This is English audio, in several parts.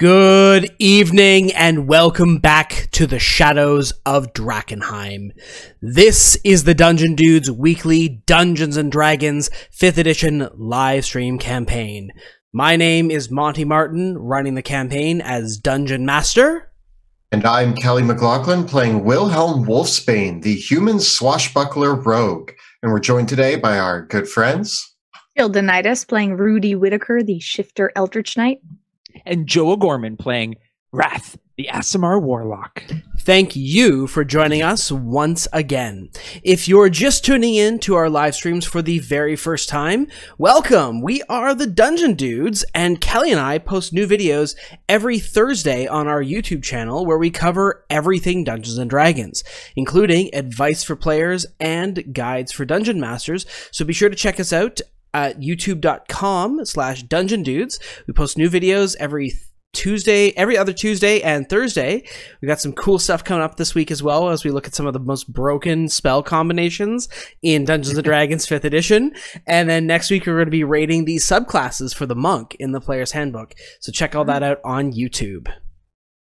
Good evening and welcome back to the Shadows of Drakkenheim. This is the Dungeon Dudes weekly Dungeons & Dragons 5th edition live stream campaign. My name is Monty Martin, running the campaign as Dungeon Master. And I'm Kelly McLaughlin, playing Wilhelm Wolfsbane, the human swashbuckler rogue. And we're joined today by our good friends Kildenaitis, playing Rudy Whittaker, the shifter eldritch knight. And Joe O'Gorman, playing Wrath, the Asimar Warlock. Thank you for joining us once again. If you're just tuning in to our live streams for the very first time, welcome! We are the Dungeon Dudes, and Kelly and I post new videos every Thursday on our YouTube channel where we cover everything Dungeons & Dragons, including advice for players and guides for Dungeon Masters, so be sure to check us out at youtube.com/dungeondudes. We post new videos every other Tuesday and Thursday. We've got some cool stuff coming up this week as well, as we look at some of the most broken spell combinations in Dungeons & Dragons 5th edition. And then next week we're going to be rating the subclasses for the monk in the Player's Handbook. So check all that out on YouTube.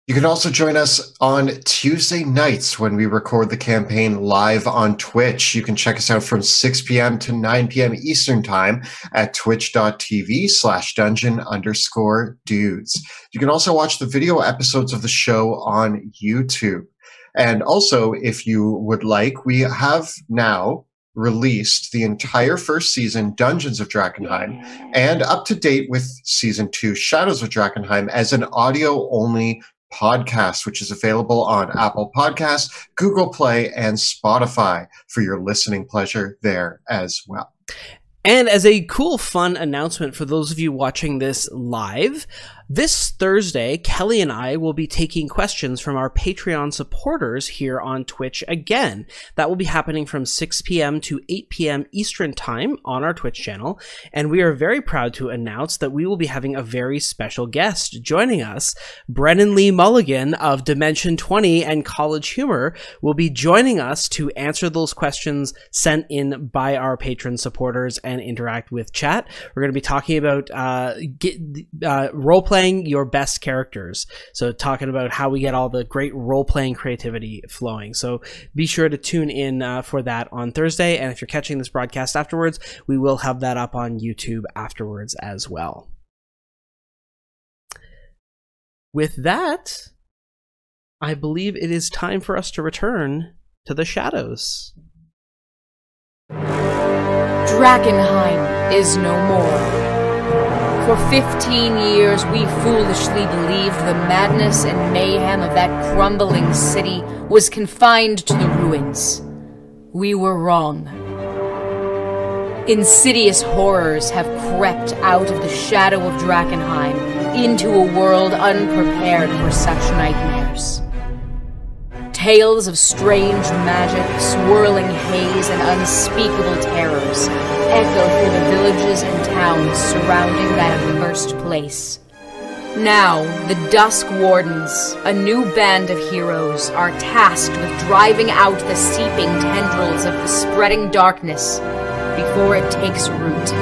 You can also join us on Tuesday nights when we record the campaign live on Twitch. You can check us out from 6 p.m. to 9 p.m. Eastern Time at twitch.tv/dungeon_dudes. You can also watch the video episodes of the show on YouTube. And also, if you would like, we have now released the entire first season, Dungeons of Drakkenheim, and up to date with season 2, Shadows of Drakkenheim, as an audio-only podcast, which is available on Apple Podcasts, Google Play, and Spotify for your listening pleasure there as well. And as a cool, fun announcement for those of you watching this live, this Thursday, Kelly and I will be taking questions from our Patreon supporters here on Twitch again. That will be happening from 6 p.m. to 8 p.m. Eastern Time on our Twitch channel, and we are very proud to announce that we will be having a very special guest joining us. Brennan Lee Mulligan of Dimension 20 and College Humor will be joining us to answer those questions sent in by our Patreon supporters and interact with chat. We're going to be talking about role-playing your best characters. So talking about how we get all the great role-playing creativity flowing. So be sure to tune in for that on Thursday. And if you're catching this broadcast afterwards, we will have that up on YouTube afterwards as well. With that, I believe it is time for us to return to the Shadows. Drakkenheim is no more. For 15 years, we foolishly believed the madness and mayhem of that crumbling city was confined to the ruins. We were wrong. Insidious horrors have crept out of the shadow of Drakkenheim into a world unprepared for such nightmares. Tales of strange magic, swirling haze, and unspeakable terrors echo through the villages and towns surrounding that accursed place. Now, the Dusk Wardens, a new band of heroes, are tasked with driving out the seeping tendrils of the spreading darkness before it takes root.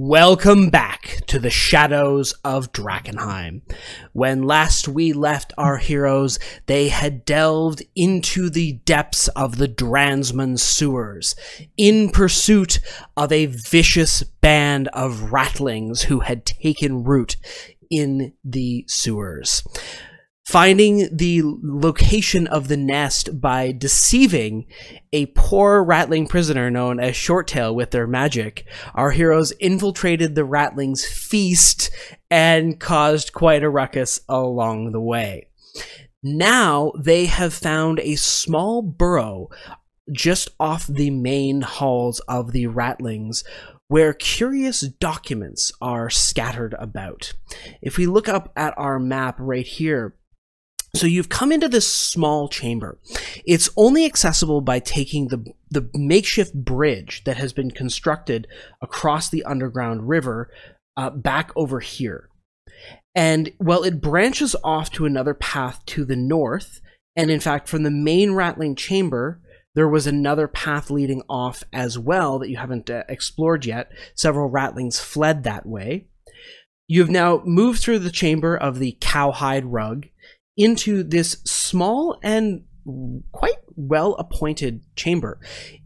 Welcome back to the Shadows of Drakkenheim. When last we left our heroes, they had delved into the depths of the Dransman sewers in pursuit of a vicious band of ratlings who had taken root in the sewers. Finding the location of the nest by deceiving a poor rattling prisoner known as Shorttail with their magic, our heroes infiltrated the rattling's feast and caused quite a ruckus along the way. Now they have found a small burrow just off the main halls of the rattlings, where curious documents are scattered about. If we look up at our map right here, so you've come into this small chamber. It's only accessible by taking the makeshift bridge that has been constructed across the underground river back over here. And well, it branches off to another path to the north, and in fact, from the main rattling chamber, There was another path leading off as well that you haven't explored yet. Several ratlings fled that way. You've now moved through the chamber of the cowhide rug into this small and quite well-appointed chamber.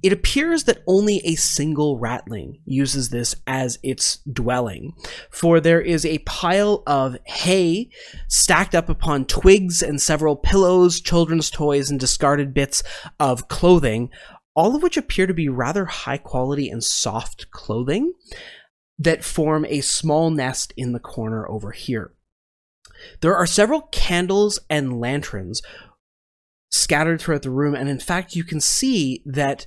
It appears that only a single ratling uses this as its dwelling, for there is a pile of hay stacked up upon twigs and several pillows, children's toys, and discarded bits of clothing, all of which appear to be rather high quality and soft clothing that form a small nest in the corner over here. There are several candles and lanterns scattered throughout the room, and in fact you can see that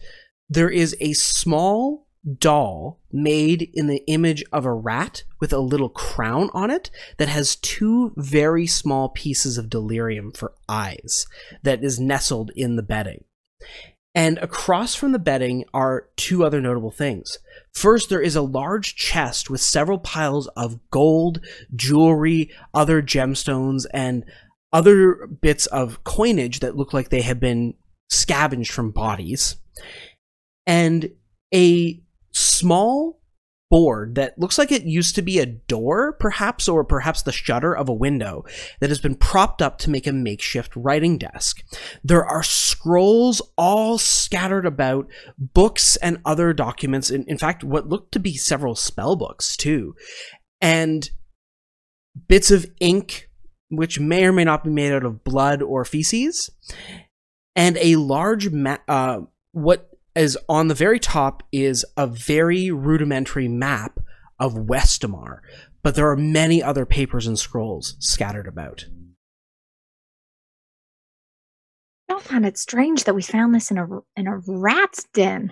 there is a small doll made in the image of a rat with a little crown on it that has two very small pieces of delirium for eyes that is nestled in the bedding. And across from the bedding are two other notable things. First, there is a large chest with several piles of gold, jewelry, other gemstones, and other bits of coinage that look like they have been scavenged from bodies, and a small board that looks like it used to be a door, perhaps, or perhaps the shutter of a window, that has been propped up to make a makeshift writing desk. There are scrolls all scattered about, books and other documents, in fact, what looked to be several spell books, too, and bits of ink, which may or may not be made out of blood or feces, and a large what is on the very top is a very rudimentary map of Westamar, but there are many other papers and scrolls scattered about. I don't find it strange that we found this in a rat's den.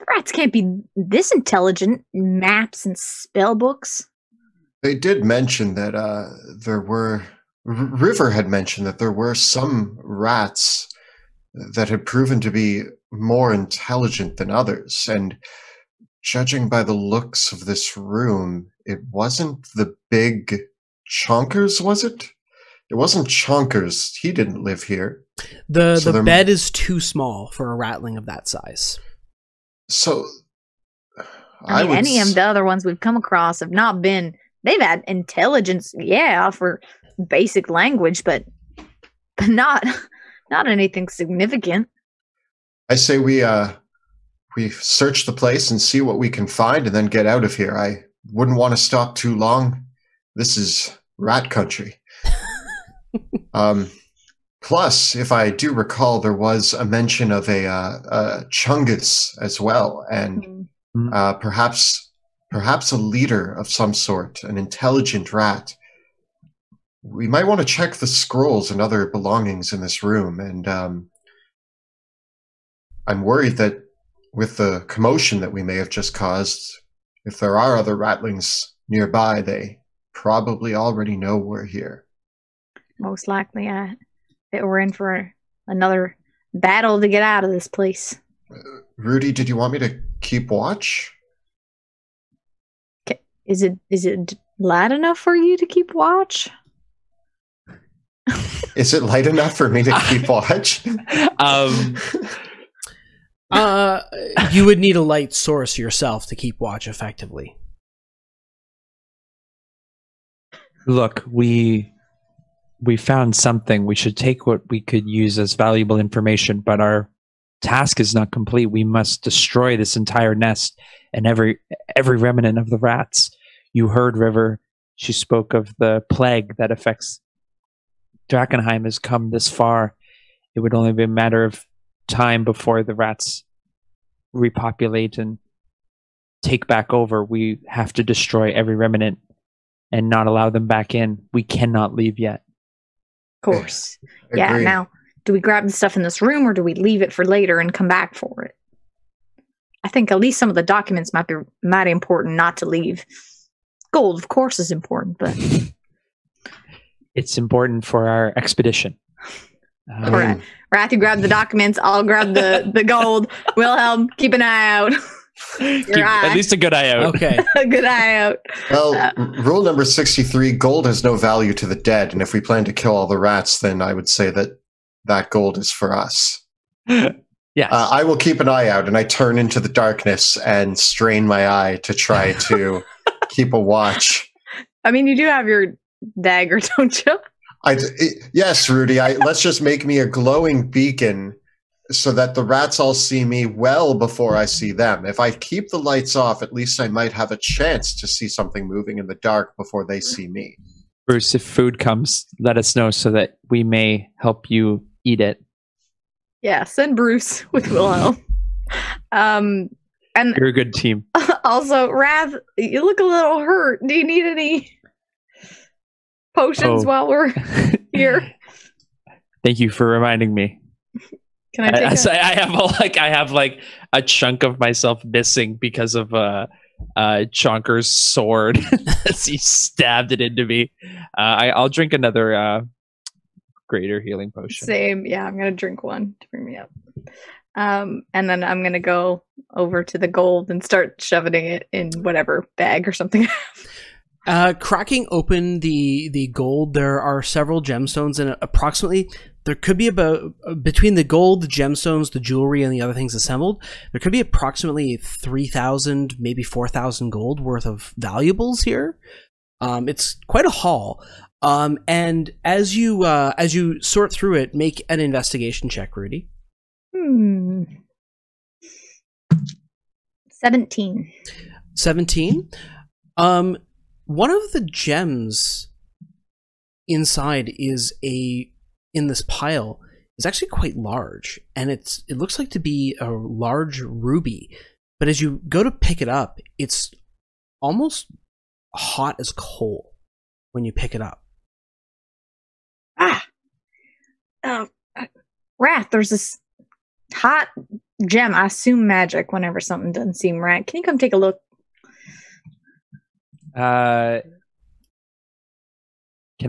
The rats can't be this intelligent. Maps and spell books. They did mention that there were... River had mentioned that there were some rats that had proven to be more intelligent than others, and judging by the looks of this room, it wasn't the big chonkers, was it? It wasn't chonkers. He didn't live here. The bed is too small for a ratling of that size. So, I mean, any of the other ones we've come across have not been... They've had intelligence, yeah, for basic language, but not anything significant. I say we search the place and see what we can find, and then get out of here. I wouldn't want to stop too long. This is rat country. Plus, if I do recall, there was a mention of a Chungus as well, and perhaps a leader of some sort, an intelligent rat. We might want to check the scrolls and other belongings in this room, and I'm worried that with the commotion that we may have just caused, if there are other ratlings nearby, they probably already know we're here. Most likely, that we're in for another battle to get out of this place. Rudy, did you want me to keep watch? Is it light enough for you to keep watch? Is it light enough for me to keep watch? You would need a light source yourself to keep watch effectively. Look, we found something. We should take what we could use as valuable information, but our task is not complete. We must destroy this entire nest and every remnant of the rats. You heard River. She spoke of the plague that affects Drakkenheim has come this far. It would only be a matter of time before the rats repopulate and take back over. We have to destroy every remnant and not allow them back in. We cannot leave yet. Of course. Yeah, now... do we grab the stuff in this room, or do we leave it for later and come back for it? I think at least some of the documents might be important not to leave. Gold, of course, is important, but... it's important for our expedition. All right. Wrath, you grab the documents. I'll grab the gold. Wilhelm, keep an eye out. At least a good eye out. Okay. A good eye out. Well, rule number 63, gold has no value to the dead, and if we plan to kill all the rats, then I would say that gold is for us. Yeah, Yes. I will keep an eye out, and I turn into the darkness and strain my eye to try to keep a watch. I mean, you do have your dagger, don't you? Yes, Rudy. Let's just make me a glowing beacon so that the rats all see me well before I see them. If I keep the lights off, at least I might have a chance to see something moving in the dark before they see me. Bruce, if food comes, let us know so that we may help you eat it. Yeah, send Bruce with Wilhelm. And you're a good team. Also, Wrath, you look a little hurt. Do you need any potions while we're here? Thank you for reminding me. Can I? I have a chunk of myself missing because of Chonker's sword as he stabbed it into me. I'll drink another. Greater healing potion. Same. Yeah, I'm going to drink one to bring me up. And then I'm going to go over to the gold and start shoving it in whatever bag or something. Cracking open the gold, there are several gemstones, and approximately there could be about, between the gold, the gemstones, the jewelry, and the other things assembled, there could be approximately 3,000, maybe 4,000 gold worth of valuables here. It's quite a haul. And as you sort through it, make an investigation check, Rudy. 17. 17. One of the gems inside is in this pile is actually quite large, and it looks like to be a large ruby, but as you go to pick it up, it's almost hot as coal when you pick it up. Wrath, there's this hot gem. I assume magic whenever something doesn't seem right. Can you come take a look? Can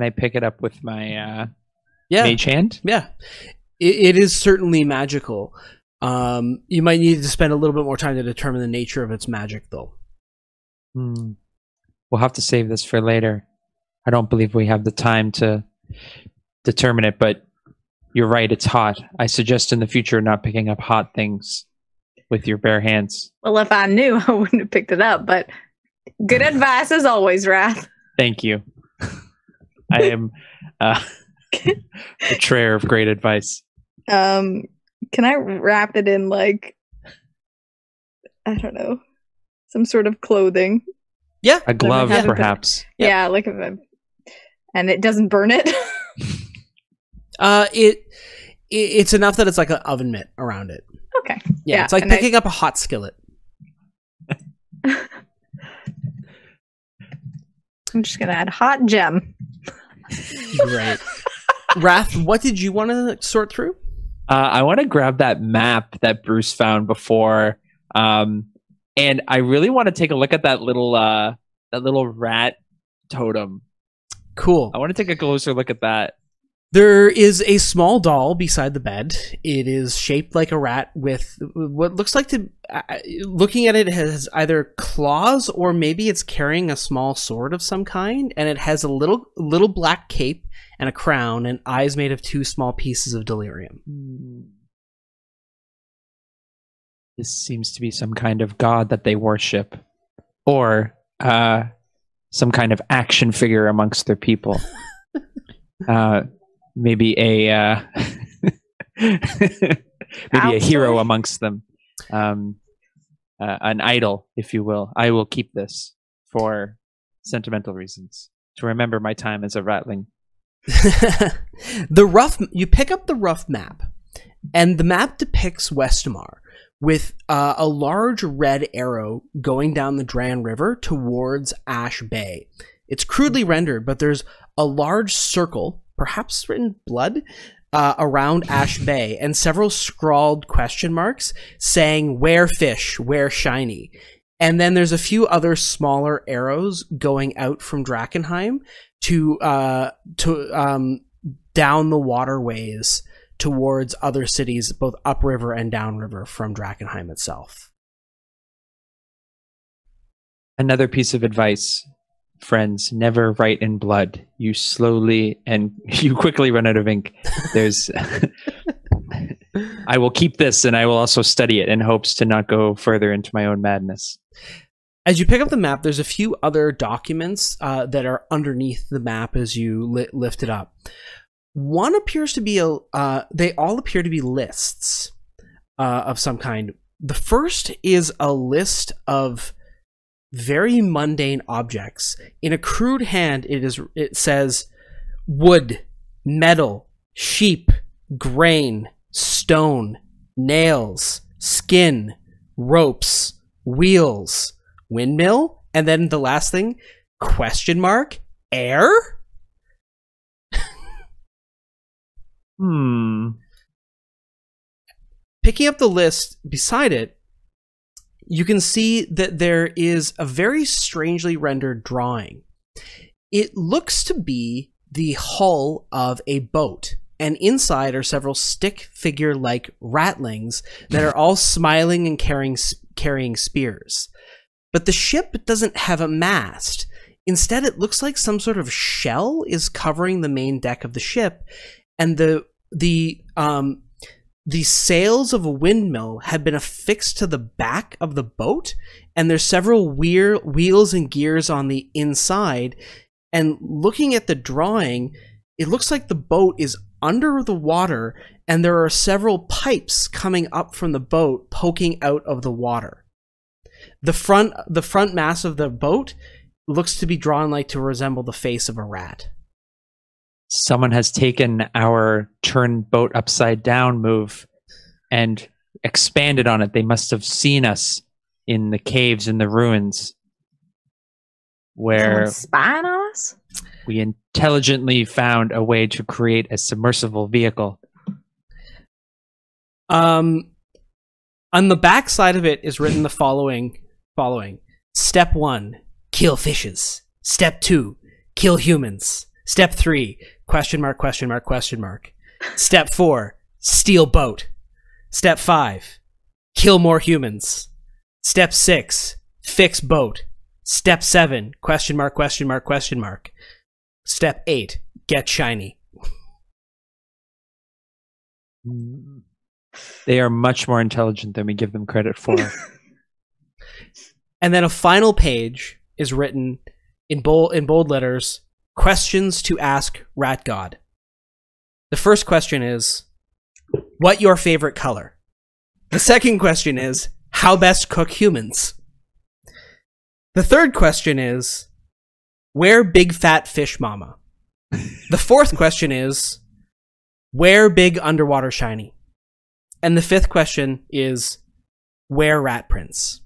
I pick it up with my mage hand? Yeah. It is certainly magical. You might need to spend a little bit more time to determine the nature of its magic, though. We'll have to save this for later. I don't believe we have the time to determine it, but you're right, it's hot. I suggest in the future not picking up hot things with your bare hands. Well, if I knew, I wouldn't have picked it up, but good advice as always, Wrath. Thank you. I am a betrayer of great advice. Can I wrap it in, like, I don't know, some sort of clothing? Yeah. A glove, perhaps. Yeah, like a... And it doesn't burn it? It's enough that it's like an oven mitt around it. Okay. Yeah, it's like picking up a hot skillet. I'm just going to add hot gem. Right. Wrath, what did you want to sort through? I want to grab that map that Bruce found before. And I really want to take a look at that little rat totem. Cool. I want to take a closer look at that. There is a small doll beside the bed. It is shaped like a rat with what looks like to... looking at it has either claws or maybe it's carrying a small sword of some kind. And it has a little black cape and a crown and eyes made of two small pieces of delirium. This seems to be some kind of god that they worship. Or... some kind of action figure amongst their people. Maybe a hero amongst them. An idol, if you will. I will keep this for sentimental reasons. To remember my time as a ratling. You pick up the rough map. And the map depicts Westmar with a large red arrow going down the Dran River towards Ash Bay. It's crudely rendered, but there's a large circle, perhaps written blood, around Ash Bay, and several scrawled question marks saying, where fish, where shiny. And then there's a few other smaller arrows going out from Drakkenheim to down the waterways towards other cities, both upriver and downriver from Drakkenheim itself. Another piece of advice, friends, never write in blood. You quickly run out of ink. There's I will keep this, and I will also study it in hopes to not go further into my own madness. As you pick up the map, there's a few other documents that are underneath the map as you lift it up. One appears to be, they all appear to be lists of some kind. The first is a list of very mundane objects. In a crude hand, it says wood, metal, sheep, grain, stone, nails, skin, ropes, wheels, windmill, and then the last thing, question mark, air? Picking up the list beside it, you can see that there is a very strangely rendered drawing. It looks to be the hull of a boat, and inside are several stick figure-like ratlings that are all smiling and carrying spears. But the ship doesn't have a mast. Instead, it looks like some sort of shell is covering the main deck of the ship, and the sails of a windmill have been affixed to the back of the boat, and there's several weird wheels and gears on the inside. And looking at the drawing, it looks like the boat is under the water, and there are several pipes coming up from the boat, poking out of the water. The front mass of the boat looks to be drawn like to resemble the face of a rat. Someone has taken our turn boat upside down move and expanded on it. They must have seen us in the caves in the ruins where spying on us? We intelligently found a way to create a submersible vehicle. On the back side of it is written the following. Step 1, kill fishes. Step 2, kill humans. Step 3, question mark, question mark, question mark. Step 4, steal boat. Step 5, kill more humans. Step 6, fix boat. Step 7, question mark, question mark, question mark. Step 8, get shiny. They are much more intelligent than we give them credit for. And then a final page is written in bold letters, questions to ask Rat God. The first question is, what your favorite color? The second question is, how best cook humans? The third question is, where big fat fish mama? The fourth question is, where big underwater shiny? And the fifth question is, where Rat Prince?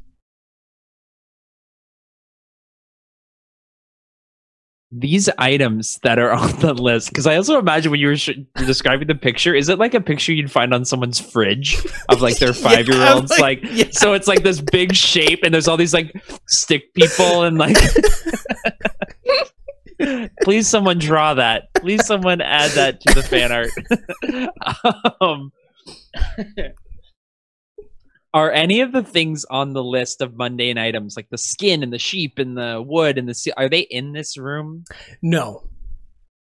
These items that are on the list, because I also imagine when you were describing the picture, is it like a picture you'd find on someone's fridge of like their 5-year-olds? Yeah, yeah. So it's like this big shape, and there's all these like stick people, and like, please someone draw that. Please someone add that to the fan art. Are any of the things on the list of mundane items, like the skin and the sheep and the wood and the sea, are they in this room? No.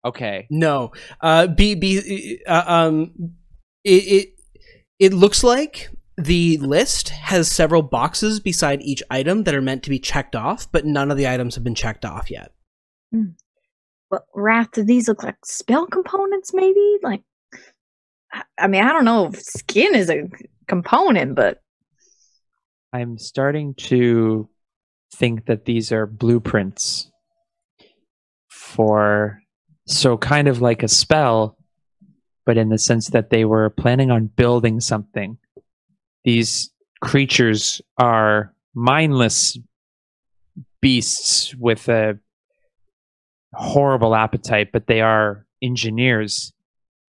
Okay. No. It looks like the list has several boxes beside each item that are meant to be checked off, but none of the items have been checked off yet. Mm. Well, Wrath, do these look like spell components, maybe? Like, I mean, I don't know if skin is a component, but I'm starting to think that these are blueprints for, so kind of like a spell, but in the sense that they were planning on building something. These creatures are mindless beasts with a horrible appetite, but they are engineers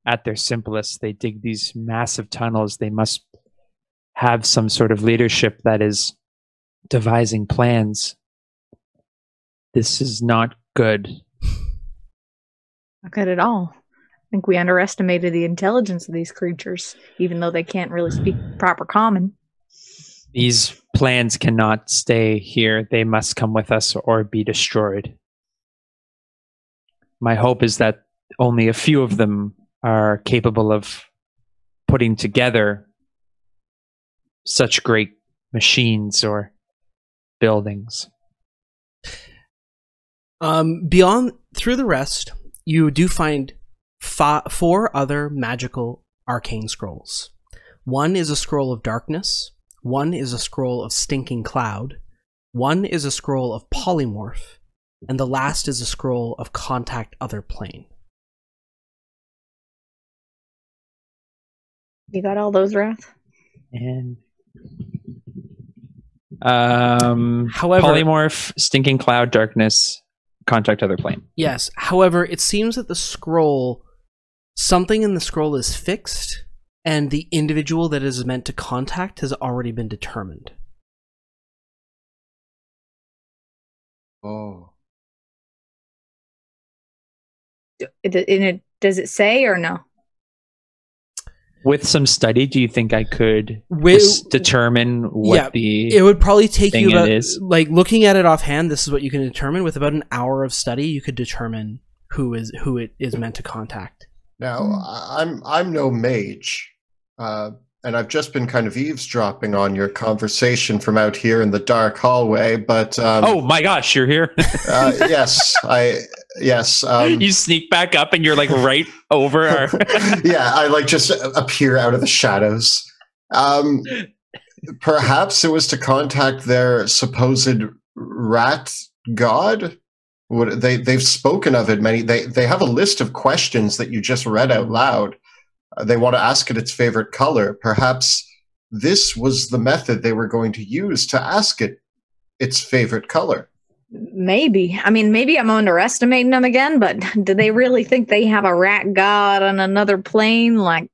at their simplest. They dig these massive tunnels. They must have some sort of leadership that is devising plans. This is not good. Not good at all. I think we underestimated the intelligence of these creatures, even though they can't really speak proper common. These plans cannot stay here. They must come with us or be destroyed. My hope is that only a few of them are capable of putting together such great machines or buildings. Beyond through the rest, you do find four other magical arcane scrolls. One is a scroll of darkness, one is a scroll of stinking cloud, one is a scroll of polymorph, and the last is a scroll of contact other plane. You got all those, Wrath? And however, polymorph, stinking cloud, darkness, contact other plane. Yes. However, it seems that the scroll, something in the scroll is fixed, and the individual that is meant to contact has already been determined. Oh. Does it say or no? With some study, do you think I could determine what the it would probably take you about, like looking at it offhand, this is what you can determine. With about an hour of study, you could determine who it is meant to contact. Now, I'm no mage, and I've just been kind of eavesdropping on your conversation from out here in the dark hallway, but... oh my gosh, you're here? Yes, Yes. You sneak back up and you're like right over our... Yeah, I like just appear out of the shadows. Perhaps it was to contact their supposed rat god? They've spoken of it many... They have a list of questions that you just read out loud. They want to ask it its favorite color. Perhaps this was the method they were going to use to ask it its favorite color. Maybe. I mean, maybe I'm underestimating them again, but do they really think they have a rat god on another plane? Like,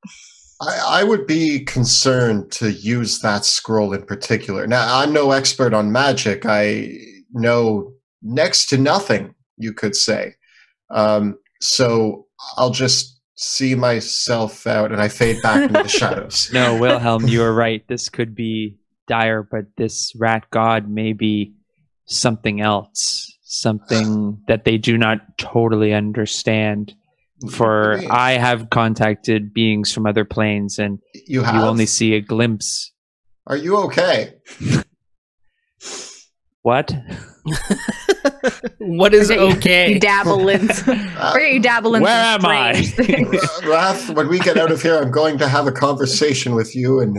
I would be concerned to use that scroll in particular. Now, I'm no expert on magic. I know next to nothing, you could say. So I'll just see myself out, and I fade back into the shadows. No, Wilhelm, you are right. This could be dire, but this rat god may be something else, something that they do not totally understand. For I have contacted beings from other planes, and you only see a glimpse. Are you okay? What? What is okay? You dabble in. You dabble in. Where am I? Wrath, when we get out of here, I'm going to have a conversation with you, and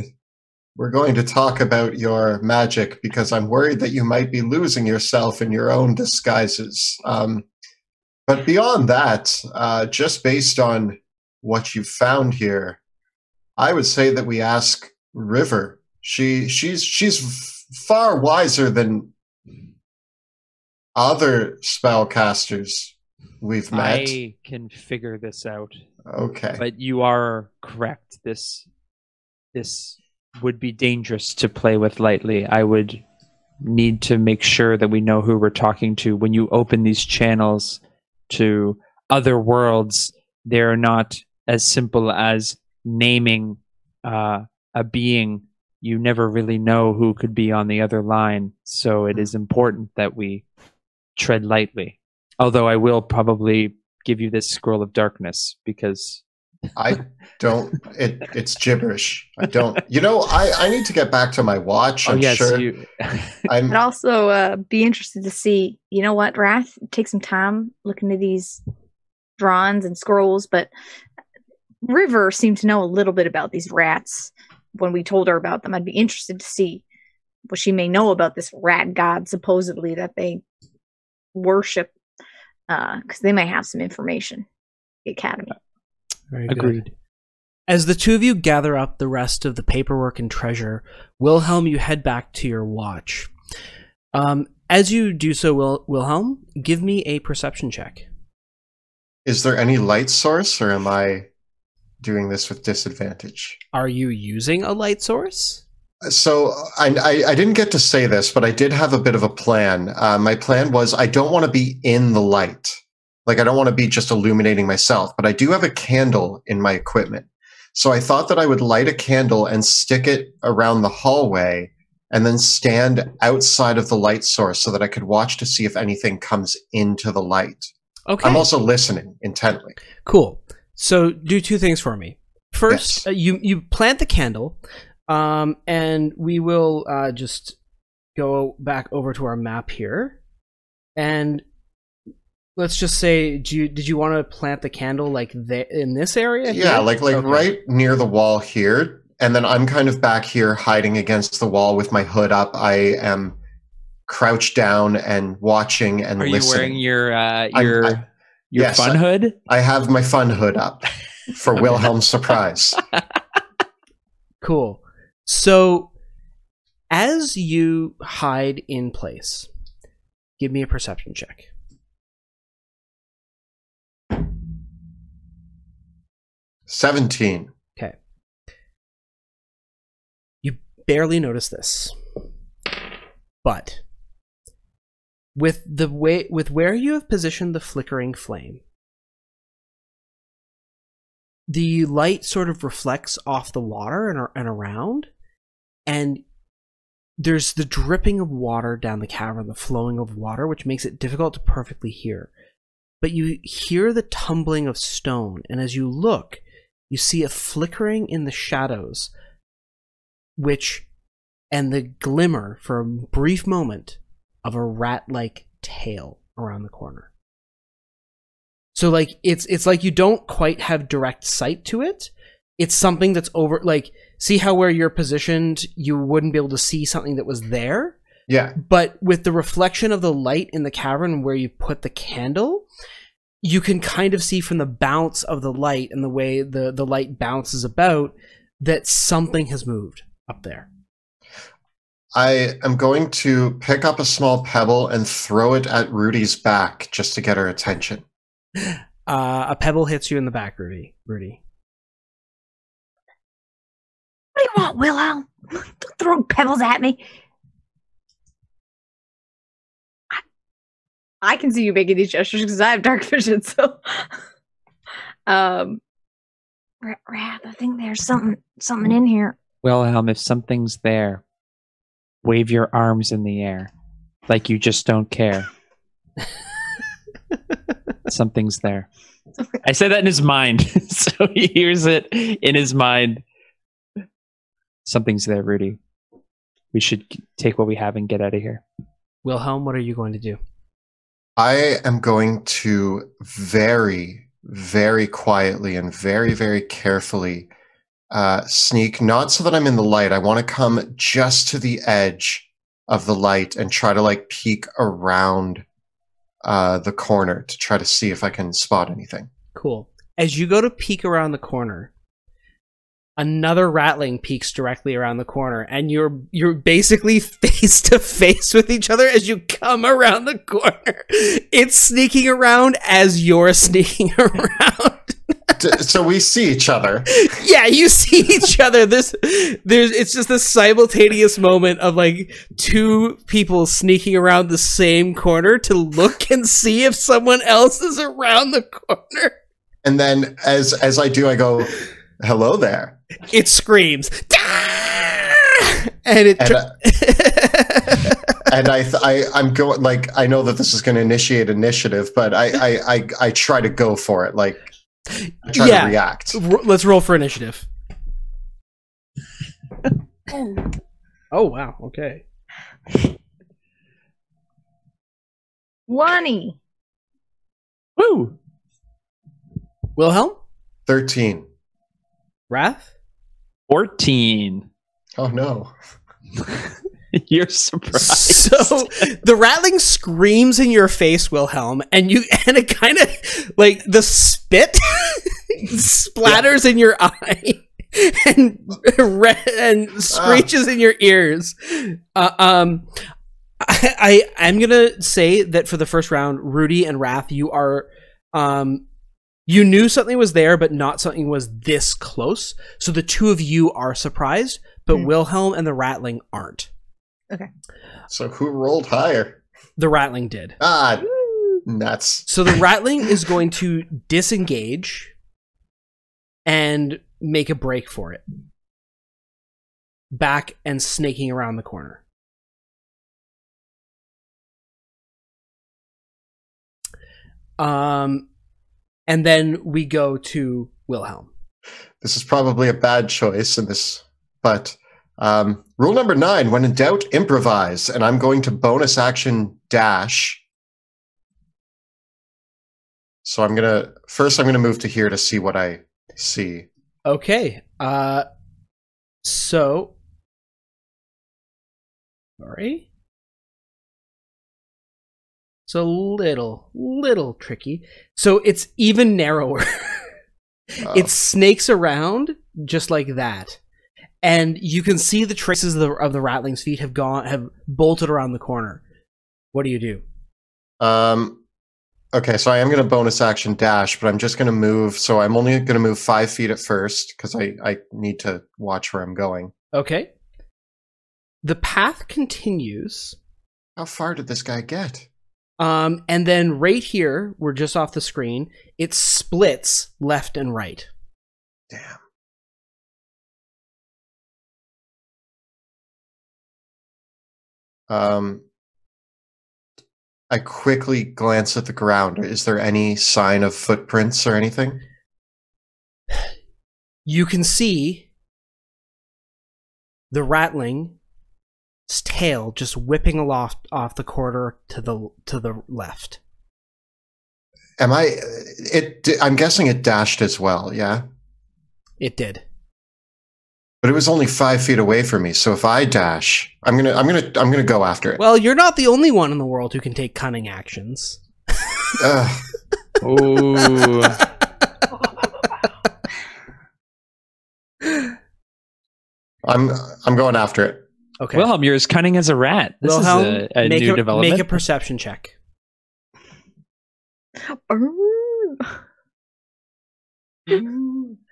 we're going to talk about your magic, because I'm worried that you might be losing yourself in your own disguises. But beyond that, just based on what you've found here, I would say that we ask River. She's far wiser than other spellcasters we've met. I can figure this out. Okay. But you are correct. This would be dangerous to play with lightly. I would need to make sure that we know who we're talking to. When you open these channels to other worlds, they're not as simple as naming a being. You never really know who could be on the other line. So it is important that we tread lightly. Although I will probably give you this scroll of darkness, because I don't. It's gibberish. I don't. You know, I need to get back to my watch. I'm sure. I'd also be interested to see. You know what, Wrath? Take some time looking at these drawings and scrolls. But River seemed to know a little bit about these rats when we told her about them. I'd be interested to see what she may know about this rat god, supposedly, that they worship, because they may have some information. The Academy. Very agreed. Good. As the two of you gather up the rest of the paperwork and treasure, Wilhelm, you head back to your watch. As you do so, Wilhelm, give me a perception check. Is there any light source, or am I doing this with disadvantage? Are you using a light source? So I didn't get to say this, but I did have a bit of a plan. My plan was I don't want to be in the light. Like, I don't want to be just illuminating myself, but I do have a candle in my equipment. So I thought that I would light a candle and stick it around the hallway and then stand outside of the light source so that I could watch to see if anything comes into the light. Okay. I'm also listening intently. Cool. So do two things for me. First, yes. You plant the candle, and we will just go back over to our map here, and let's just say, did you want to plant the candle like in this area? Yeah, like okay. Right near the wall here, and then I'm kind of back here hiding against the wall with my hood up. I am crouched down and watching and listening. Are you wearing your fun hood? I have my fun hood up. For Wilhelm's surprise. Cool. So, as you hide in place, give me a perception check. '17. Okay. You barely notice this, but with where you have positioned the flickering flame, the light sort of reflects off the water and around, and there's the dripping of water down the cavern, the flowing of water, which makes it difficult to perfectly hear. But you hear the tumbling of stone, and as you look, you see a flickering in the shadows, and the glimmer for a brief moment of a rat-like tail around the corner. So like it's like you don't quite have direct sight to it. It's something that's over, like, see how where you're positioned you wouldn't be able to see something that was there? Yeah. But with the reflection of the light in the cavern where you put the candle, you can kind of see from the bounce of the light and the way the light bounces about that something has moved up there. I am going to pick up a small pebble and throw it at Rudy's back just to get her attention. A pebble hits you in the back, Rudy. What do you want, Wilhelm? Don't throw pebbles at me. I can see you making these gestures because I have dark vision, so... Wrath, I think there's something in here. Wilhelm, if something's there, wave your arms in the air. Like you just don't care. Something's there. I said that in his mind, so he hears it in his mind. Something's there, Rudy. We should take what we have and get out of here. Wilhelm, what are you going to do? I am going to very, very quietly and very, very carefully sneak, not so that I'm in the light. I want to come just to the edge of the light and try to like peek around the corner to try to see if I can spot anything. Cool. As you go to peek around the corner, another rattling peeks directly around the corner, and you're basically face to face with each other as you come around the corner. It's sneaking around as you're sneaking around. So we see each other. Yeah, you see each other. It's just this simultaneous moment of like two people sneaking around the same corner to look and see if someone else is around the corner. And then as I do, I go, "Hello there." It screams. And it and I'm going, like, I know that this is going to initiate initiative, but I try to go for it, like to react. Let's roll for initiative. Oh, wow. Okay. 20. Woo. Wilhelm? 13. Wrath? 14. Oh, no. You're surprised. So the rattling screams in your face, Wilhelm, and it kind of like the spit splatters in your eye and screeches in your ears. I'm gonna say that for the first round, Rudy and Wrath, you are you knew something was there, but not something was this close. So the two of you are surprised, but Wilhelm and the rattling aren't. Okay. So who rolled higher? The rattling did. Ah, nuts. So the rattling is going to disengage and make a break for it. Back and snaking around the corner. And then we go to Wilhelm. This is probably a bad choice in this, but rule number 9, when in doubt, improvise. And I'm going to bonus action dash. So I'm going to, first I'm going to move to here to see what I see. Okay. So, sorry. It's a little tricky. So it's even narrower. Oh. It snakes around just like that. And you can see the traces of the rattling's feet have bolted around the corner. What do you do? Okay, so I am going to bonus action dash, but I'm just going to move. So I'm only going to move 5 feet at first because I need to watch where I'm going. Okay. The path continues. How far did this guy get? And then right here, we're just off the screen. It splits left and right. Damn. I quickly glance at the ground. Is there any sign of footprints or anything? You can see the rattling's tail just whipping aloft off the corridor to the left. Am I? I'm guessing it dashed as well. Yeah, it did. But it was only 5 feet away from me, so if I dash, I'm gonna go after it. Well, you're not the only one in the world who can take cunning actions. Ooh. I'm going after it. Okay. Wilhelm, you're as cunning as a rat. This Wilhelm, is a new development. Make a perception check. Ooh.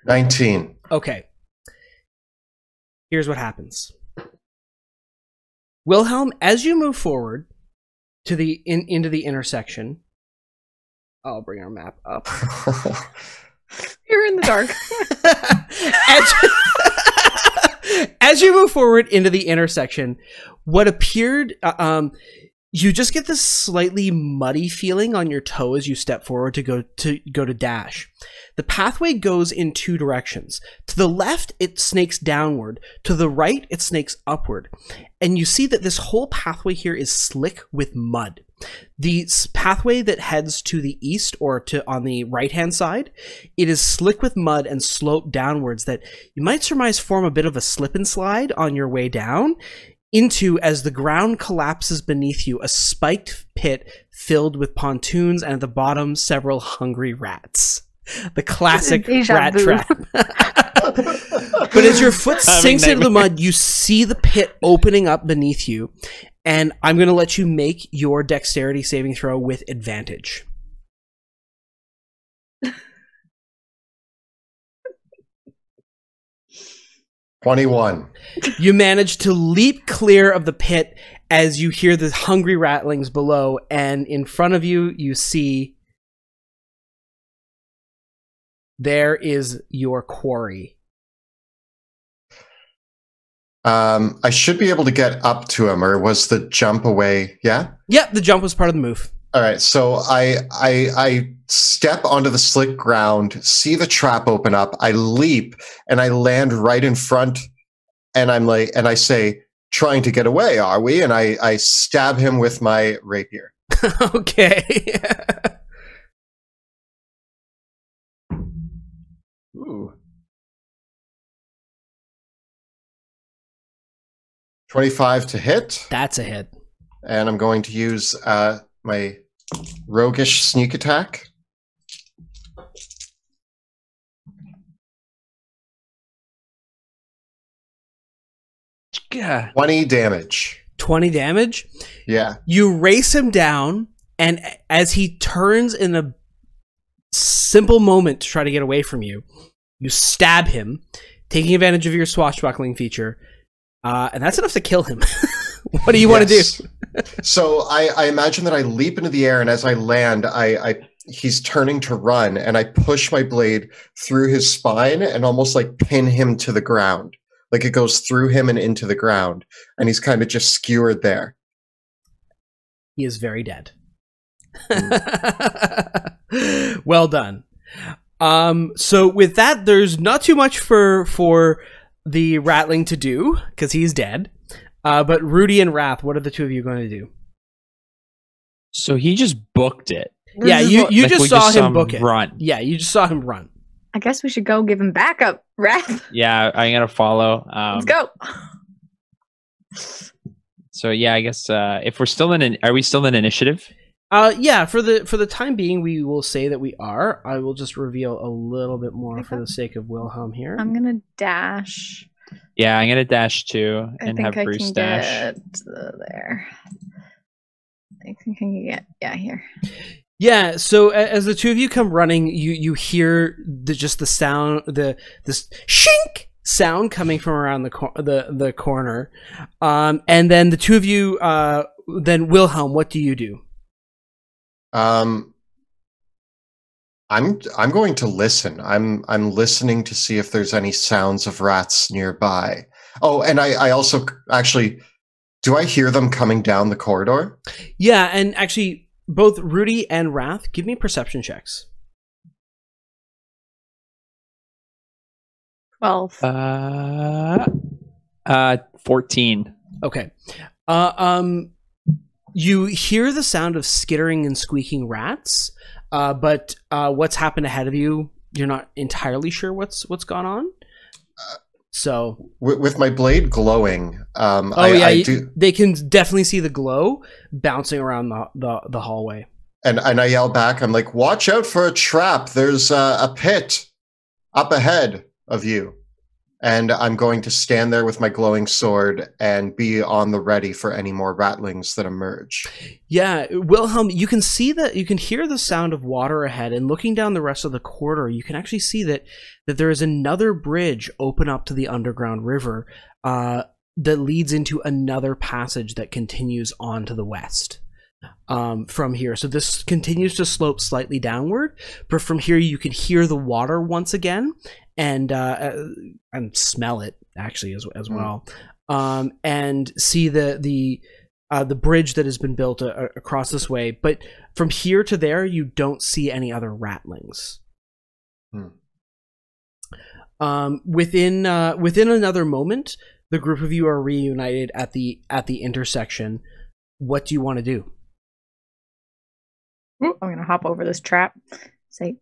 19. Okay. Here's what happens. Wilhelm, as you move forward to the into the intersection, I'll bring our map up. You're in the dark. As you move forward into the intersection, what appeared, you just get this slightly muddy feeling on your toe as you step forward to go to dash. The pathway goes in two directions. To the left, it snakes downward. To the right, it snakes upward. And you see that this whole pathway here is slick with mud. The pathway that heads to the east or on the right-hand side, it is slick with mud and sloped downwards that you might surmise form a bit of a slip and slide on your way down. Into, as the ground collapses beneath you, a spiked pit filled with pontoons, and at the bottom, several hungry rats. The classic rat trap. But as your foot sinks into the mud, you see the pit opening up beneath you, and I'm going to let you make your dexterity saving throw with advantage. (21) You manage to leap clear of the pit as you hear the hungry rattlings below, and in front of you, you see there is your quarry. I should be able to get up to him, or was the jump away? Yeah? Yeah, the jump was part of the move. All right, so I step onto the slick ground, see the trap open up, I leap, and I land right in front, and I'm like, and I say, trying to get away, are we? And I stab him with my rapier. Okay. Ooh. 25 to hit. That's a hit. And I'm going to use my roguish sneak attack. Yeah. 20 damage. 20 damage? Yeah. You race him down, and as he turns in a simple moment to try to get away from you, you stab him, taking advantage of your swashbuckling feature, and that's enough to kill him. What do you yes. want to do? So I imagine that I leap into the air, and as I land, he's turning to run, and I push my blade through his spine and almost like pin him to the ground. Like it goes through him and into the ground, and he's kind of just skewered there. He is very dead. Well done. So with that, there's not too much for the Ratling to do because he's dead. But Rudy and Wrath, what are the two of you going to do? So he just booked it. Yeah, you just saw him book it. Yeah, you just saw him run. I guess we should go give him backup, Wrath. Yeah, I'm gonna follow. Let's go. So yeah, I guess if we're still in, are we still in initiative? Yeah, for the time being, we will say that we are. I will just reveal a little bit more for the sake of Wilhelm here. I'm gonna dash. Yeah, I'm gonna dash too, and have Bruce dash. I think I can get there. I think I can get here. Yeah, so as the two of you come running, you hear just the sound, this shink sound coming from around the corner, and then the two of you. Then Wilhelm, what do you do? I'm going to listen. I'm listening to see if there's any sounds of rats nearby. Oh, and I also actually, do I hear them coming down the corridor? Yeah, and actually, both Rudy and Wrath, give me perception checks. 12. 14. Okay. You hear the sound of skittering and squeaking rats, but what's happened ahead of you, you're not entirely sure what's gone on. So with my blade glowing, they can definitely see the glow bouncing around the hallway. And I yell back, I'm like, watch out for a trap. There's a pit up ahead of you. And I'm going to stand there with my glowing sword and be on the ready for any more ratlings that emerge. Yeah, Wilhelm, you can see that, you can hear the sound of water ahead, and looking down the rest of the corridor, you can actually see that there is another bridge open up to the underground river that leads into another passage that continues on to the west from here. So this continues to slope slightly downward, but from here you can hear the water once again and smell it actually as well, and see the bridge that has been built across this way. But from here to there, you don't see any other ratlings. Within another moment, the group of you are reunited at the intersection. What do you want to do? I'm gonna hop over this trap. Say,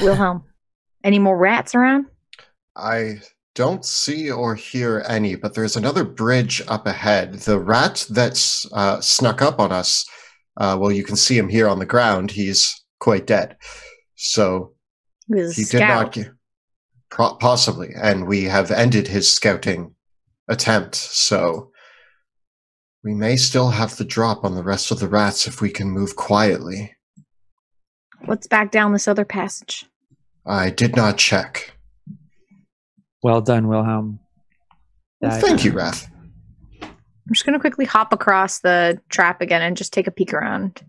Wilhelm. Any more rats around? I don't see or hear any, but there's another bridge up ahead. The rat that's snuck up on us, well, you can see him here on the ground. He's quite dead. So he did not get, possibly, and we have ended his scouting attempt. So we may still have the drop on the rest of the rats if we can move quietly. What's back down this other passage? I did not check. Well done, Wilhelm. Well, thank you, Wrath. I'm just going to quickly hop across the trap again and just take a peek around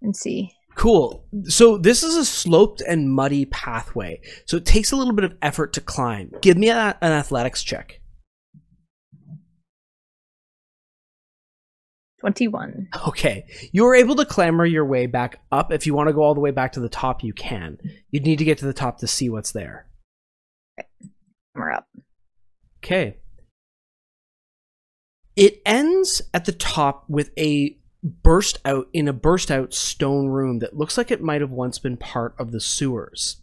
and see. Cool. So this is a sloped and muddy pathway, so it takes a little bit of effort to climb. Give me an athletics check. 21. Okay. You were able to clamber your way back up. If you want to go all the way back to the top, you can. You'd need to get to the top to see what's there. Okay. We're up. Okay. It ends at the top with a burst out stone room that looks like it might have once been part of the sewers.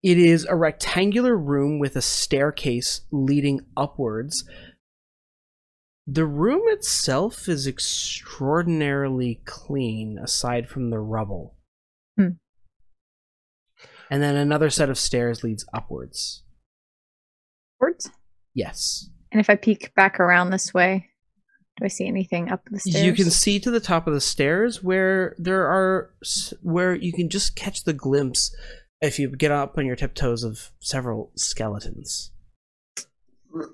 It is a rectangular room with a staircase leading upwards. The room itself is extraordinarily clean, aside from the rubble. And then another set of stairs leads upwards. Upwards? Yes. And if I peek back around this way, do I see anything up the stairs? You can see to the top of the stairs where you can just catch the glimpse, if you get up on your tiptoes, of several skeletons.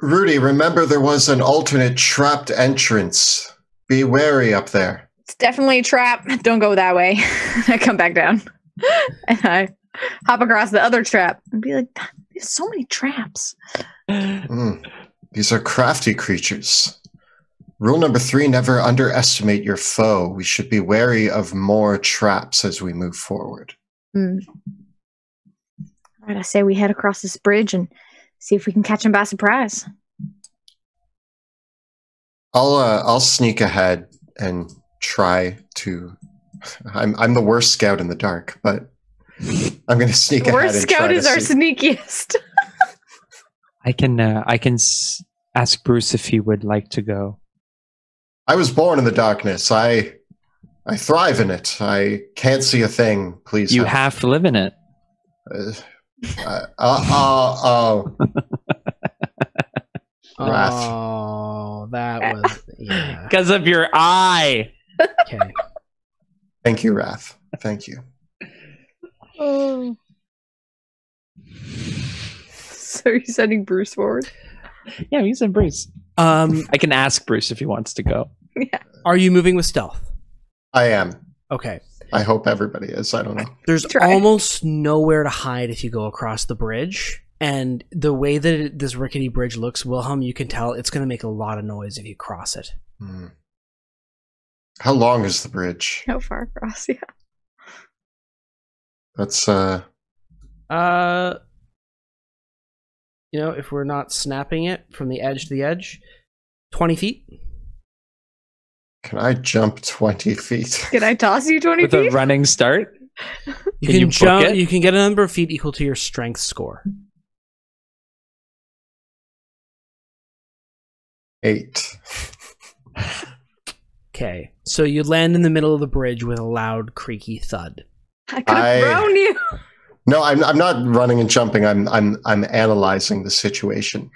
Rudy, remember there was an alternate trapped entrance. Be wary up there. It's definitely a trap. Don't go that way. I come back down and I hop across the other trap and be like, there's so many traps. These are crafty creatures. Rule number 3, never underestimate your foe. We should be wary of more traps as we move forward. All right, I say we head across this bridge and see if we can catch him by surprise. I'll sneak ahead and try to. I'm the worst scout in the dark, but I'm going to sneak ahead. Worst scout is our sneakiest. I can ask Bruce if he would like to go. I was born in the darkness. I thrive in it. I can't see a thing. Please. You have to live in it. Wrath. Oh, that was because of your eye. Okay. Thank you, Wrath. Thank you. Oh. So you're sending Bruce forward? Yeah, we send Bruce. I can ask Bruce if he wants to go. Yeah. Are you moving with stealth? I am. Okay. I hope everybody is. I don't know. There's almost nowhere to hide if you go across the bridge. And the way that this rickety bridge looks, Wilhelm, you can tell it's going to make a lot of noise if you cross it. Mm. How long is the bridge? How far across? Yeah. That's you know, if we're not snapping it from the edge to the edge, 20 feet. Can I jump 20 feet? Can I toss you 20 feet? With a running start? you can jump. You can get a number of feet equal to your strength score. 8. Okay, so you land in the middle of the bridge with a loud, creaky thud. I could have thrown you. No, I'm not running and jumping. I'm analyzing the situation.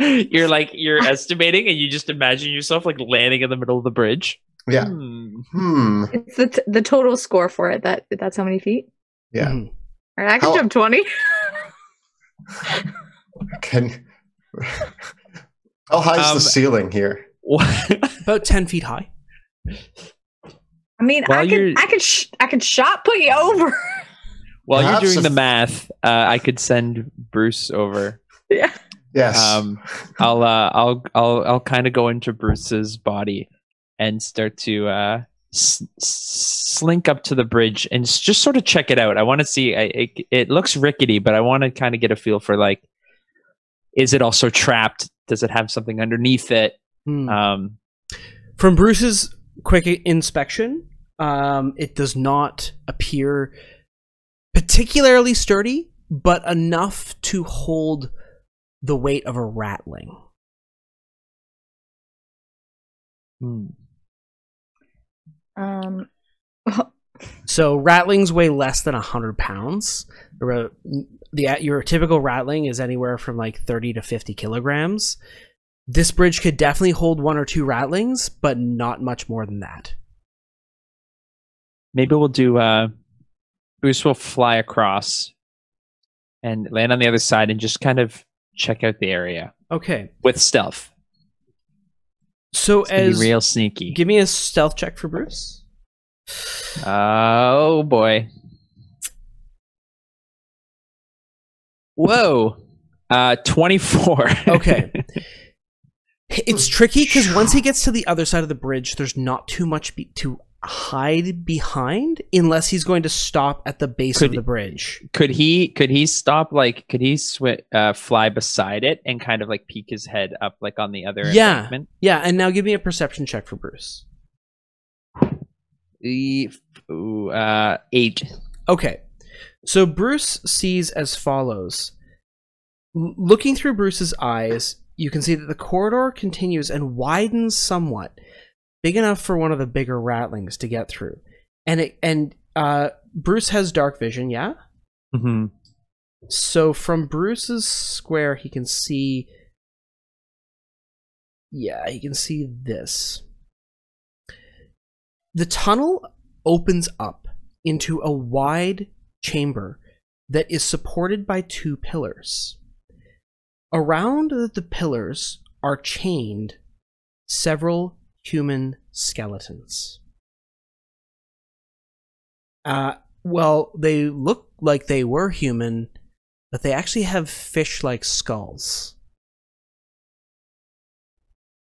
You're like, you're estimating, and you just imagine yourself like landing in the middle of the bridge. Yeah. Hmm. It's the total score for it. That's how many feet. Yeah. Mm. All right, I can jump 20. How high is the ceiling here? About 10 feet high. I mean, I could shot put you over. While you're doing the math, I could send Bruce over. Yeah. Yes. I'll kind of go into Bruce's body and start to slink up to the bridge and just sort of check it out. I want to see. It looks rickety, but I want to kind of get a feel for, like, is it also trapped? Does it have something underneath it? Hmm. From Bruce's quick inspection, it does not appear particularly sturdy, but enough to hold the weight of a ratling. Hmm. So rattlings weigh less than 100 pounds. Your typical ratling is anywhere from like 30 to 50 kilograms. This bridge could definitely hold 1 or 2 rattlings, but not much more than that. Maybe we'll do, Bruce will fly across and land on the other side and just kind of check out the area. Okay. With stealth. So it's real sneaky. Give me a stealth check for Bruce. Oh boy. Whoa. 24. Okay. It's tricky because once he gets to the other side of the bridge, there's not too much to hide behind unless he's going to stop at the base of the bridge. Could he stop, like, fly beside it and kind of like peek his head up like on the other embankment? Yeah, and now give me a perception check for Bruce. 8. Okay. So Bruce sees as follows. Looking through Bruce's eyes, you can see that the corridor continues and widens somewhat, big enough for one of the bigger rattlings to get through. And Bruce has dark vision, yeah? Mm-hmm. So from Bruce's square, he can see... Yeah, he can see this. The tunnel opens up into a wide chamber that is supported by 2 pillars. Around the pillars are chained several human skeletons. Well, they look like they were human, but they actually have fish-like skulls.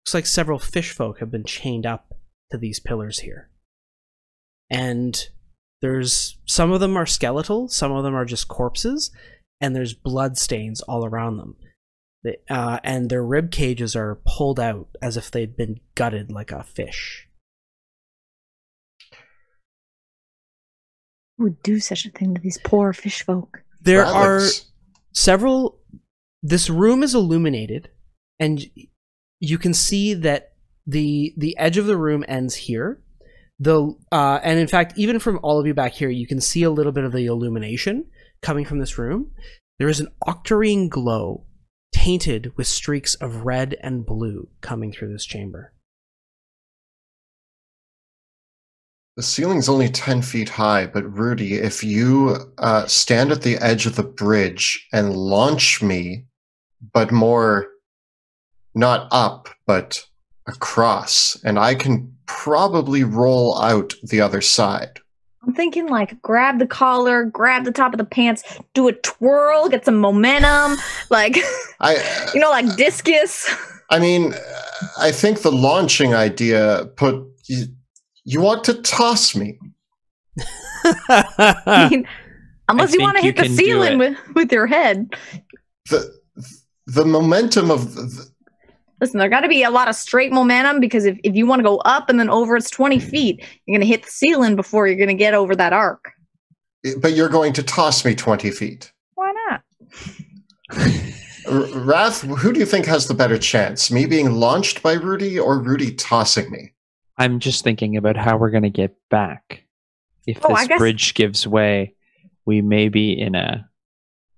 Looks like several fish folk have been chained up to these pillars here. And There's some of them are skeletal, some of them are just corpses, and there's blood stains all around them. And their rib cages are pulled out as if they'd been gutted like a fish. Who would do such a thing to these poor fish folk? There are several. This room is illuminated, and you can see that the edge of the room ends here. And in fact, even from all of you back here, you can see a little bit of the illumination coming from this room. There is an octarine glow tainted with streaks of red and blue coming through this chamber. The ceiling's only 10 feet high, but Rudy, if you stand at the edge of the bridge and launch me, but more not up, but across, and I can probably roll out the other side. I'm thinking like grab the collar, grab the top of the pants, do a twirl, get some momentum, like, you know, like discus. I mean, I think the launching idea you want to toss me. I mean, unless you want to hit the ceiling with your head. The momentum of... Listen, there got to be a lot of straight momentum, because if you want to go up and then over, it's 20 feet. You're going to hit the ceiling before you're going to get over that arc. But you're going to toss me 20 feet. Why not? Wrath, who do you think has the better chance? Me being launched by Rudy or Rudy tossing me? I'm just thinking about how we're going to get back. If this bridge gives way, we may be in a...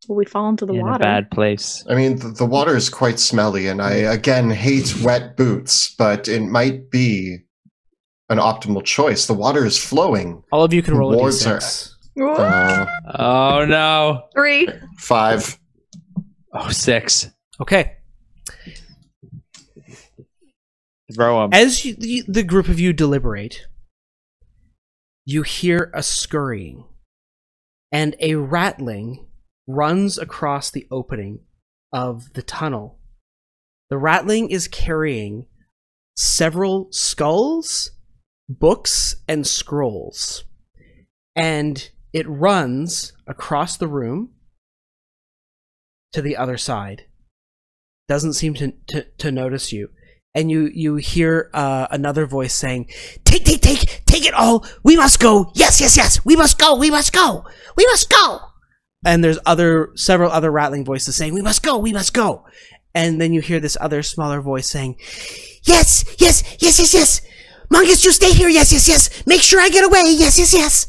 Will we fall into the water? A bad place. I mean, the water is quite smelly, and I, again, hate wet boots, but it might be an optimal choice. The water is flowing. All of you can roll a d6. Oh, no. 3. 5. Oh, 6. Okay. Throw 'em. As the group of you deliberate, you hear a scurrying and a rattling runs across the opening of the tunnel. The rattling is carrying several skulls, books, and scrolls, and it runs across the room to the other side. Doesn't seem to notice you. And you hear another voice saying, take it all. We must go. Yes. We must go. And there's several other rattling voices saying, we must go. And then you hear this other smaller voice saying, yes. Mungus, you stay here. Yes. Make sure I get away. Yes.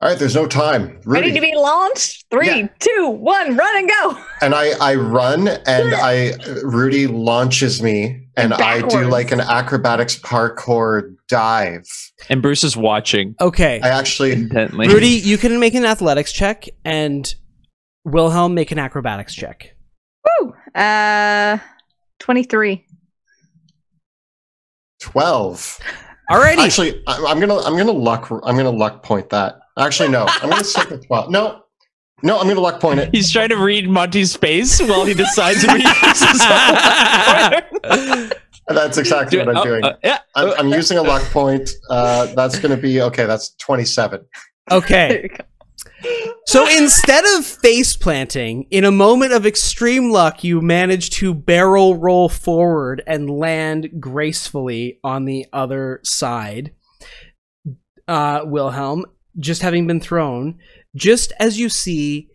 All right, there's no time. Rudy. Ready to be launched? 3, 2, 1, run and go. And I run, and Rudy launches me, and backwards. I do like an acrobatics parkour dive. And Bruce is watching. Okay. I actually... Intently. Rudy, you can make an athletics check, and Wilhelm, make an acrobatics check. Woo! 23. 12. Alrighty. Actually, I'm gonna luck point that. Actually, no. I'm going to stick with 12. No, I'm going to luck point it. He's trying to read Monty's face while he decides if he uses it. That's exactly what I'm doing. Yeah. I'm using a luck point. That's going to be, okay, that's 27. Okay. So instead of face planting, in a moment of extreme luck, you manage to barrel roll forward and land gracefully on the other side. Wilhelm, just having been thrown, just as you see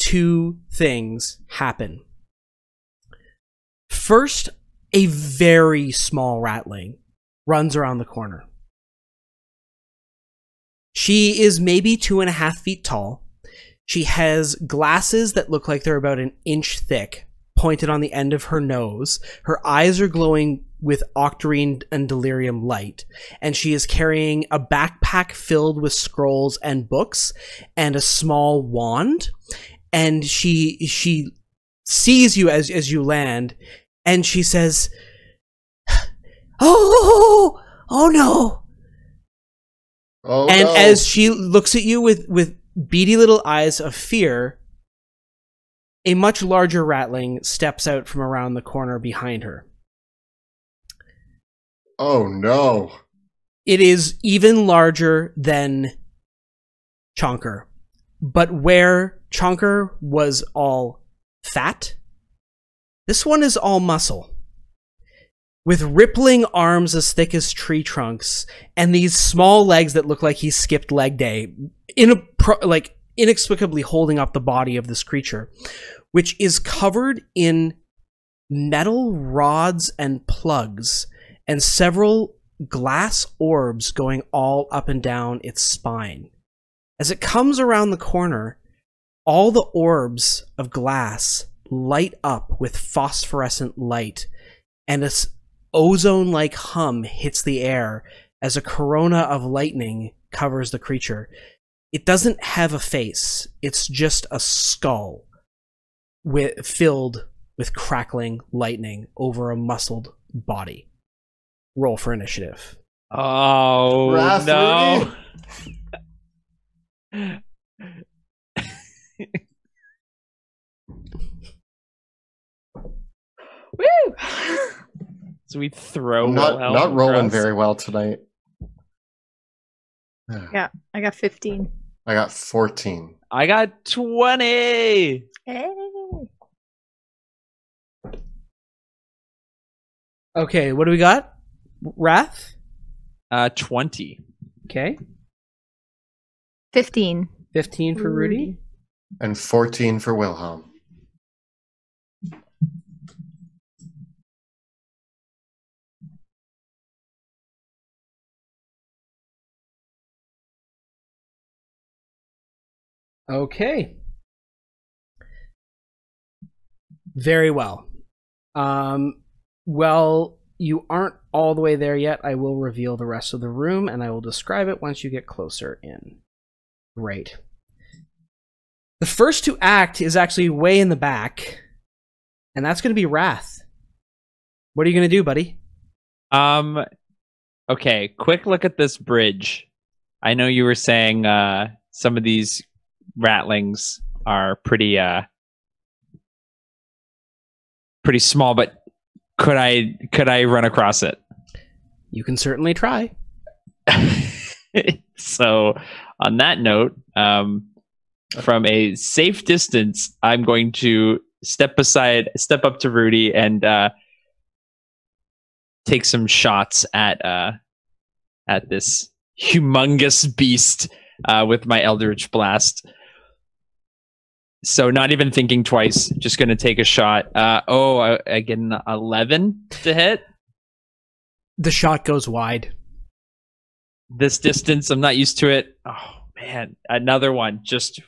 two things happen. First, a very small rattling runs around the corner. She is maybe 2.5 feet tall. She has glasses that look like they're about an inch thick, pointed on the end of her nose. Her eyes are glowing with octarine and delirium light, and she is carrying a backpack filled with scrolls and books and a small wand, and she sees you as you land, and she says, oh no. And as she looks at you with beady little eyes of fear, a much larger rattling steps out from around the corner behind her. Oh, no. It is even larger than Chonker. But where Chonker was all fat, this one is all muscle. With rippling arms as thick as tree trunks and these small legs that look like he skipped leg day, inexplicably holding up the body of this creature, which is covered in metal rods and plugs and several glass orbs going all up and down its spine. As it comes around the corner, all the orbs of glass light up with phosphorescent light, and an ozone-like hum hits the air as a corona of lightning covers the creature. It doesn't have a face. It's just a skull filled with crackling lightning over a muscled body. Roll for initiative. Oh, Wrath, no. Rudy. Woo! So we throw. Not rolling very well tonight. Yeah, I got 15. I got 14. I got 20. Hey. Okay, what do we got? Wrath? 20. Okay. 15. 15 for Rudy. And 14 for Wilhelm. Okay. Very well. Well, you aren't all the way there yet. I will reveal the rest of the room, and I will describe it once you get closer in. Great. The first to act is actually way in the back, and that's going to be Wrath. What are you going to do, buddy? Okay, quick look at this bridge. I know you were saying some of these rattlings are pretty pretty small, but could I run across it? You can certainly try. So on that note, from a safe distance, I'm going to step up to Rudy and take some shots at this humongous beast with my Eldritch Blast. So not even thinking twice, just going to take a shot. I get an 11 to hit. The shot goes wide. This distance, I'm not used to it. Oh, man. Another one. Just,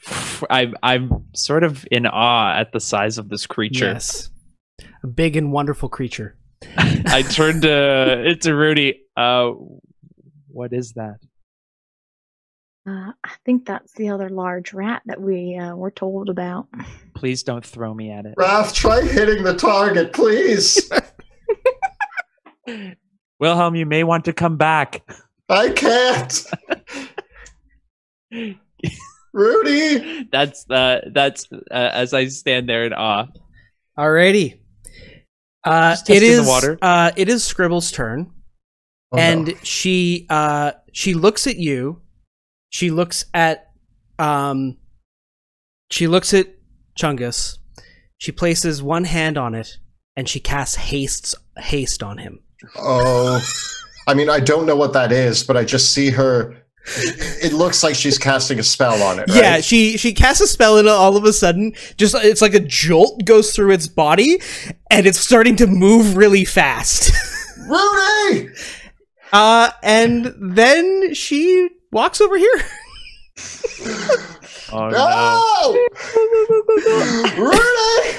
I'm sort of in awe at the size of this creature. Yes. A big and wonderful creature. I turned to Rudy. What is that? I think that's the other large rat that we were told about. Please don't throw me at it. Raph, try hitting the target, please. Wilhelm, you may want to come back. I can't. Rudy! That's as I stand there in awe. Alrighty. It is Scribble's turn. Oh, and no. She looks at you. She looks at, Chungus. She places one hand on it, and she casts haste on him. Oh, I mean, I don't know what that is, but I just see her. It looks like she's casting a spell on it. Right? Yeah, she casts a spell, and all of a sudden, it's like a jolt goes through its body, and it's starting to move really fast. Rudy. And then she walks over here. Oh, no. Rudy!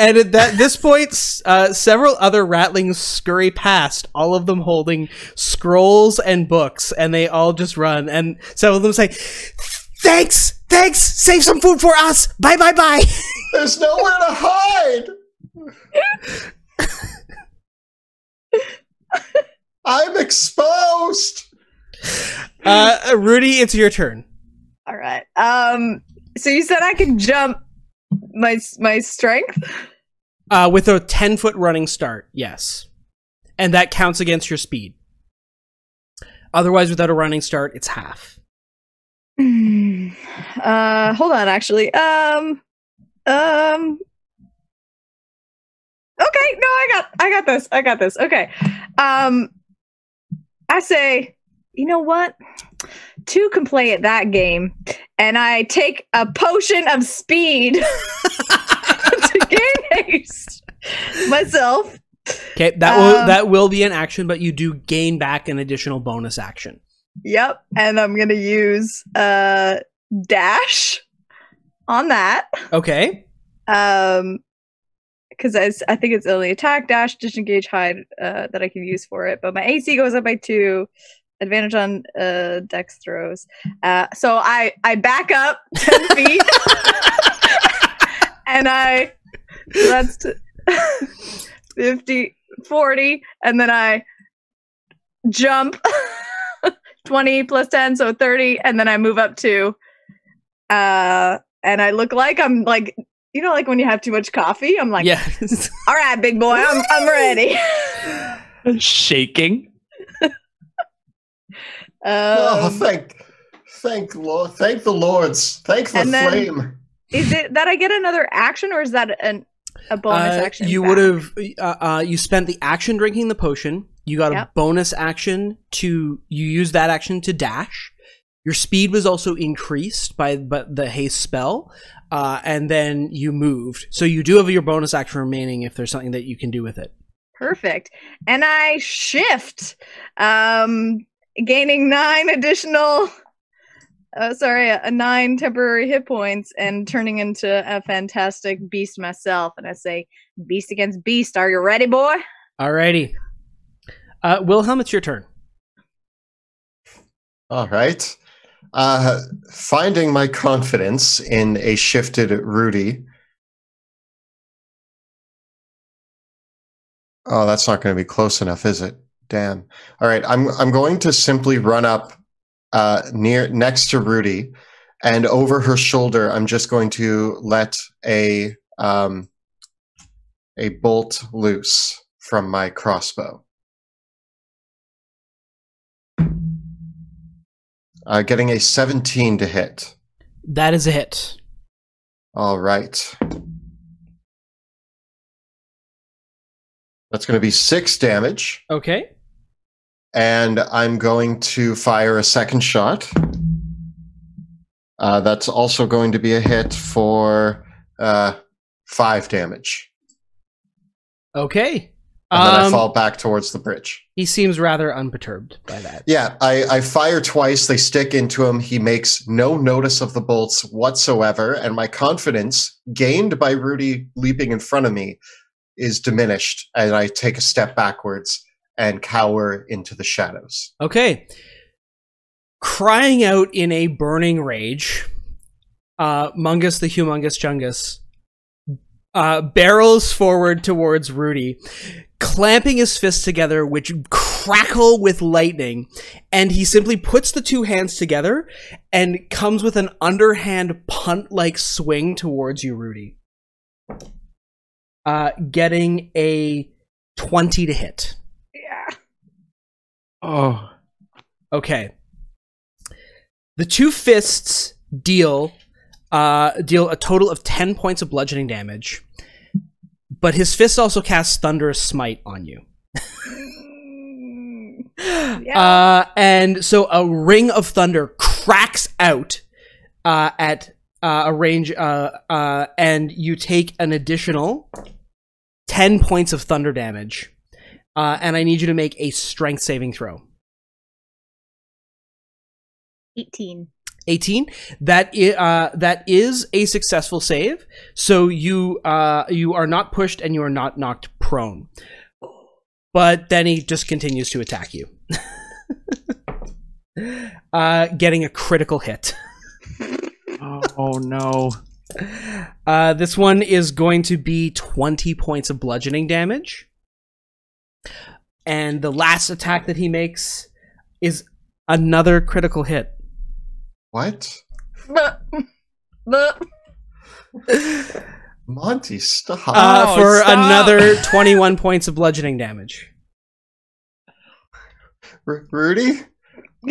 And at this point, several other rattlings scurry past, all of them holding scrolls and books, and they all just run. And some of them say, Thanks! Save some food for us! Bye! There's nowhere to hide! I'm exposed! Rudy, it's your turn. All right. So you said I could jump my strength? With a 10-foot running start, yes. And that counts against your speed. Otherwise, without a running start, it's half. Hold on, actually. Okay, no, I got this. I got this. Okay. I say, you know what? Two can play at that game, and I take a potion of speed to gain haste myself. Okay, that will be an action, but you do gain back an additional bonus action. Yep, and I'm gonna use dash on that. Okay. Because I think it's only attack, dash, disengage, hide that I can use for it. But my AC goes up by 2, advantage on dex throws. So I back up 10 feet, and that's 50, 40, and then I jump 20 plus 10, so 30, and then I move up 2. And I look like I'm like, you know, like when you have too much coffee, I'm like, yes. All right, big boy, I'm ready. Shaking. Oh, thank the lords, thank the flame. Is it that I get another action, or is that a bonus action? You would have you spent the action drinking the potion. You got a bonus action to you use that action to dash. Your speed was also increased by the haste spell, and then you moved. So you do have your bonus action remaining if there's something that you can do with it. Perfect. And I shift, gaining 9 additional, sorry, 9 temporary hit points and turning into a fantastic beast myself. And I say, beast against beast. Are you ready, boy? Alrighty. Wilhelm, it's your turn. All right. Finding my confidence in a shifted Rudy. Oh, that's not going to be close enough, is it? Damn. All right, I'm going to simply run up next to Rudy, and over her shoulder, I'm just going to let a bolt loose from my crossbow. Getting a 17 to hit. That is a hit. All right. That's going to be 6 damage. Okay. And I'm going to fire a second shot. That's also going to be a hit for 5 damage. Okay. And then I fall back towards the bridge. He seems rather unperturbed by that. Yeah, I fire twice. They stick into him. He makes no notice of the bolts whatsoever. And my confidence, gained by Rudy leaping in front of me, is diminished. And I take a step backwards and cower into the shadows. Okay. Crying out in a burning rage, Mungus the Humongous Jungus barrels forward towards Rudy, clamping his fists together, which crackle with lightning, and he simply puts the 2 hands together and comes with an underhand punt-like swing towards you, Rudy. Getting a 20 to hit. Yeah. Oh. Okay. The 2 fists deal a total of 10 points of bludgeoning damage, but his fist also casts Thunderous Smite on you. And so a ring of thunder cracks out at a range, and you take an additional 10 points of thunder damage, and I need you to make a strength saving throw. 18. 18. That is a successful save. So you are not pushed and you are not knocked prone. But then he just continues to attack you, getting a critical hit. Oh no! This one is going to be 20 points of bludgeoning damage, and the last attack that he makes is another critical hit. What? Monty, stop. For stop. Another 21 points of bludgeoning damage. Rudy?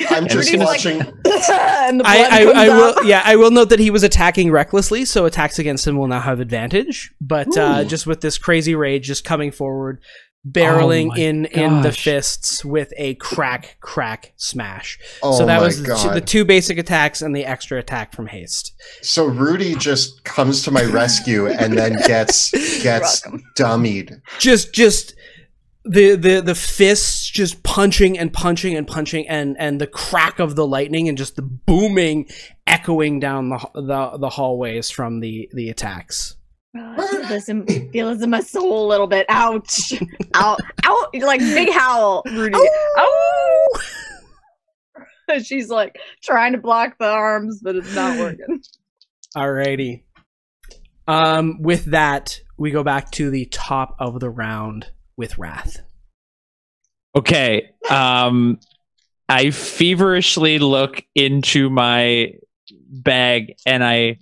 I'm just watching. Like, and the blood comes out. Yeah, I will note that he was attacking recklessly, so attacks against him will now have advantage. But just with this crazy rage, just coming forward, barreling in the fists with a crack smash. Oh, so that was the two basic attacks and the extra attack from haste. So Rudy just comes to my rescue and then gets dummied. Just. The fists just punching and the crack of the lightning and just the booming echoing down the hallways from the attacks. Feels in my soul a little bit. Ouch! Ow! Ow! Like big howl, Rudy. Ow! Ow! She's like trying to block the arms, but it's not working. Alrighty. With that, we go back to the top of the round. With Wrath. Okay. I feverishly look into my bag and I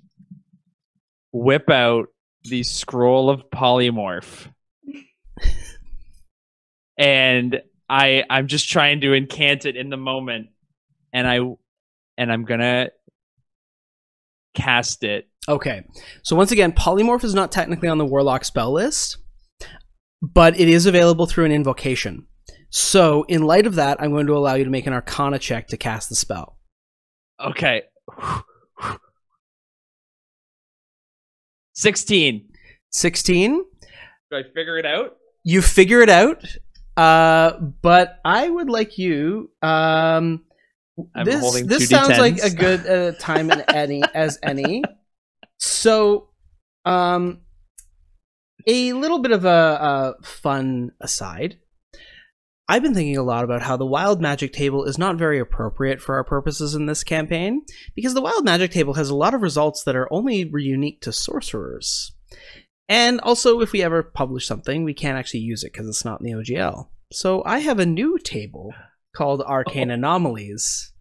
whip out the scroll of polymorph. And I'm just trying to incant it in the moment, and I'm gonna cast it. Okay. So once again, polymorph is not technically on the warlock spell list, but it is available through an invocation. So in light of that, I'm going to allow you to make an arcana check to cast the spell. Okay. 16. 16? Do I figure it out? You figure it out, but I would like you... I'm holding 2d10s. This sounds like a good time as any. So... a little bit of a fun aside. I've been thinking a lot about how the Wild Magic table is not very appropriate for our purposes in this campaign, because the Wild Magic table has a lot of results that are only unique to sorcerers. And also, if we ever publish something, we can't actually use it because it's not in the OGL. So I have a new table called Arcane Anomalies,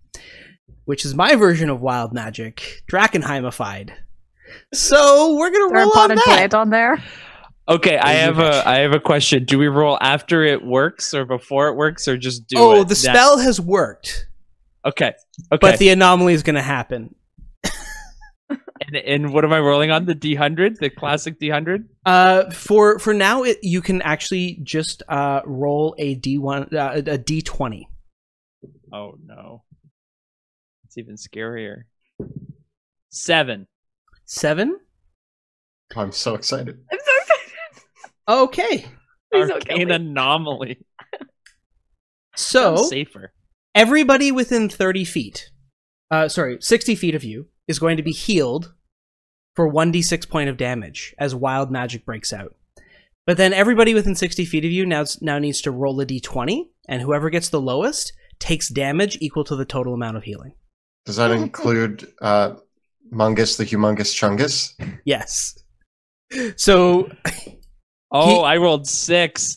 which is my version of Wild Magic, Drakkenheimified. So we're going to roll on that. On there. Okay, I have a question. Do we roll after it works or before it works, or just do it? Oh, the spell has worked. Okay. But the anomaly is going to happen. and what am I rolling on? The D100? The classic D100? For now, you can actually just roll a D1, a D20. Oh, no. It's even scarier. 7. 7? I'm so excited. Okay. Arcane anomaly. So, safer. Everybody within 30 feet, 60 feet of you, is going to be healed for 1d6 point of damage as wild magic breaks out. But then everybody within 60 feet of you now needs to roll a d20, and whoever gets the lowest takes damage equal to the total amount of healing. Does that include Mungus the Humongous Chungus? Yes. So... Oh, I rolled 6.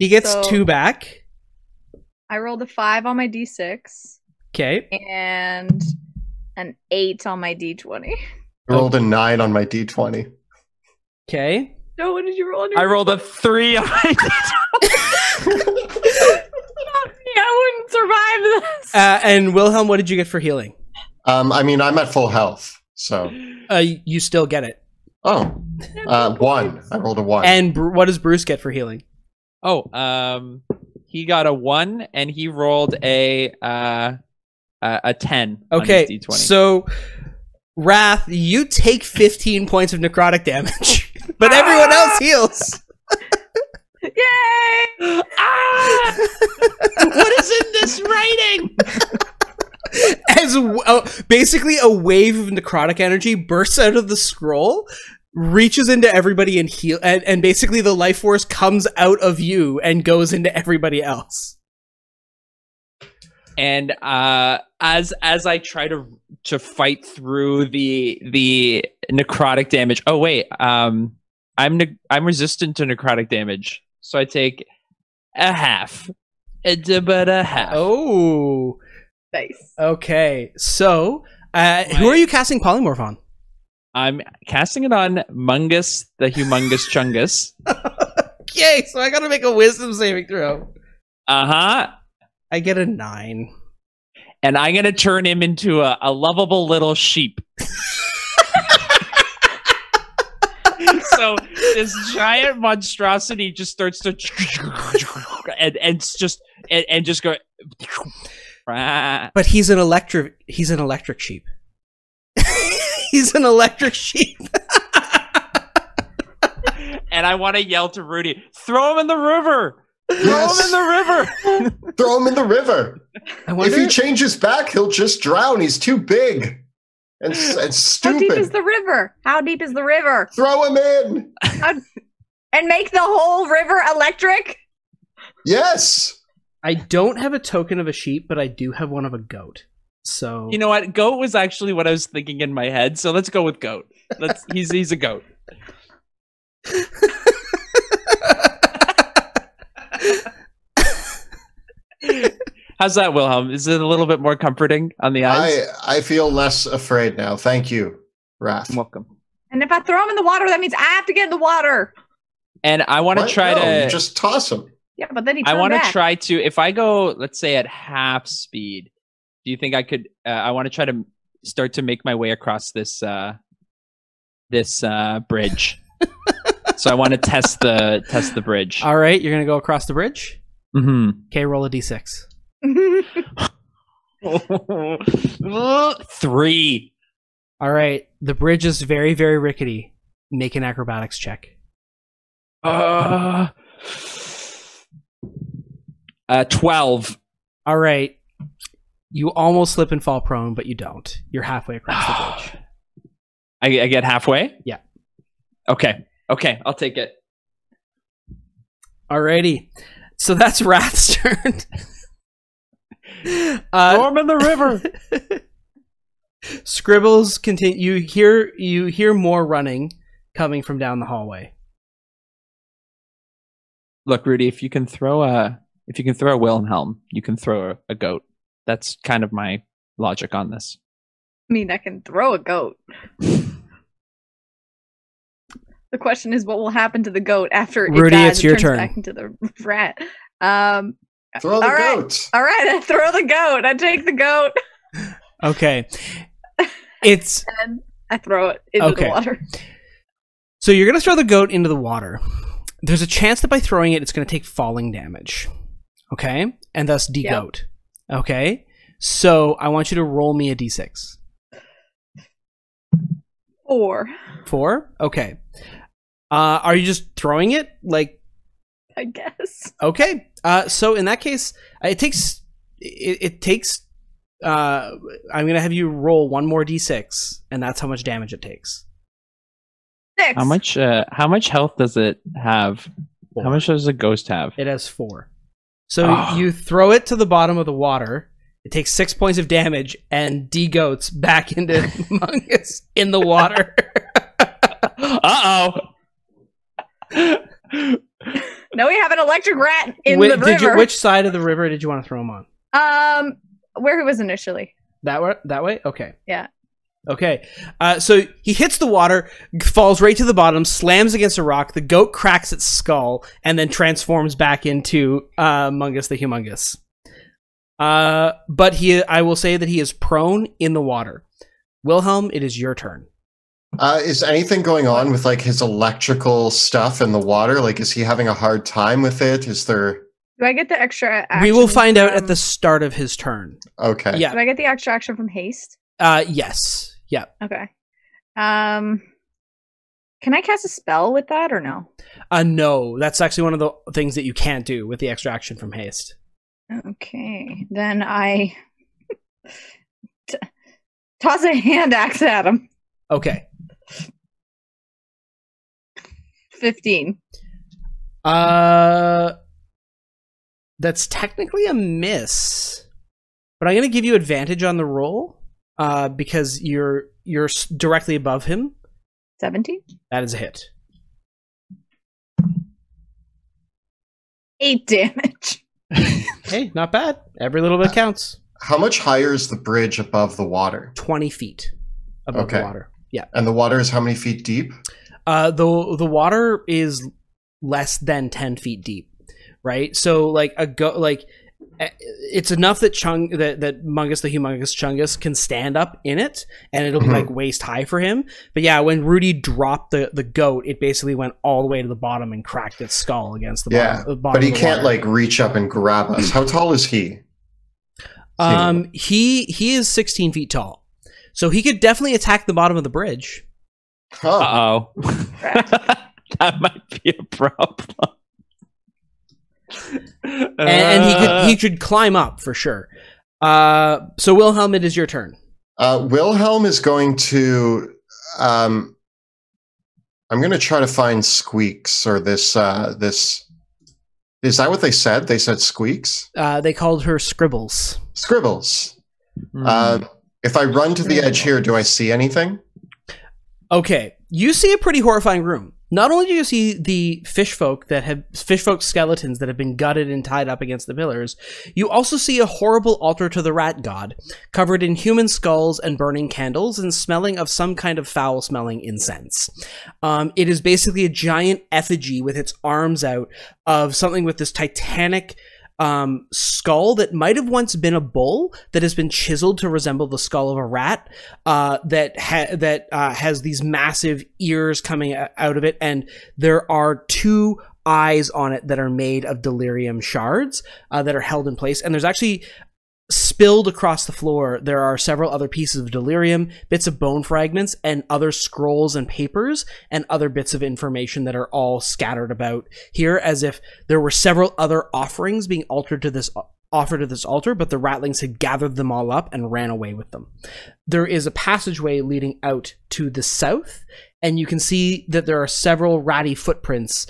He gets 2 back. I rolled a 5 on my d6. Okay. And an 8 on my d20. I rolled a 9 on my d20. Okay. No, what did you roll on your d20? I rolled a 3 on my d20. I wouldn't survive this. And Wilhelm, what did you get for healing? I mean, I'm at full health, so. You still get it. Oh, 1. I rolled a 1. And what does Bruce get for healing? Oh, he got a 1, and he rolled a 10. Okay, on his D20. So Wrath, you take 15 points of necrotic damage, but everyone else heals. Yay! What is in this writing? As basically a wave of necrotic energy bursts out of the scroll, reaches into everybody and heal, and basically the life force comes out of you and goes into everybody else. And as I try to fight through the necrotic damage. Oh wait, I'm resistant to necrotic damage, so I take about a half. Oh. Nice. Okay, so who are you casting polymorph on? I'm casting it on Mungus the Humongous Chungus. Okay, so I gotta make a wisdom saving throw. I get a 9. and I'm going to turn him into a lovable little sheep. So this giant monstrosity just starts to and just go. But he's an electric sheep. He's an electric sheep. And I want to yell to Rudy, throw him in the river. Throw him in the river. Throw him in the river. If he changes back, he'll just drown. He's too big. And stupid. How deep is the river? How deep is the river? Throw him in. And make the whole river electric? Yes. I don't have a token of a sheep, but I do have one of a goat. So you know what? Goat was actually what I was thinking in my head. So let's go with goat. Let's. He's a goat. How's that, Wilhelm? Is it a little bit more comforting on the eyes? I feel less afraid now. Thank you, Wrath. Welcome. And if I throw him in the water, that means I have to get in the water. And I want to try to just toss him. Yeah, but then he turned back. I want to try to. If I go, let's say at half speed, do you think I could? I want to try to start to make my way across this this bridge. So I want to test the bridge. All right, you're gonna go across the bridge. Mm-hmm. Okay, roll a d6. 3. All right, the bridge is very, very rickety. Make an acrobatics check. 12. All right, you almost slip and fall prone, but you don't. You're halfway across the bridge. I get halfway. Yeah. Okay. Okay, I'll take it. Alrighty. So that's Wrath's turn. Storm in the river. Scribbles continue. You hear more running coming from down the hallway. Look, Rudy, if you can throw a Wilhelm, you can throw a goat. That's kind of my logic on this. I mean, I can throw a goat. The question is, what will happen to the goat after it Rudy, dies? It's your turn. Back into the rat. Throw the goat. All right, I throw the goat. I take the goat. Okay. It's. And I throw it into the water. So you're going to throw the goat into the water. There's a chance that by throwing it, it's going to take falling damage. Okay? And thus de-goat. Yep. Okay? So I want you to roll me a d6. 4. 4? Okay. Are you just throwing it? Like, I guess. Okay. So in that case, it takes. I'm gonna have you roll one more d6, and that's how much damage it takes. 6. How much? How much health does it have? 4. How much does a ghost have? It has 4. So you throw it to the bottom of the water. It takes 6 points of damage and de-goats back into Mungus in the water. Uh oh. No, we have an electric rat in the river. Which side of the river did you want to throw him on? Where he was initially. That way? Okay. Yeah. Okay. So he hits the water, falls right to the bottom, slams against a rock, the goat cracks its skull, and then transforms back into Mungus the Humongous. But I will say that he is prone in the water. Wilhelm, it is your turn. Is anything going on with like his electrical stuff in the water? Like, is he having a hard time with it? Is there? Do I get the extra action? We will find out at the start of his turn. Okay. Yeah. Do I get the extra action from haste? Yes. Yeah. Okay. Can I cast a spell with that or no? No. That's actually one of the things that you can't do with the extra action from haste. Okay. Then I toss a hand axe at him. Okay. 15. That's technically a miss, but I'm going to give you advantage on the roll because you're directly above him. 17. That is a hit. 8 damage. Hey, not bad. Every little bit counts. How much higher is the bridge above the water? 20 feet above the water. Yeah. And the water is how many feet deep? The water is less than 10 feet deep, right? So like it's enough that Mungus, the humongous Chungus, can stand up in it, and it'll be like waist high for him. But yeah, when Rudy dropped the goat, it basically went all the way to the bottom and cracked its skull against the bottom. Yeah, but he can't like reach up and grab us. How tall is he? He is 16 feet tall, so he could definitely attack the bottom of the bridge. Huh. Uh oh, that might be a problem. And he could climb up for sure. So Wilhelm, it is your turn. Wilhelm is going to I'm going to try to find Squeaks, or this this is that what they said? They said Squeaks? They called her Scribbles. Scribbles. Mm. If I run to the edge here, do I see anything? Okay, you see a pretty horrifying room. Not only do you see the fish folk skeletons that have been gutted and tied up against the pillars, you also see a horrible altar to the Rat God, covered in human skulls and burning candles and smelling of some kind of foul-smelling incense. It is basically a giant effigy with its arms out of something with this titanic skull that might have once been a bull that has been chiseled to resemble the skull of a rat, that has these massive ears coming out of it, and there are two eyes on it that are made of delirium shards that are held in place. And there's actually spilled across the floor, there are several other pieces of delirium, bits of bone fragments, and other scrolls and papers, and other bits of information that are all scattered about here, as if there were several other offerings being offered to this altar, but the Ratlings had gathered them all up and ran away with them. There is a passageway leading out to the south, and you can see that there are several ratty footprints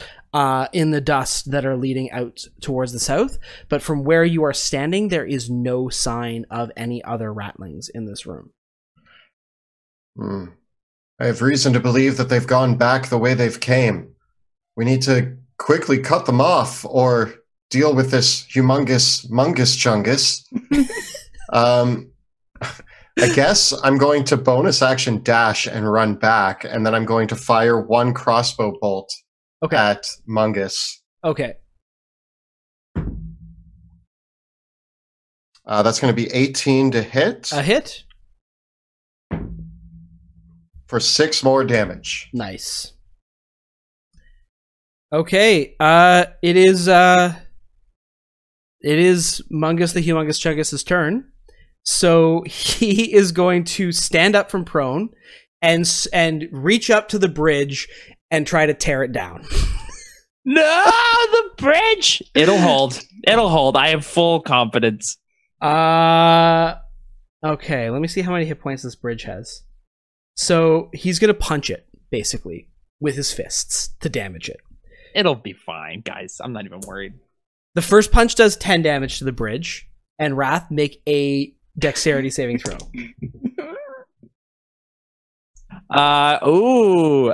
in the dust that are leading out towards the south, but from where you are standing, there is no sign of any other Ratlings in this room. Hmm. I have reason to believe that they've gone back the way they've came. We need to quickly cut them off, or deal with this humongous Mungus Chungus. I guess I'm going to bonus action dash and run back, and then I'm going to fire one crossbow bolt. Okay. At Mungus. Okay. That's going to be 18 to hit. A hit? For 6 more damage. Nice. Okay. It is Mungus the Humongous Chungus's turn. So he is going to stand up from prone and reach up to the bridge and try to tear it down. No, the bridge! It'll hold. It'll hold. I have full confidence. Okay, let me see how many hit points this bridge has. So he's going to punch it, basically, with his fists to damage it. It'll be fine, guys. I'm not even worried. The first punch does 10 damage to the bridge, and Wrath, make a dexterity saving throw. Oh,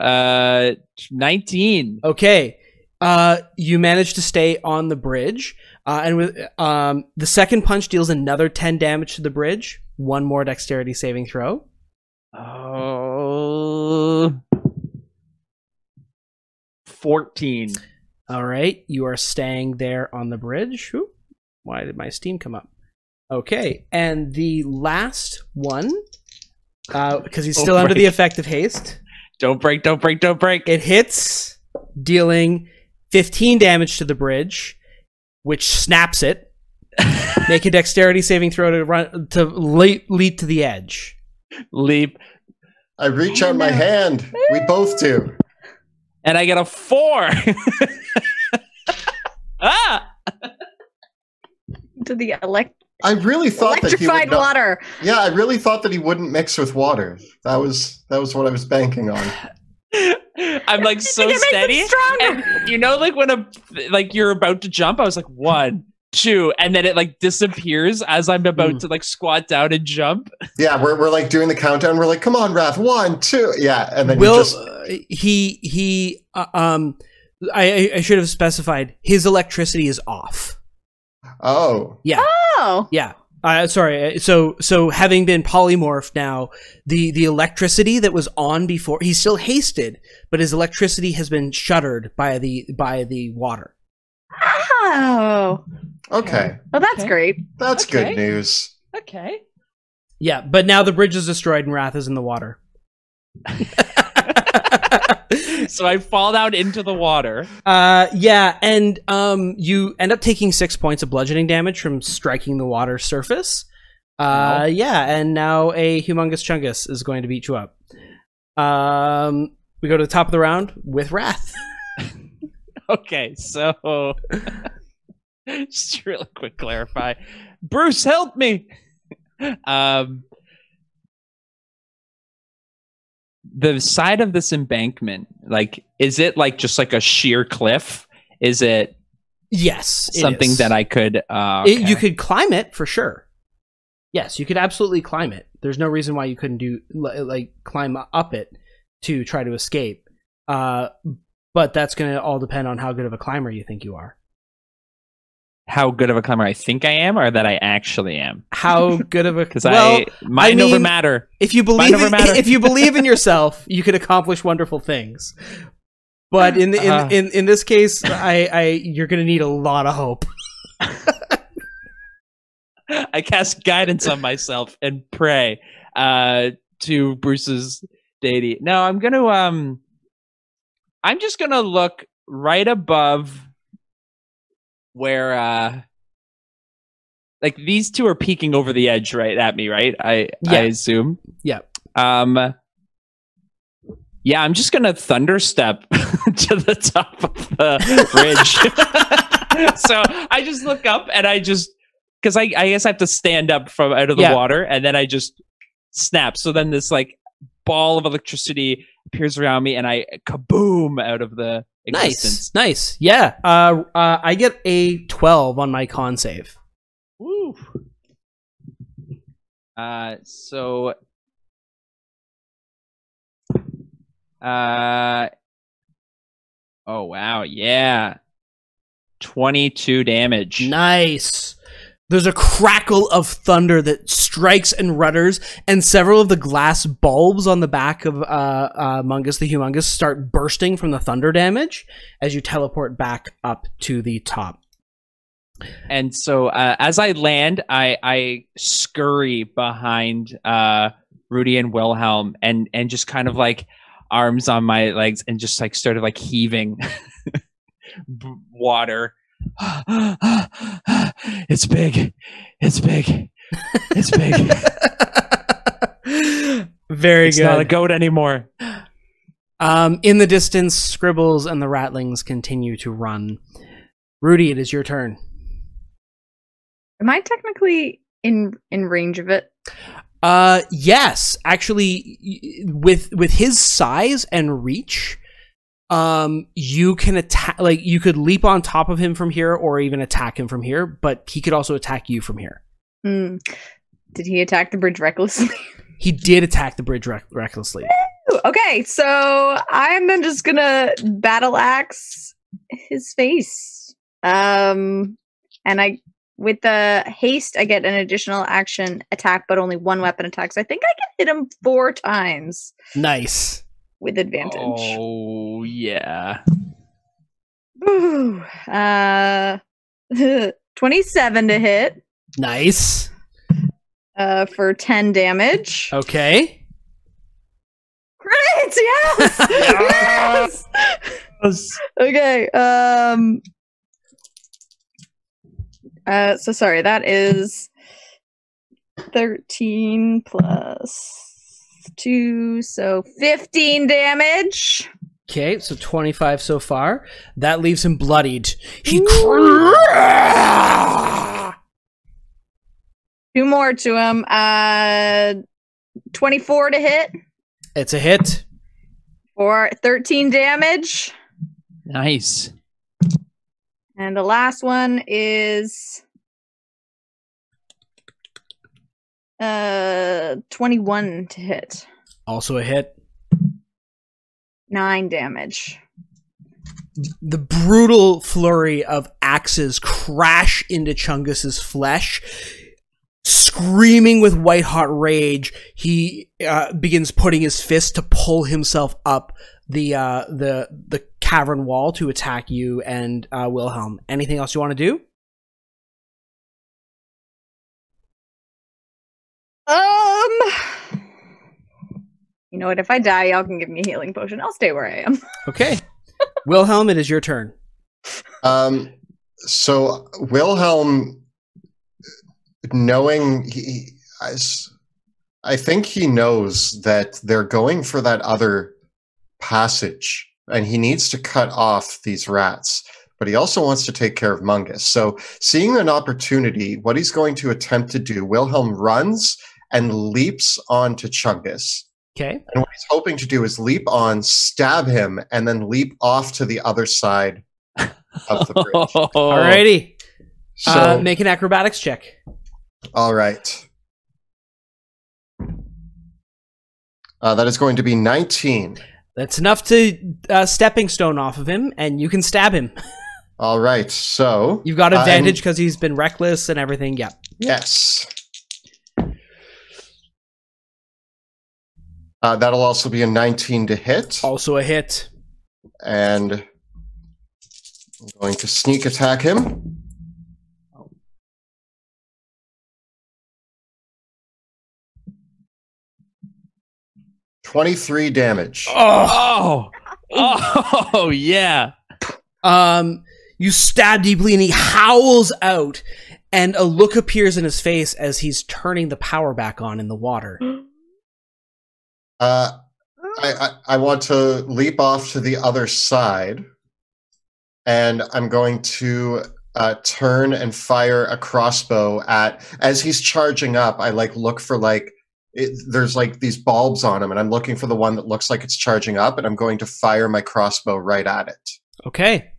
19. Okay. You managed to stay on the bridge. And with, the second punch deals another 10 damage to the bridge. One more dexterity saving throw. Oh. 14. All right. You are staying there on the bridge. Ooh, why did my Steam come up? Okay. And the last one, because he's still under the effect of haste. Don't break, don't break, don't break. It hits, dealing 15 damage to the bridge, which snaps it. Make a dexterity saving throw to leap to the edge. Leap. I reach out my hand. We both do. And I get a 4. Ah! To the I really thought electrified that he would water. Not, yeah, I really thought that he wouldn't mix with water. That was what I was banking on. I'm like so steady. And, you know, like when you're about to jump, I was like 1, 2, and then it like disappears as I'm about to like squat down and jump. Yeah, we're like doing the countdown. We're like, come on, Wrath, 1, 2, yeah, and then I should have specified his electricity is off. Oh. Yeah. Oh. Yeah. Sorry. So having been polymorphed now, the electricity that was on before, he's still hasted, but his electricity has been shuttered by the water. Oh. Okay. Well, that's great. That's good news. Okay. Yeah, but now the bridge is destroyed and Wrath is in the water. So I fall down into the water. Yeah, and you end up taking 6 points of bludgeoning damage from striking the water surface. Wow. Yeah, and now a humongous chungus is going to beat you up. We go to the top of the round with Wrath. Okay, so just really quick clarify. Bruce, help me. The side of this embankment, like, is it like just like a sheer cliff? Is it? Yes, something that I could. You could climb it for sure. Yes, you could absolutely climb it. There's no reason why you couldn't do like climb up it to try to escape. But that's going to all depend on how good of a climber you think you are. How good of a climber I think I am, or that I actually am. How good of a because well, I mind I mean, over matter. If you believe, if you believe in yourself, you could accomplish wonderful things. But in this case, I you're going to need a lot of hope. I cast guidance on myself and pray to Bruce's deity. No, I'm going to I'm just going to look right above where like these two are peeking over the edge right at me, right? I assume. Yeah. Yeah, I'm just gonna thunderstep to the top of the bridge. So I just look up and I just because I guess I have to stand up from out of the water, and then I just snap. So then this like ball of electricity appears around me and I kaboom out of the existence. Nice. Yeah. I get a 12 on my con save. Woo. Oh wow, yeah. 22 damage. Nice. There's a crackle of thunder that strikes and rudders, and several of the glass bulbs on the back of Mungus the Humongous start bursting from the thunder damage as you teleport back up to the top. And so as I land, I scurry behind Rudy and Wilhelm and just kind of like arms on my legs and just like sort of like heaving water. It's big. It's big. It's big. Very it's good. It's not a goat anymore. In the distance, Scribbles and the Ratlings continue to run. Rudy, it is your turn. Am I technically in range of it? Yes. Actually, with his size and reach, you can attack, like, you could leap on top of him from here or even attack him from here, but he could also attack you from here. Mm. Did he attack the bridge recklessly? He did attack the bridge recklessly. Ooh, okay, so I'm then just gonna battle axe his face. And I, with the haste, I get an additional action attack, but only one weapon attack. So I think I can hit him 4 times. Nice. With advantage. Oh, yeah. Ooh, 27 to hit. Nice. For 10 damage. Okay. Great! Yes! Yes! Okay. So, sorry, that is 13 plus... 2, so 15 damage. Okay, so 25 so far. That leaves him bloodied. He 2 more to him. 24 to hit. It's a hit. For 13 damage. Nice. And the last one is 21 to hit. Also a hit. 9 damage. The brutal flurry of axes crash into Chungus's flesh. Screaming with white-hot rage, he begins putting his fist to pull himself up the cavern wall to attack you and Wilhelm. Anything else you want to do? You know what? If I die, y'all can give me a healing potion. I'll stay where I am. Okay. Wilhelm, it is your turn. So Wilhelm, knowing he, I think he knows that they're going for that other passage, and he needs to cut off these rats. But he also wants to take care of Mungus. So seeing an opportunity, what he's going to attempt to do, Wilhelm runs and leaps onto Chungus. Okay. And what he's hoping to do is leap on, stab him, and then leap off to the other side of the bridge. Alrighty. So, make an acrobatics check. All right. That is going to be 19. That's enough to stepping stone off of him, and you can stab him. All right, so... You've got advantage because he's been reckless and everything, yeah. Yes. That'll also be a 19 to hit. Also a hit. And I'm going to sneak attack him. .23 damage. Oh yeah. You stab deeply and he howls out, and a look appears in his face as he's turning the power back on in the water. I want to leap off to the other side, and I'm going to turn and fire a crossbow at, as he's charging up, I like look for like, there's like these bulbs on him, and I'm looking for the one that looks like it's charging up, and I'm going to fire my crossbow right at it. Okay.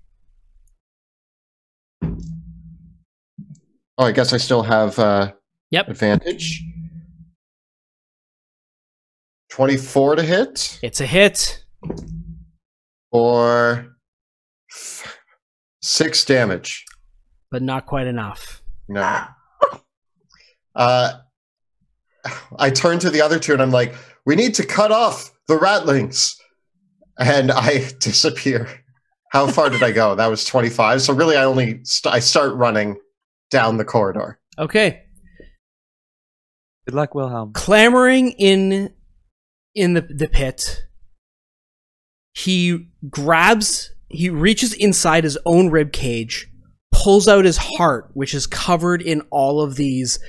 Oh, I guess I still have advantage. 24 to hit. It's a hit. Or 6 damage. But not quite enough. No. I turn to the other two and I'm like, we need to cut off the ratlings. And I disappear. How far did I go? That was 25. So really, I only I start running down the corridor. Okay. Good luck, Wilhelm. Clamoring in the pit, he grabs, he reaches inside his own rib cage, pulls out his heart, which is covered in all of these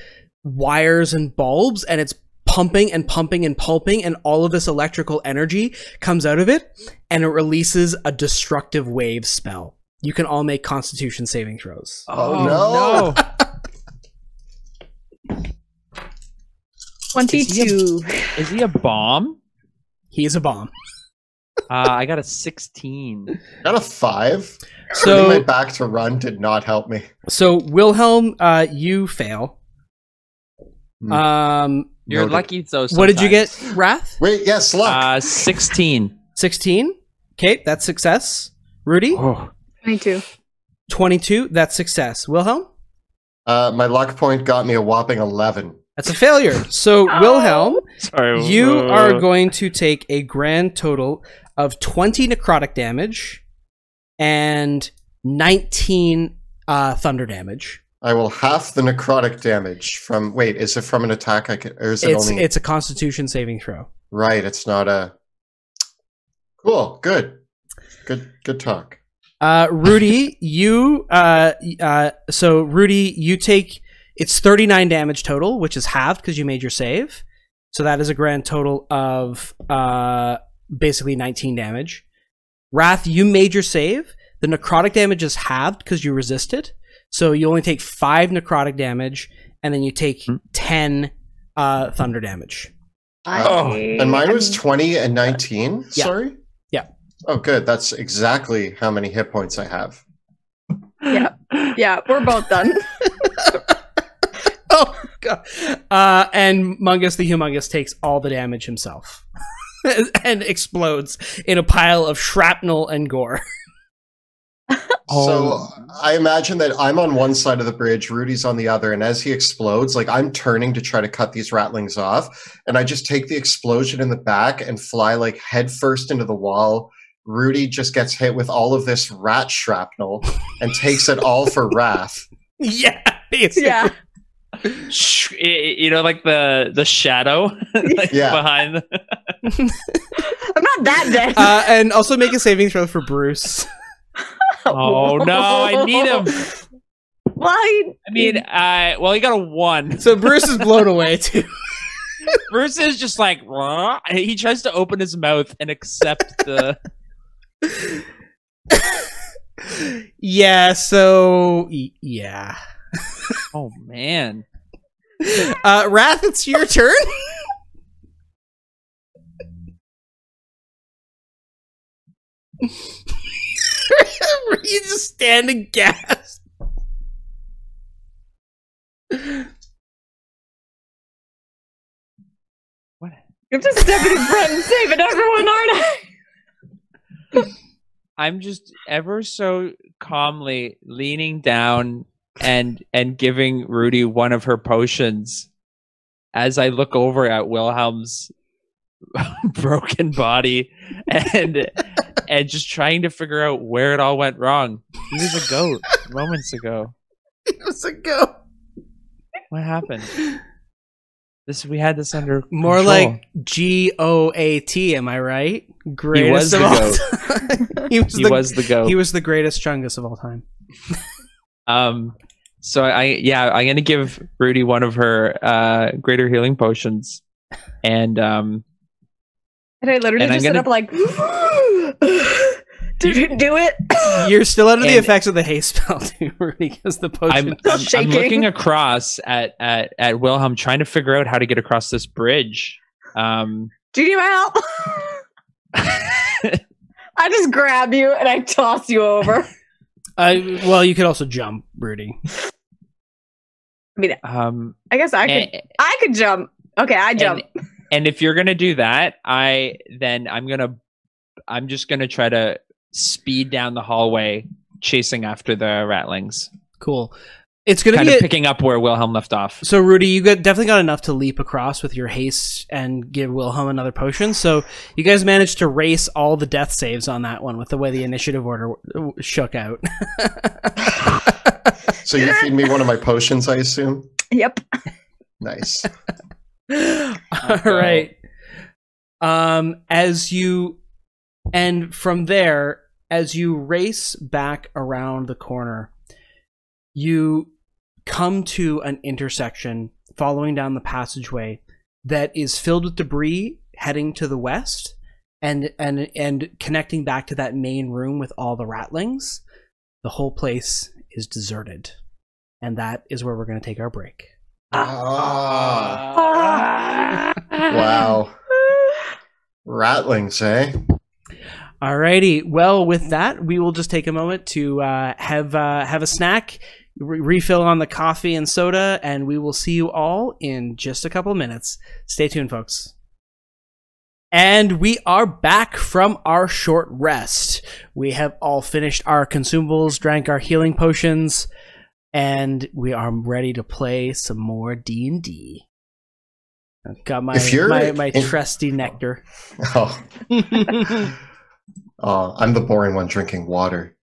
wires and bulbs, and it's pumping and pumping and pulping, and all of this electrical energy comes out of it, and it releases a destructive wave spell. You can all make Constitution saving throws. Oh, no. 22. Is he a bomb? He is a bomb. I got a 16. Got a 5. So my back to run did not help me. So Wilhelm, you fail. You're lucky though. Sometimes. What did you get, Wrath? Wait, yes, luck. 16. 16? Okay, that's success. Rudy? Oh. 22. 22, that's success. Wilhelm? My luck point got me a whopping 11. That's a failure. So, Wilhelm, sorry, you are going to take a grand total of 20 necrotic damage and 19 thunder damage. I will half the necrotic damage from... Wait, is it from an attack? I can, or is it only... It's a Constitution saving throw. Right, it's not a... Cool, good. Good talk. Rudy, you... so, Rudy, you take... It's 39 damage total, which is halved because you made your save. So that is a grand total of basically 19 damage. Wrath, you made your save. The necrotic damage is halved because you resisted. So you only take 5 necrotic damage, and then you take 10 thunder damage. Oh, and mine was 20 and 19? Yeah. Sorry? Yeah. Oh, good. That's exactly how many hit points I have. Yeah. Yeah, we're both done. Oh, God. And Mungus the Humongous takes all the damage himself and explodes in a pile of shrapnel and gore. So I imagine that I'm on one side of the bridge, Rudy's on the other, and as he explodes, like I'm turning to try to cut these ratlings off, and I just take the explosion in the back and fly like headfirst into the wall Rudy just gets hit with all of this rat shrapnel and takes it all for Wrath. Yeah, basically. Yeah. You know, like the shadow like yeah. behind. I'm not that dead. And also make a saving throw for Bruce. Oh no, I need him. Why? I mean, well, he got a 1. So Bruce is blown away too. Bruce is just like, Wah. He tries to open his mouth and accept the. Yeah. So yeah. Oh man. Wrath, it's your turn. You just stand aghast. What? I'm just stepping in front and saving everyone, aren't I? I'm just ever so calmly leaning down and giving Rudy one of her potions as I look over at Wilhelm's broken body and just trying to figure out where it all went wrong. He was a goat moments ago. He was a goat. What happened? This we had this under more control. Like GOAT, am I right? Greatest he was the goat. he was the goat. He was the greatest Chungus of all time. So I'm gonna give Rudy one of her greater healing potions. And I literally and just sit up like, did you do it? You're still under the effects of the haste spell, too, Rudy, because the potion. I'm looking across at Wilhelm, trying to figure out how to get across this bridge. Do you need my help? I just grab you and I toss you over. Well, you could also jump, Rudy. I mean, I guess I could jump. Okay, I jump. And if you're gonna do that, I'm just gonna try to speed down the hallway, chasing after the ratlings. Cool. It's gonna be picking up where Wilhelm left off. So Rudy, you definitely got enough to leap across with your haste and give Wilhelm another potion. So you guys managed to race all the death saves on that one with the way the initiative order shook out. So you feed me one of my potions, I assume. Yep. Nice. All right. As you race back around the corner, you come to an intersection following down the passageway that is filled with debris heading to the west and connecting back to that main room with all the ratlings. The whole place is deserted. And that is where we're going to take our break. Wow. Ratlings, eh? Alrighty. Well, with that, we will just take a moment to have a snack, refill on the coffee and soda, and we will see you all in just a couple of minutes. Stay tuned, folks. And we are back from our short rest. We have all finished our consumables, drank our healing potions, and we are ready to play some more D&D. I've got my trusty nectar. Oh. Oh, I'm the boring one drinking water.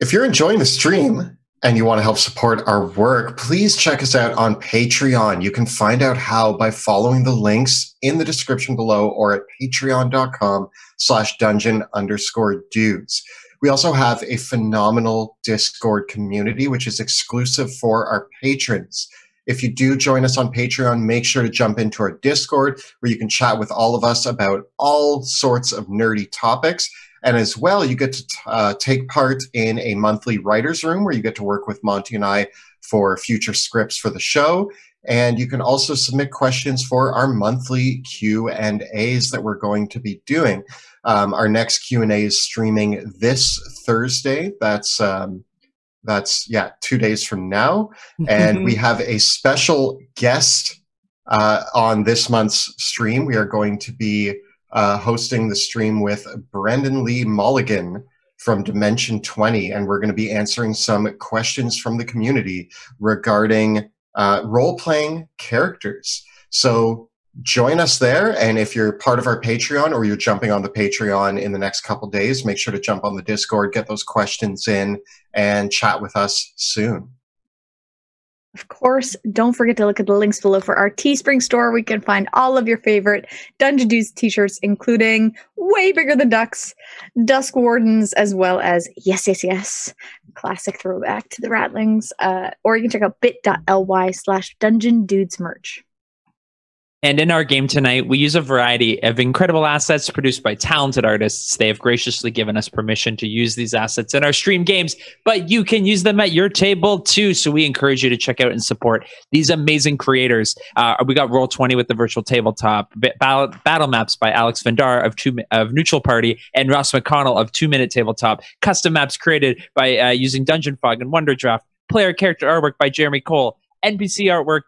If you're enjoying the stream and you want to help support our work, please check us out on Patreon. You can find out how by following the links in the description below or at patreon.com/dungeon_dudes. We also have a phenomenal Discord community, which is exclusive for our patrons. If you do join us on Patreon, make sure to jump into our Discord, where you can chat with all of us about all sorts of nerdy topics. And as well, you get to take part in a monthly writer's room, where you get to work with Monty and I for future scripts for the show. And you can also submit questions for our monthly Q&As that we're going to be doing. Our next Q&A is streaming this Thursday. That's yeah, 2 days from now. And we have a special guest on this month's stream. We are going to be hosting the stream with Brennan Lee Mulligan from Dimension 20. And we're going to be answering some questions from the community regarding role-playing characters. So join us there. And if you're part of our Patreon or you're jumping on the Patreon in the next couple days, make sure to jump on the Discord, get those questions in, and chat with us soon. Of course, don't forget to look at the links below for our Teespring store. We can find all of your favorite Dungeon Dudes t-shirts, including Way Bigger Than Ducks, Dusk Wardens, as well as Yes, Yes, Yes, classic throwback to the Ratlings. Or you can check out bit.ly/Dungeon Dudes merch. And in our game tonight, we use a variety of incredible assets produced by talented artists. They have graciously given us permission to use these assets in our stream games, but you can use them at your table too. So we encourage you to check out and support these amazing creators. We got Roll20 with the virtual tabletop, Battle Maps by Alex Vendar of Neutral Party and Ross McConnell of 2 Minute Tabletop, custom maps created by using Dungeon Fog and Wonder Draft, player character artwork by Jeremy Cole, NPC artwork,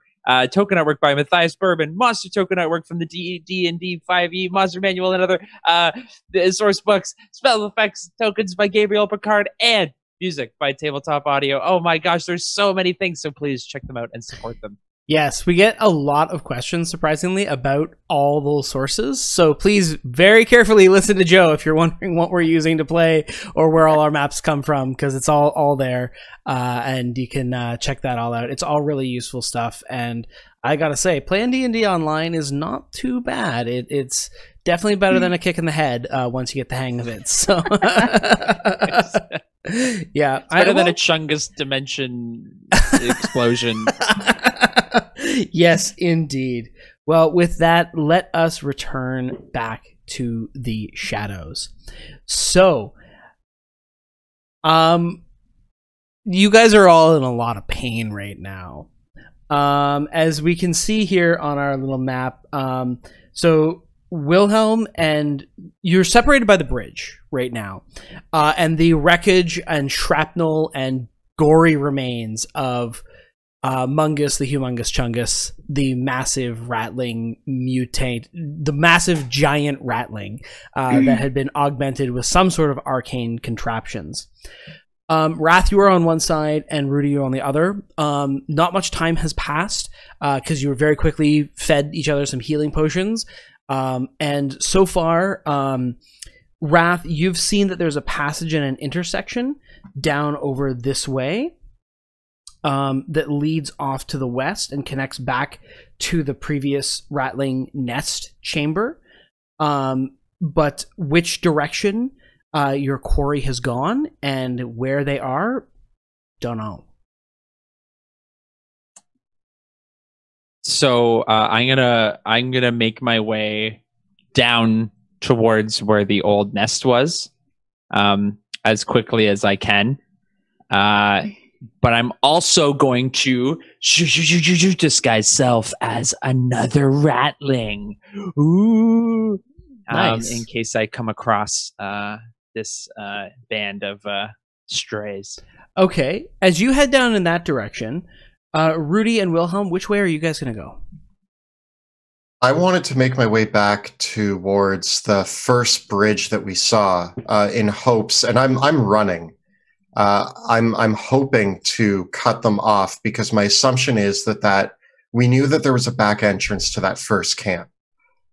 token artwork by Matthias Bourbon, monster token artwork from the D&D 5e Monster Manual and other source books, spell effects tokens by Gabriel Picard, and music by Tabletop Audio. Oh my gosh, there's so many things, so please check them out and support them. Yes, we get a lot of questions, surprisingly, about all those sources, so please very carefully listen to Joe if you're wondering what we're using to play or where all our maps come from, because it's all there, and you can check that all out. It's all really useful stuff, and I gotta say, playing D&D online is not too bad. It's definitely better than a kick in the head once you get the hang of it, so... Yeah, it's better than a Chungus dimension explosion. Yes, indeed. Well, with that, let us return back to the shadows. So, you guys are all in a lot of pain right now. As we can see here on our little map, so Wilhelm and you're separated by the bridge right now, and the wreckage and shrapnel and gory remains of Mungus, the humongous Chungus, the massive rattling mutant, the massive giant rattling that had been augmented with some sort of arcane contraptions. Wrath, you are on one side, and Rudy, you're on the other. Not much time has passed because you were very quickly fed each other some healing potions. And so far, Wrath, you've seen that there's a passage and an intersection down over this way that leads off to the west and connects back to the previous rattling nest chamber. But which direction your quarry has gone and where they are, don't know. So I'm gonna make my way down towards where the old nest was as quickly as I can. But I'm also going to disguise self as another rattling. Ooh, nice. In case I come across this band of strays. Okay, as you head down in that direction. Rudy and Wilhelm, which way are you guys going to go? I wanted to make my way back towards the first bridge that we saw in hopes, and I'm running. I'm hoping to cut them off because my assumption is that we knew that there was a back entrance to that first camp.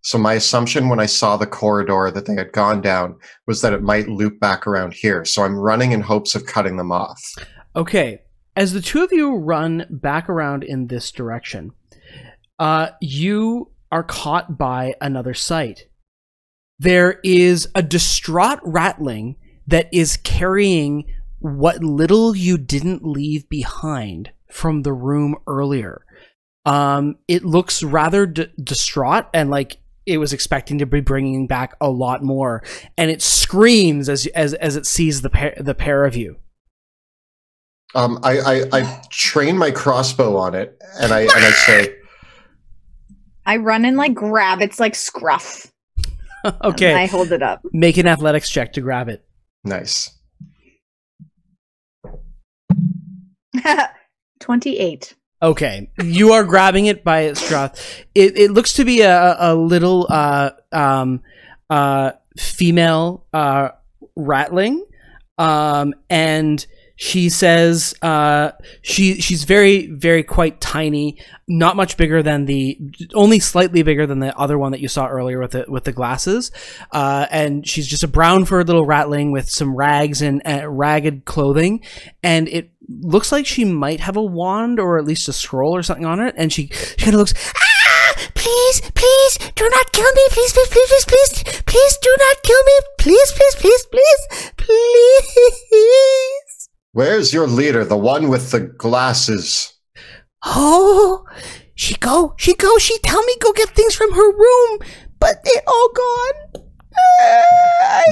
So my assumption when I saw the corridor that they had gone down was that it might loop back around here. So I'm running in hopes of cutting them off. Okay. As the two of you run back around in this direction, you are caught by another sight. There is a distraught rattling that is carrying what little you didn't leave behind from the room earlier. It looks rather distraught and like it was expecting to be bringing back a lot more, and it screams as it sees the pair of you. I train my crossbow on it, and I say, I run and like grab its like scruff. Okay, and I hold it up. Make an athletics check to grab it. Nice. 28. Okay, you are grabbing it by its scruff. It looks to be a little female rattling, and She says she's very, very quite tiny, not much bigger than the, only slightly bigger than the other one that you saw earlier with the glasses. And she's just a brown furred little ratling with some rags and ragged clothing. And it looks like she might have a wand or at least a scroll or something on it. And she kind of looks, ah, please, please do not kill me. Please, please, please, please, please, please do not kill me. Please, please, please, please, please. Where's your leader, the one with the glasses? Oh, she go, she tell me go get things from her room, but it all gone.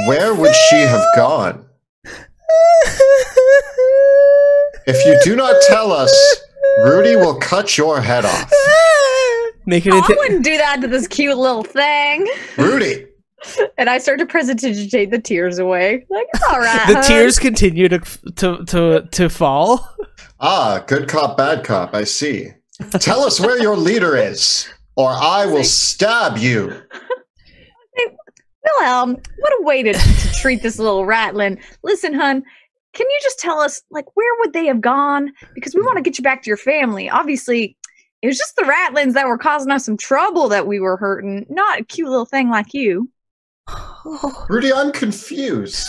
Where would she have gone? If you do not tell us, Rudy will cut your head off. Make it I wouldn't do that to this cute little thing. Rudy. And I start to precipitate the tears away. Like, all right. The tears continue to fall. Ah, good cop, bad cop. I see. Tell us where your leader is, or I will stab you. Wilhelm, what a way to treat this little ratlin. Listen, hun, can you just tell us, like, where would they have gone? Because we want to get you back to your family. Obviously, it was just the ratlins that were causing us some trouble that we were hurting. Not a cute little thing like you. Oh. Rudy, I'm confused.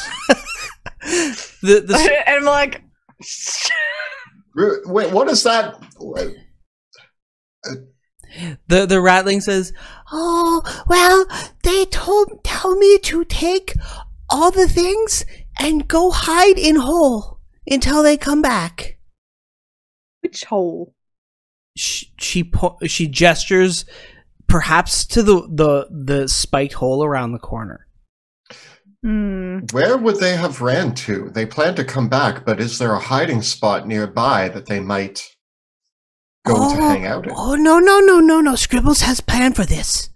I'm like, wait, what is that? The rattling says, "Oh, well, they tell me to take all the things and go hide in hole until they come back." Which hole? She gestures. Perhaps to the spiked hole around the corner. Mm. Where would they have ran to? They plan to come back, but is there a hiding spot nearby that they might go to hang out in? Oh, no. Scribbles has planned for this.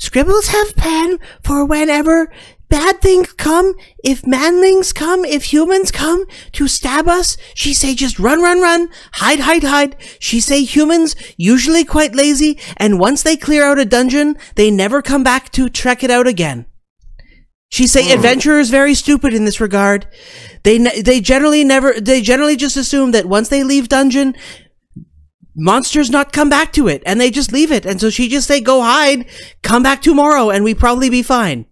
Scribbles have planned for whenever bad things come, if manlings come, if humans come to stab us, she say just run, hide. She say humans, usually quite lazy, and once they clear out a dungeon, they never come back to check it out again. She say adventurers very stupid in this regard. They generally just assume that once they leave dungeon, monsters not come back to it, and they just leave it, and so she just say go hide, come back tomorrow, and we probably be fine.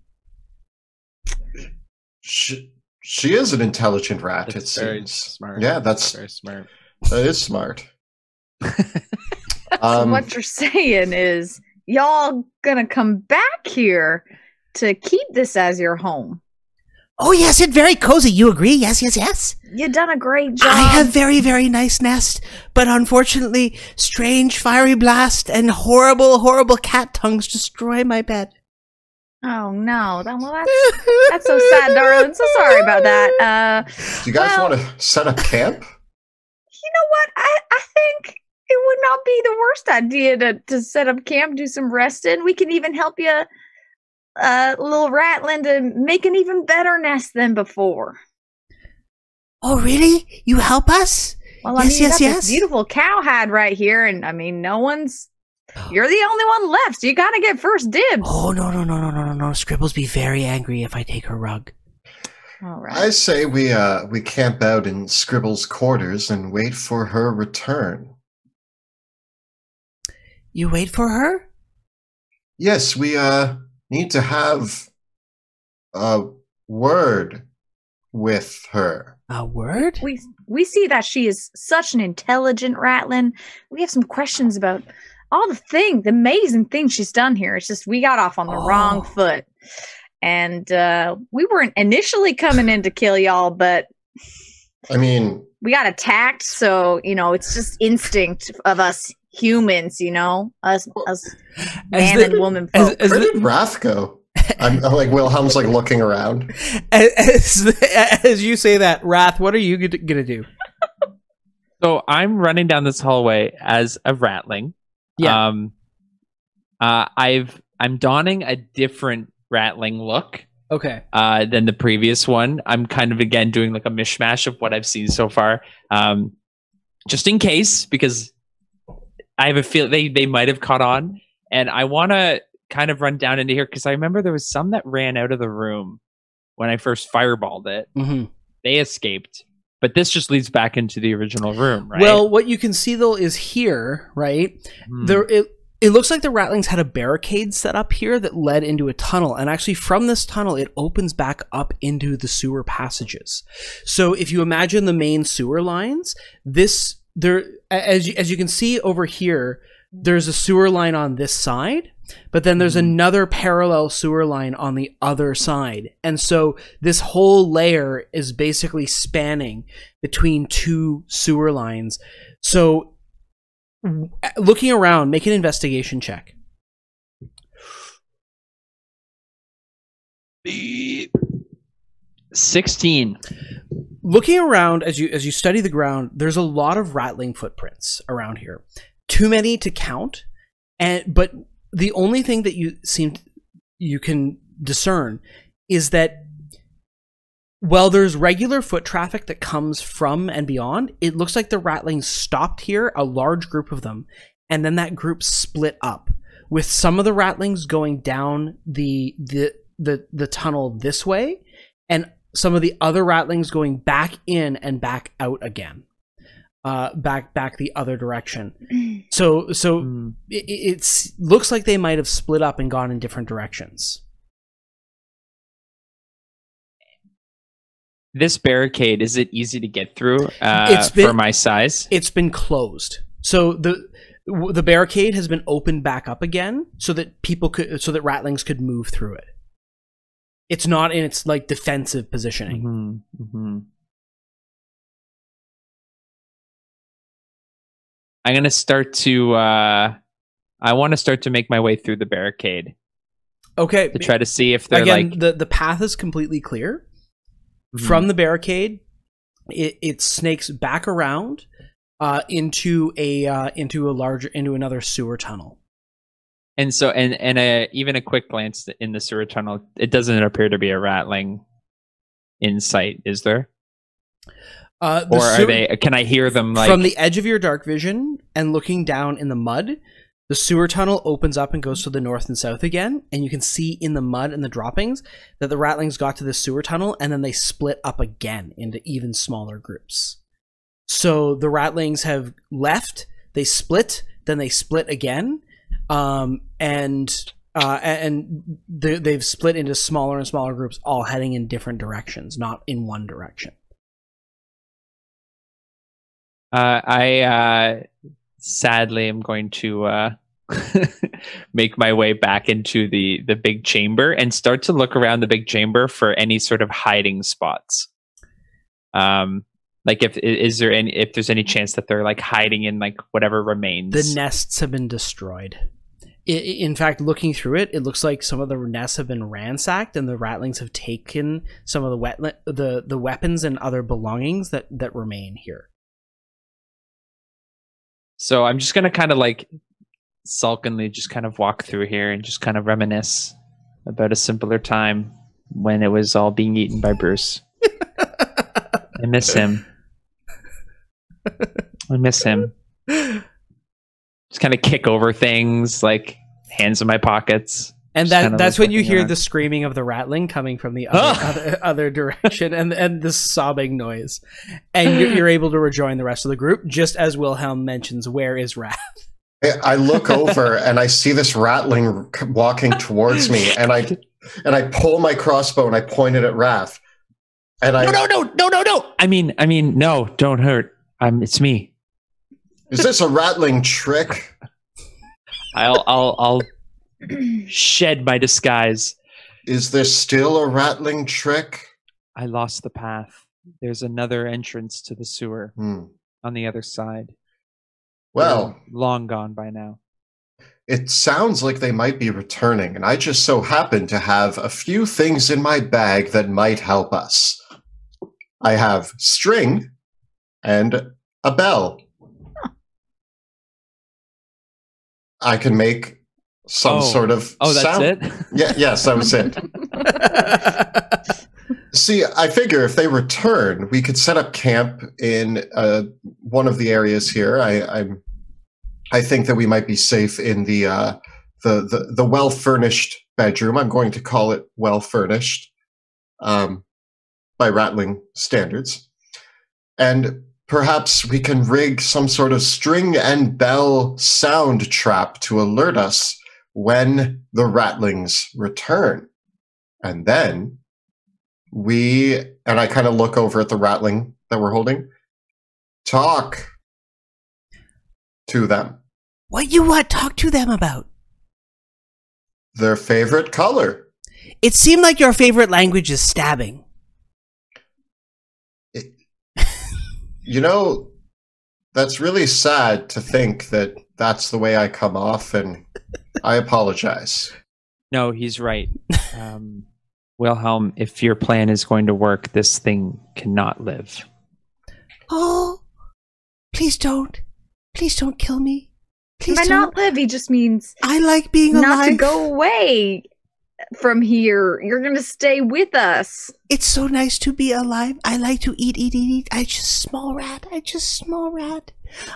She is an intelligent rat, it seems. Smart. Yeah, that's very smart. That is smart. So what you're saying is y'all gonna come back here to keep this as your home. Oh yes, it's very cozy. You agree? Yes. You've done a great job. I have very, very nice nest, but unfortunately, strange fiery blast and horrible cat tongues destroy my bed. Oh no! That's so sad, darling. So sorry about that. Do you guys want to set up camp? You know what? I think it would not be the worst idea to set up camp, do some resting. We can even help you, little ratlin, to make an even better nest than before. Oh really? You help us? Well, I mean, you got this beautiful cowhide right here, and I mean, no one's. You're the only one left, so you gotta get first dibs. Oh, no. Scribbles be very angry if I take her rug. All right. I say we camp out in Scribbles' quarters and wait for her return. You wait for her? Yes, we need to have a word with her. A word? We see that she is such an intelligent ratlin. We have some questions about all the amazing thing she's done here. It's just we got off on the wrong foot. And we weren't initially coming in to kill y'all, but I mean, we got attacked. So, you know, it's just instinct of us humans, you know, us man and woman folk. Where did Wrath go? I'm like, Wilhelm's like looking around. As you say that, Wrath, what are you going to do? So I'm running down this hallway as a ratling. Yeah. I'm donning a different rattling look. Okay. Than the previous one. I'm kind of again doing like a mishmash of what I've seen so far. Just in case, because I have a feel they might have caught on, and I want to kind of run down into here because I remember there was some that ran out of the room when I first fireballed it. Mm-hmm. They escaped. But this just leads back into the original room, right? Well, what you can see, though, is here, right? Mm. It looks like the Ratlings had a barricade set up here that led into a tunnel. And actually, from this tunnel, it opens back up into the sewer passages. So if you imagine the main sewer lines, this, there, as you can see over here, there's a sewer line on this side, but then there's another parallel sewer line on the other side. And so this whole layer is basically spanning between two sewer lines. So looking around, make an investigation check. Beep. 16. Looking around, as you study the ground, there's a lot of rattling footprints around here. Too many to count, but the only thing that you can discern is that while there's regular foot traffic that comes from and beyond, it looks like the rattlings stopped here, a large group of them, and then that group split up, with some of the rattlings going down the tunnel this way, and some of the other rattlings going back in and back out again. Back the other direction. So it looks like they might have split up and gone in different directions. This barricade, is it easy to get through for my size? It's been closed. So the barricade has been opened back up again so that so that rattlings could move through it. It's not in its like defensive positioning. Mm-hmm, mm-hmm. I'm going to start to, I want to start to make my way through the barricade. Okay. To try to see if they're again, like... The path is completely clear. Mm-hmm. From the barricade, it snakes back around into another sewer tunnel. And so, even a quick glance in the sewer tunnel, it doesn't appear to be a rattling in sight, is there? Or are they, can I hear them like... From the edge of your dark vision and looking down in the mud, the sewer tunnel opens up and goes to the north and south again, and you can see in the mud and the droppings that the rattlings got to the sewer tunnel, and then they split up again into even smaller groups. So the rattlings have left, they split, then they split again, and they've split into smaller and smaller groups, all heading in different directions, not in one direction. I sadly am going to make my way back into the big chamber and start to look around the big chamber for any sort of hiding spots. Like if there's any chance that they're like hiding in like whatever remains. The nests have been destroyed. In fact, looking through it, it looks like some of the nests have been ransacked, and the rattlings have taken some of the weapons and other belongings that remain here. So I'm just going to kind of like sullenly just kind of walk through here and just kind of reminisce about a simpler time when it was all being eaten by Bruce. I miss him. I miss him. Just kind of kick over things, like hands in my pockets. And that's when you hear the screaming of the rattling coming from the other direction, and the sobbing noise. And you're able to rejoin the rest of the group, just as Wilhelm mentions, where is Wrath? I look over and I see this rattling walking towards me, and I pull my crossbow and I point it at Wrath. And no! I mean, no, don't hurt. It's me. Is this a rattling trick? I'll shed my disguise. Is there still a rattling trick? I lost the path. There's another entrance to the sewer on the other side. Well, they're long gone by now. It sounds like they might be returning, and I just so happen to have a few things in my bag that might help us. I have string and a bell. I can make some sort of sound. That's it? Yeah, yes, that was it. See, I figure if they return, we could set up camp in one of the areas here. I think that we might be safe in the well-furnished bedroom. I'm going to call it well-furnished by rattling standards. and perhaps we can rig some sort of string and bell sound trap to alert us when the rattlings return. And then we, and I kind of look over at the rattling that we're holding, talk to them. What you want to talk to them about? Their favorite color. It seemed like your favorite language is stabbing. You know, that's really sad to think that that's the way I come off, and I apologize. No, he's right. Wilhelm, if your plan is going to work, this thing cannot live. Oh, please don't. Please don't kill me. Please don't. By not live, he just means... I like being alive. Not to go away from here. You're going to stay with us. It's so nice to be alive. I like to eat. I just small rat.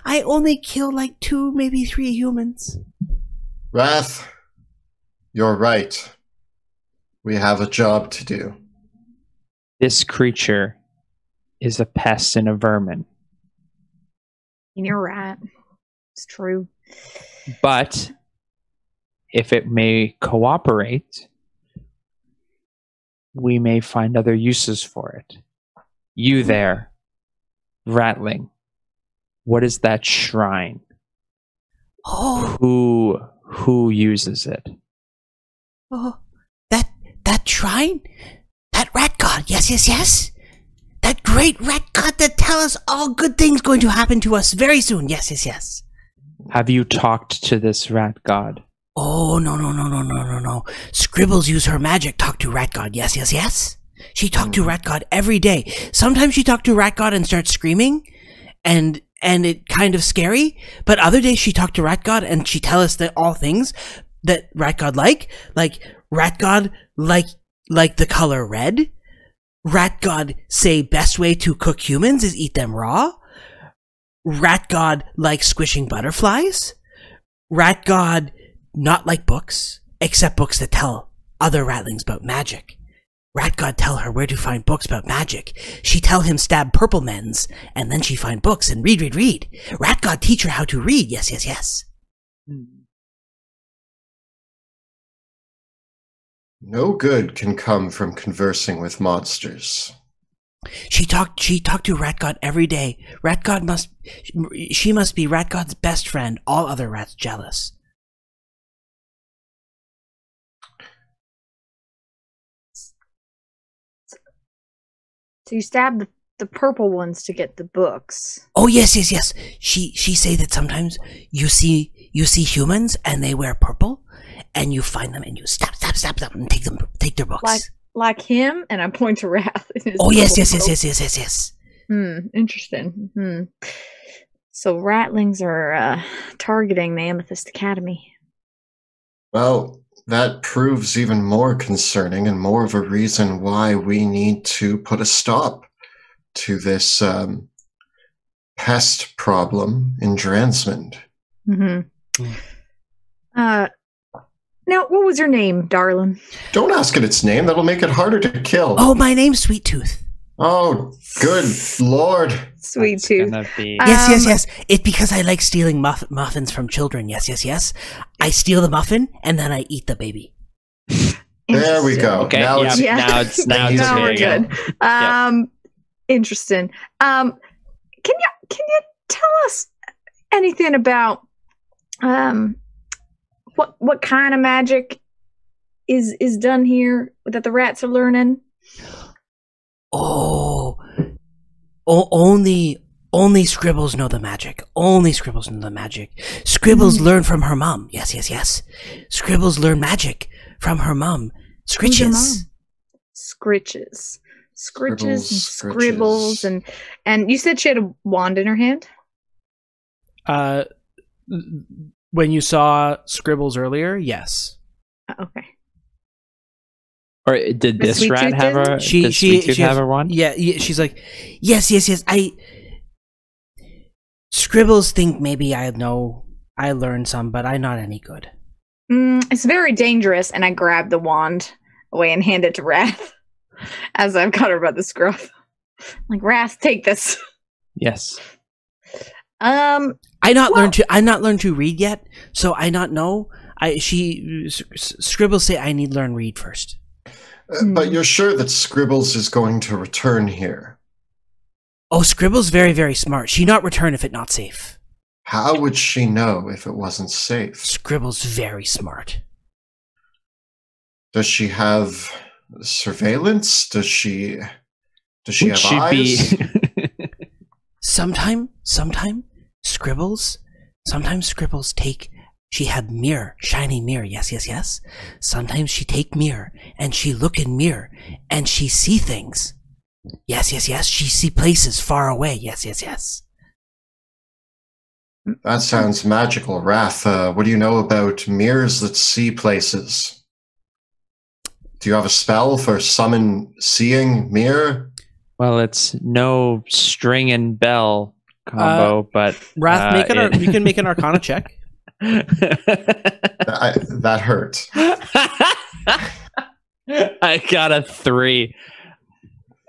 I only kill like 2, maybe 3 humans. Wrath, you're right. We have a job to do. This creature is a pest and a vermin. And you're right. It's true. But if it may cooperate, we may find other uses for it. You there, rattling. What is that shrine? Oh. Who uses it? Oh. That shrine? That rat god, yes. That great rat god that tells us all good things going to happen to us very soon, yes. Have you talked to this rat god? Oh, no. Scribbles use her magic, talk to rat god, yes. She talked to rat god every day. Sometimes she talked to rat god and starts screaming, and it kind of scary, but other days she talked to rat god and she tells us that all things that rat god like Rat God like the color red. Rat God say best way to cook humans is eat them raw. Rat God like squishing butterflies. Rat God not like books, except books that tell other rattlings about magic. Rat God tell her where to find books about magic. She tell him stab purple men's, and then she find books and read. Rat God teach her how to read, yes. No good can come from conversing with monsters. She talked to Rat God every day. Rat God must be Rat God's best friend. All other rats jealous. So you stab the purple ones to get the books. Oh yes. She say that sometimes you see humans and they wear purple. And you find them, and you stop, and take their books. Like him, and I point to Wrath. Oh yes. Interesting. So rattlings are targeting the Amethyst Academy. Well, that proves even more concerning, and more of a reason why we need to put a stop to this pest problem in Dransmond. Now, what was your name, darling? Don't ask it its name. That'll make it harder to kill. Oh, my name's Sweet Tooth. Oh, good Lord. Sweet Tooth. Yes. It's because I like stealing muffins from children. Yes. I steal the muffin, and then I eat the baby. There we go. Okay. Now we're good. Interesting. Can you tell us anything about... What kind of magic is done here that the rats are learning? Oh, only Scribbles know the magic. Scribbles learn from her mom. Yes. Scribbles learn magic from her mom. Scritches. Scribbles. And you said she had a wand in her hand? When you saw Scribbles earlier, yes. Okay. Or did this rat have a? She have a wand? Yeah. She's like, yes. Scribbles think maybe I learned some, but I'm not any good. It's very dangerous, and I grab the wand away and hand it to Wrath as I've got her by the scruff. I'm like, Wrath, take this. Yes. I not learn to read yet, so I not know. Scribbles say I need learn read first. But you're sure that Scribbles is going to return here? Oh, Scribbles very, very smart. She not return if it not safe. How would she know if it wasn't safe? Scribbles very smart. Does she have surveillance? Does she have eyes? Sometimes Scribbles take... She had mirror, shiny mirror, yes. Sometimes she take mirror, and she look in mirror, and she see things. Yes. She see places far away, yes. That sounds magical, Wrath. What do you know about mirrors that see places? Do you have a spell for summon seeing mirror? Well, it's no string and bell combo, but... Wrath, you can make an Arcana check. That hurt. I got a 3.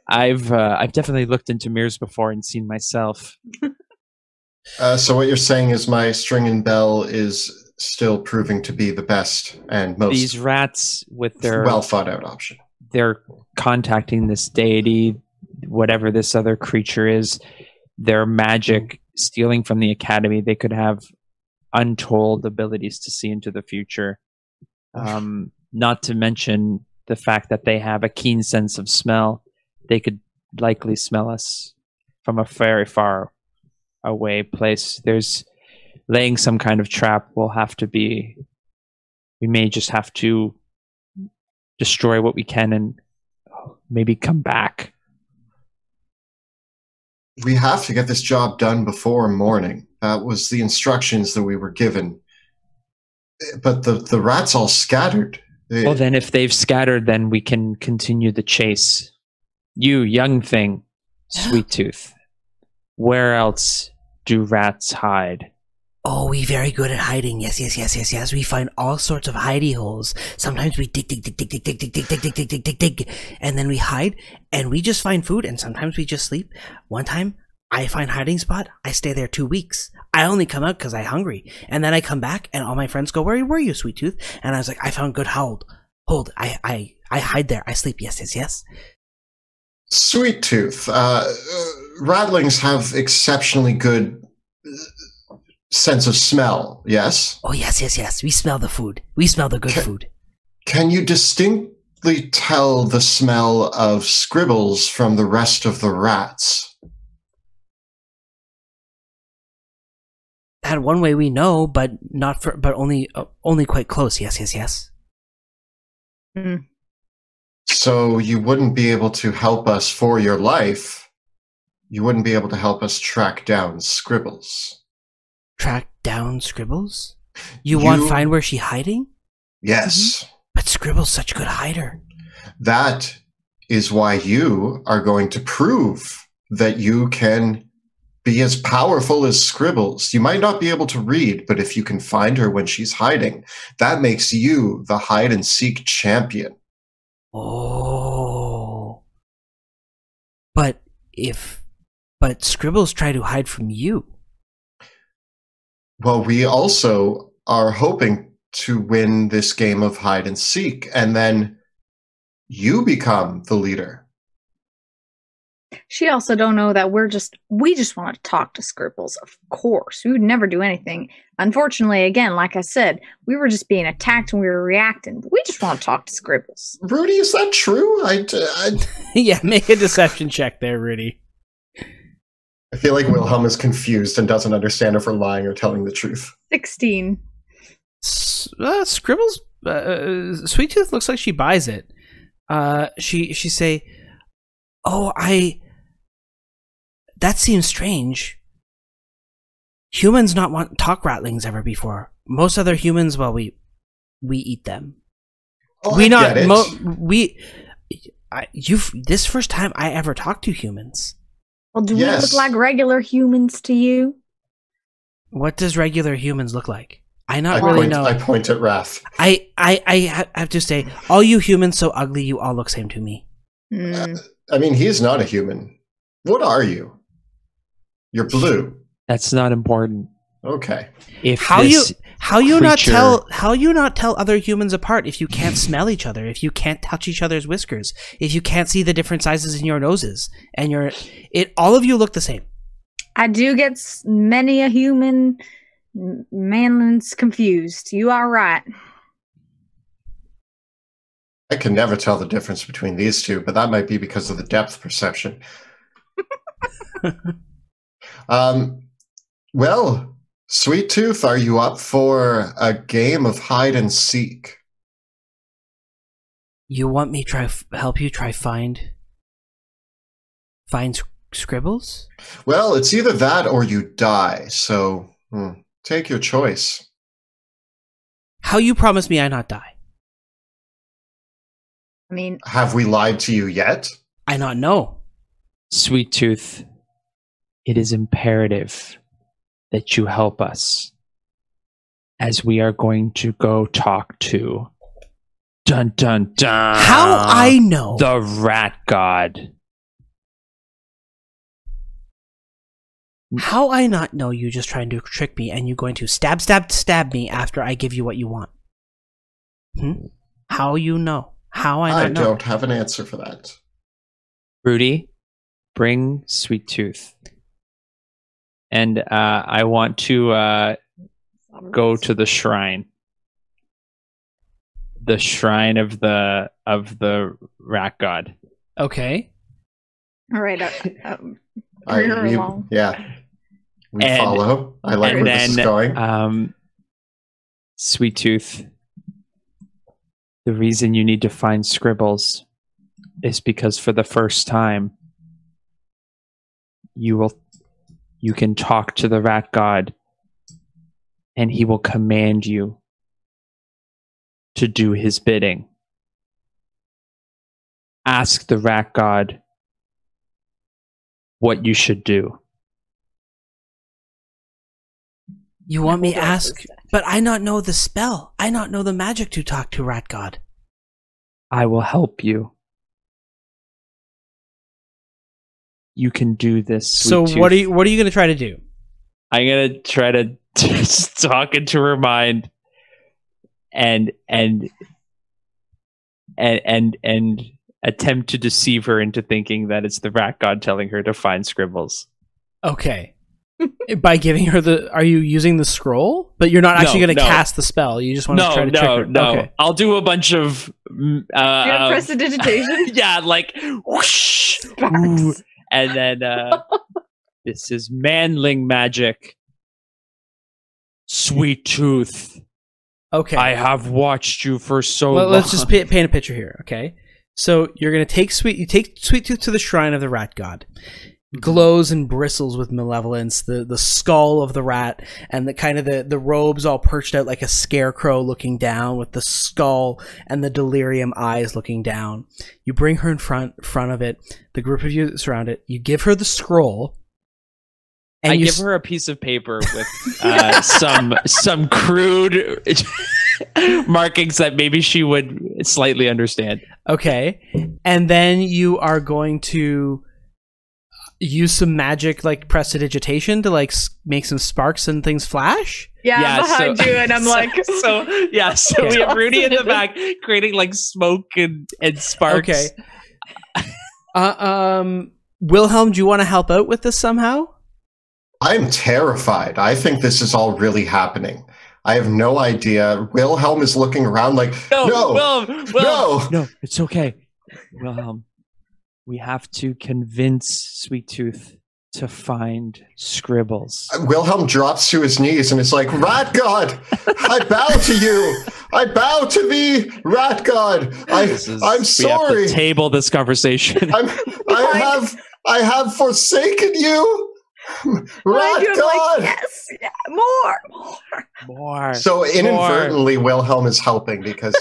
I've definitely looked into mirrors before and seen myself. So what you're saying is my string and bell is still proving to be the best and most. These rats with their well thought out option. They're contacting this deity, whatever this other creature is. Their magic, stealing from the academy, they could have untold abilities to see into the future, not to mention the fact that they have a keen sense of smell. They could likely smell us from a very far away place. There's laying some kind of trap. We may just have to destroy what we can and maybe come back. We have to get this job done before morning. That was the instructions that we were given. But the rats all scattered. Well, then if they've scattered, then we can continue the chase. You, young thing, Sweet Tooth, where else do rats hide? Oh, we very good at hiding. Yes. We find all sorts of hidey holes. Sometimes we dig, and then we hide, and we just find food, and sometimes we just sleep. One time, I find hiding spot. I stay there 2 weeks. I only come out because I'm hungry. And then I come back and all my friends go, where were you, Sweet Tooth? And I was like, I found good hold. I hide there. I sleep. Yes. Sweet Tooth, rattlings have exceptionally good sense of smell. Yes. Oh, yes. We smell the food. We smell the good food. Can you distinctly tell the smell of Scribbles from the rest of the rats? That one way we know, but not for, but only quite close. Yes. Mm. So you wouldn't be able to help us for your life. You wouldn't be able to help us track down Scribbles. Track down Scribbles? You want to find where she's hiding? Yes. Mm-hmm. But Scribbles such a good hider. That is why you are going to prove that you can be as powerful as Scribbles. You might not be able to read, but if you can find her when she's hiding, that makes you the hide-and-seek champion. Oh. But Scribbles try to hide from you. Well, we also are hoping to win this game of hide-and-seek, and then you become the leader. She also don't know that we just want to talk to Scribbles, of course. We would never do anything. Unfortunately, again, like I said, we were just being attacked and we were reacting. We just want to talk to Scribbles. Rudy, is that true? Yeah, make a deception check there, Rudy. I feel like Wilhelm is confused and doesn't understand if we're lying or telling the truth. 16. Scribbles, Sweet Tooth looks like she buys it. She say... Oh, that seems strange. Humans not want talk ratlings ever before. Most other humans, well, we eat them. Oh, we not get it. This first time I ever talked to humans. Well, do we look like regular humans to you? What does regular humans look like? I really know. I point at Wrath. I have to say, all you humans so ugly, you all look same to me. Mm. I mean, he is not a human. What are you? You're blue. That's not important. Okay. If how you not tell other humans apart if you can't smell each other, if you can't touch each other's whiskers, if you can't see the different sizes in your noses, and your all of you look the same. I do get many a human manlins confused. You are right. I can never tell the difference between these two, but that might be because of the depth perception. Well, Sweet Tooth, are you up for a game of hide and seek? You want me to help you try find Scribbles? Well, it's either that or you die, so take your choice. How you promise me I not die? I mean, have we lied to you yet? I not know. Sweet Tooth, it is imperative that you help us, as we are going to go talk to dun dun dun. How I know the Rat God? How I not know you just trying to trick me, and you going to stab me after I give you what you want? Hmm? How you know? How I not know? I don't have an answer for that. Rudy, bring Sweet Tooth. And I want to go to the shrine. The shrine of the Rat God. Okay. All right. We follow. I like where this is going. Sweet Tooth, the reason you need to find Scribbles is because for the first time, you can talk to the Rat God, and he will command you to do his bidding. Ask the Rat God what you should do. You want me to ask, but I not know the spell. I not know the magic to talk to Rat God. I will help you. You can do this. So what are you going to try to do? I'm going to try to just talk into her mind and attempt to deceive her into thinking that it's the Rat God telling her to find Scribbles. Okay. By giving her the, are you using the scroll? But you're not actually going to cast the spell. You just want to try to trick her. Okay. I'll do a bunch of prestidigitation. Yeah, like whoosh. And then, this is manling magic. Sweet Tooth. Okay. I have watched you for so long. Let's just paint a picture here, okay? So you're going to take Sweet Tooth to the shrine of the Rat God. Glows and bristles with malevolence, the skull of the rat, and the kind of the robes all perched out like a scarecrow looking down with the skull and the delirium eyes looking down. You bring her in front of it, the group of you that surround it, you give her the scroll. And I give her a piece of paper with some crude markings that maybe she would slightly understand. Okay. And then you are going to use some magic like prestidigitation to like make some sparks and things flash. Yeah, behind you, and I'm like, so we have Rudy in the back creating like smoke and sparks. Okay. Wilhelm, do you want to help out with this somehow? I'm terrified. I think this is all really happening. I have no idea. Wilhelm is looking around like, no, Wilhelm. No, it's okay, Wilhelm. We have to convince Sweet Tooth to find Scribbles. Wilhelm drops to his knees and is like, Rat God, I bow to you. I bow to thee, Rat God. I'm sorry. We have to table this conversation. I have forsaken you, Rat God. Like, yes, yeah, more. So inadvertently, Wilhelm is helping because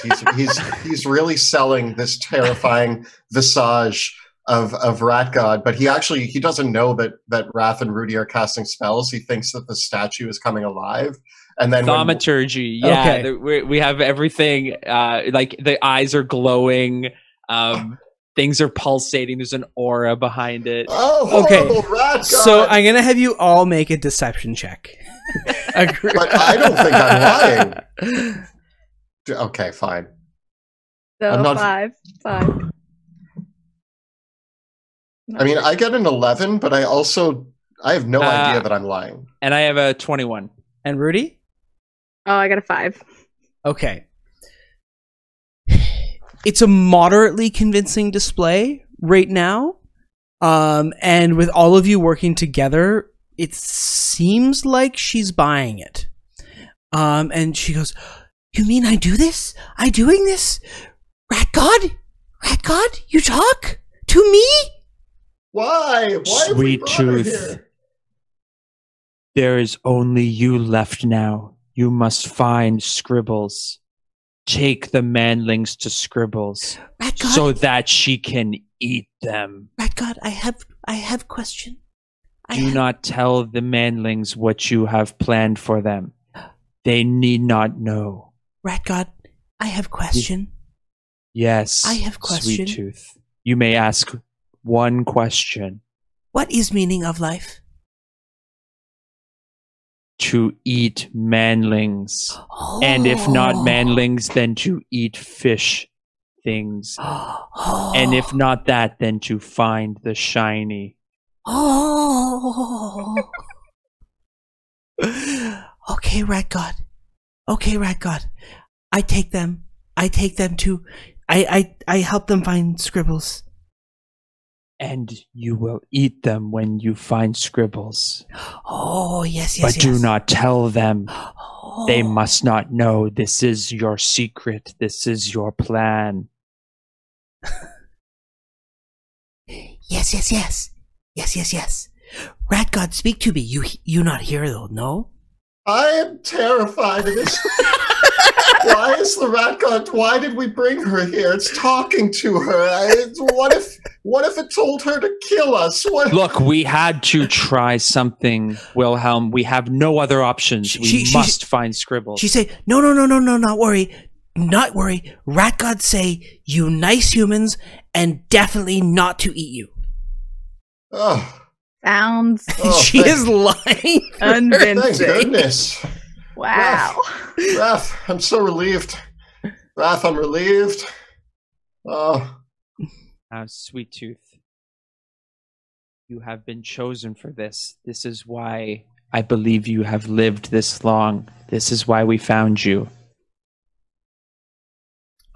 he's really selling this terrifying visage of Rat God, but he doesn't know that Wrath and Rudy are casting spells. He thinks that the statue is coming alive, and then thaumaturgy. Yeah, okay. We have everything. Like the eyes are glowing. Things are pulsating. There's an aura behind it. Oh, okay. Oh, Rat God. So I'm going to have you all make a deception check. But I don't think I'm lying. Okay, fine. So I'm not... Five. I mean, I got an 11, but I have no idea that I'm lying. And I have a 21. And Rudy? Oh, I got a 5. Okay. It's a moderately convincing display right now. And with all of you working together, it seems like she's buying it. And she goes, "You mean I do this? I doing this? Rat God? Rat God? You talk to me? Why? Why Sweet Tooth, there is only you left now. You must find Scribbles. Take the manlings to Scribbles so that she can eat them. Rat God, I have a question. Do not tell the manlings what you have planned for them. They need not know. Rat God, I have a question. Yes, I have a question. Sweet Tooth, you may ask one question. What is meaning of life? To eat manlings. Oh. And if not manlings, then to eat fish things. Oh. And if not that, then to find the shiny. Oh. Okay, Rat God. Okay, Rat God. I take them. I take them to... I help them find Scribbles. And you will eat them when you find Scribbles. Oh, yes. But do not tell them. Oh. They must not know. This is your secret. This is your plan. Yes. Rat God, speak to me. You not here, though, no? I am terrified of this. Why is the Rat God? Why did we bring her here? It's talking to her. What if it told her to kill us? Look, we had to try something, Wilhelm. We have no other options. We must find Scribbles. She say, no, not worry. Not worry. Rat God say, you nice humans, and definitely not to eat you. Oh. Sounds. Oh, she is lying. Unventing. Thank goodness. Wow. Wrath, I'm so relieved. Wrath, I'm relieved. Oh. Now, Sweet Tooth, you have been chosen for this. This is why I believe you have lived this long. This is why we found you.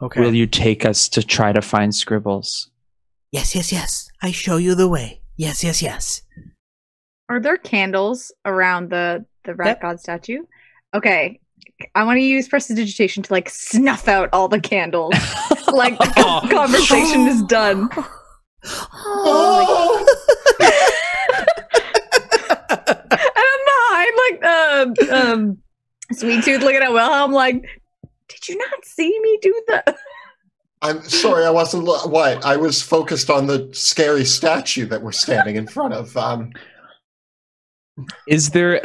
Okay. Will you take us to try to find Scribbles? Yes. I show you the way. Yes. Are there candles around the Rat God statue? Okay, I want to use prestidigitation to, like, snuff out all the candles. Like, the conversation is done. Oh. And I'm behind, like, Sweet Tooth looking at Wilhelm, like, did you not see me do the... I'm sorry, I wasn't... What? I was focused on the scary statue that we're standing in front of. Is there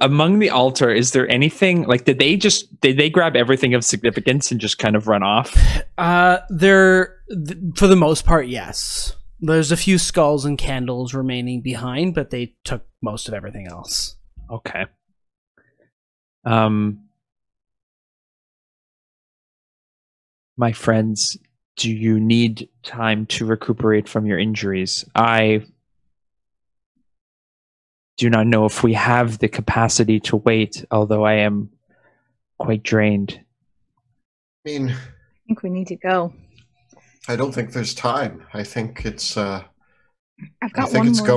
among the altar? Is there anything like? Did they grab everything of significance and just kind of run off? For the most part, yes. There's a few skulls and candles remaining behind, but they took most of everything else. Okay. My friends, do you need time to recuperate from your injuries? I do not know if we have the capacity to wait, although I am quite drained. I mean, I think we need to go. I don't think there's time. I think it's go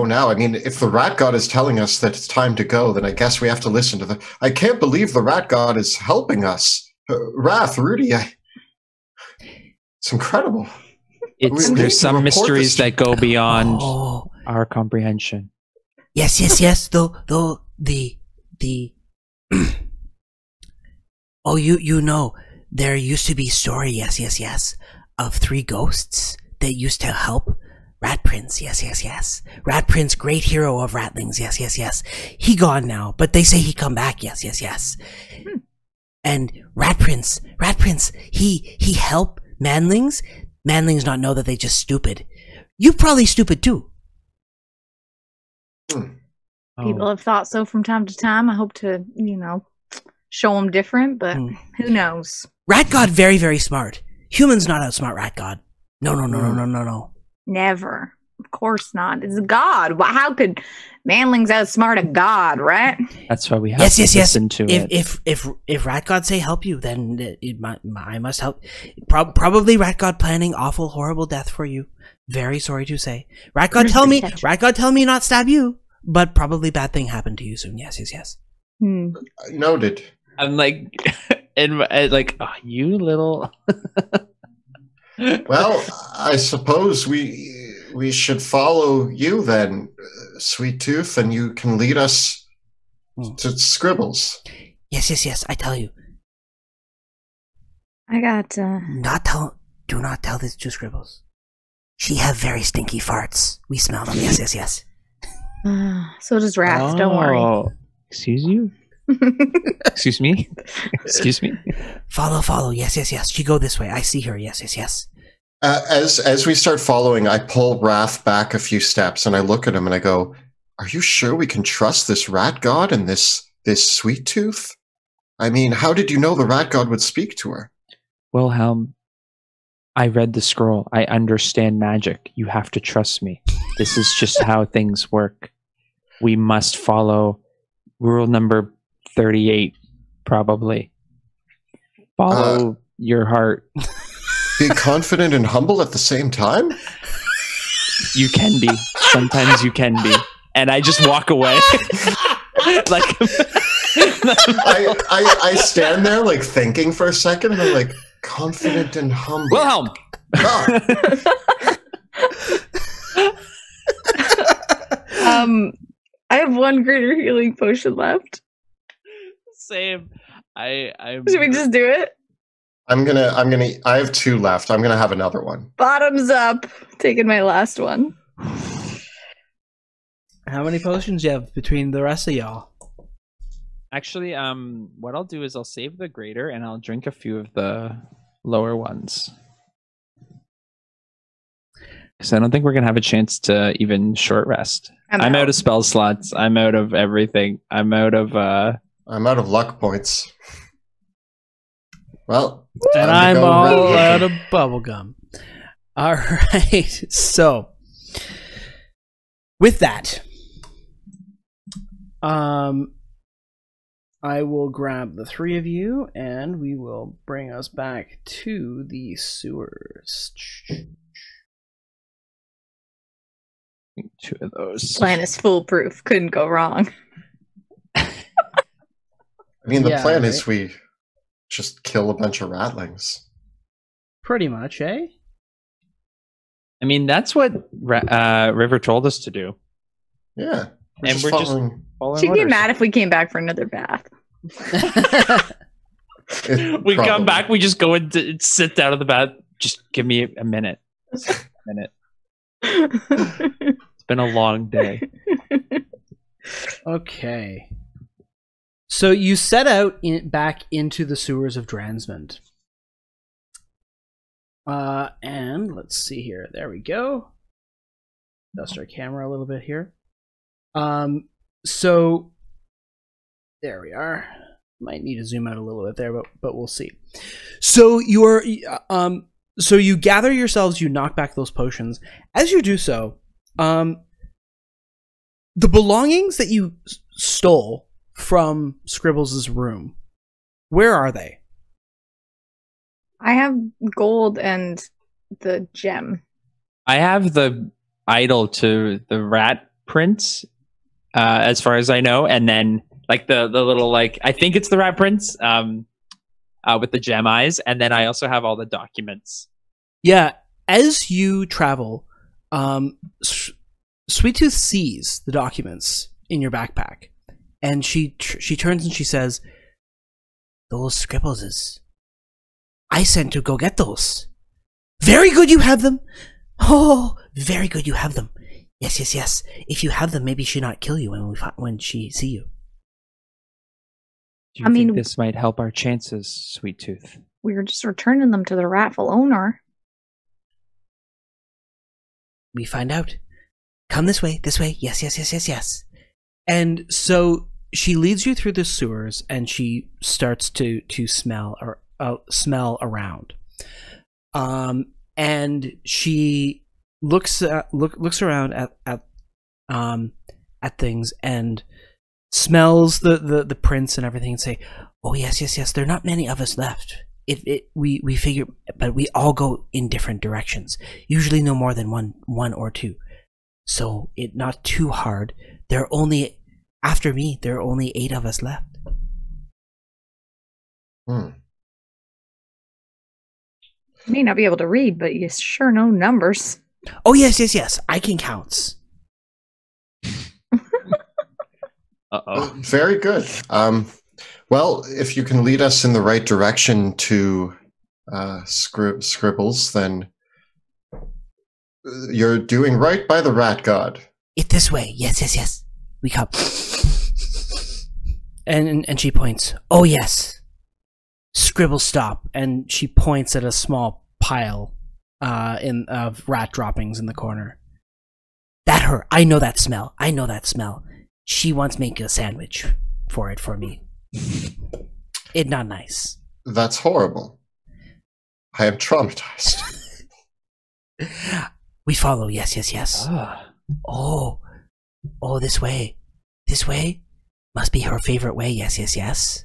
now. I mean, if the Rat God is telling us that it's time to go, then I guess we have to listen to the... I can't believe the Rat God is helping us. Wrath, Rudy, it's incredible. There's some mysteries that go beyond our comprehension. Yes. Though the you know, there used to be a story, yes, of 3 ghosts that used to help Rat Prince, yes. Rat Prince, great hero of Ratlings, yes. He gone now, but they say he come back, yes. And Rat Prince, he help Manlings manlings not know that they're just stupid? You're probably stupid too. People have thought so from time to time. I hope to, you know, show them different, but who knows? Rat God, very, very smart. Humans not outsmart Rat God. No, no, no, no, no, no, no. Never. Of course not. It's a god. How could manlings outsmart a god, right? That's why we have to listen to it. If Rat God say help you, then I must help. Probably Rat God planning awful, horrible death for you. Very sorry to say. Rat God tell me, Rat God tell me not stab you, but probably bad thing happened to you soon. Yes, yes, yes. Noted. I'm like, and like, oh, you little. Well, I suppose we should follow you then, Sweet Tooth, and you can lead us to Scribbles. Yes, yes, yes. I tell you. I got. Do not tell this to Scribbles. She have very stinky farts. We smell them. Yes, yes, yes. So does Wrath. Oh, don't worry. Excuse you. Excuse me. Excuse me. Follow, follow. Yes, yes, yes. She go this way. I see her. Yes, yes, yes. As we start following, I pull Wrath back a few steps, and I look at him, and I go, "Are you sure we can trust this Rat God and this Sweet Tooth? I mean, how did you know the Rat God would speak to her?" Wilhelm, I read the scroll. I understand magic. You have to trust me. This is just how things work. We must follow rule number 38, probably. Follow your heart. Be confident and humble at the same time? You can be. Sometimes you can be. And I just walk away. Like I stand there, like, thinking for a second, and I'm like, confident and humble. Wilhelm! I have one greater healing potion left. Same. Should we just do it? I have two left. I'm gonna have another one. Bottoms up. Taking my last one. How many potions do you have between the rest of y'all? Actually, what I'll do is I'll save the greater and I'll drink a few of the lower ones. Because I don't think we're gonna have a chance to even short rest. I'm out of spell slots. I'm out of everything. I'm out of luck points. Well, and I'm all out of bubblegum. All right. So with that, I will grab the three of you and we will bring us back to the sewers. Two of those. Plan is foolproof. Couldn't go wrong. I mean, the plan is we just kill a bunch of ratlings. Pretty much, eh? I mean, that's what River told us to do. Yeah. We're just following She'd be mad if we came back for another bath. Come back, we just go and sit down in the bath. Just give me a minute. It's been a long day. Okay. So you set out back into the sewers of Dransmund. And let's see here. There we go. Dust our camera a little bit here. So there we are. Might need to zoom out a little bit there, but we'll see. So you gather yourselves, you knock back those potions. As you do so, the belongings that you stole from Scribbles' room, where are they? I have gold and the gem. I have the idol to the Rat Prince, as far as I know, and then like the little, like, I think it's the Rat Prince with the gem eyes, and then I also have all the documents. Yeah, as you travel, Sweet Tooth sees the documents in your backpack. And she turns and she says, "Those Scribbles, I sent to go get those. Very good you have them. Oh, very good you have them. Yes, yes, yes. If you have them, maybe she not kill you when she see you." Do you think this might help our chances, Sweet Tooth? We were just returning them to the rightful owner. we find out. Come this way, yes, yes, yes, yes, yes. And so she leads you through the sewers, and she starts to smell or smell around. And she looks around at things and smells the prints and everything, and say, "Oh yes, yes, yes. There are not many of us left. We figure, but we all go in different directions. Usually, no more than one or two. So it's not too hard. There are only after me. There are only 8 of us left." Hmm. You may not be able to read, but you sure know numbers. Oh yes, yes, yes. I can count. Uh-oh. Very good. Well, if you can lead us in the right direction to Scribbles, then you're doing right by the Rat God. It this way. Yes, yes, yes. We come. And she points. Oh, yes. Scribbles, stop. And she points at a small pile of rat droppings in the corner. That her. I know that smell. I know that smell. She once made a sandwich for me. It's not nice. That's horrible. I am traumatized. We follow. Yes, yes, yes. Oh. Oh, this way. This way? Must be her favorite way. Yes, yes, yes.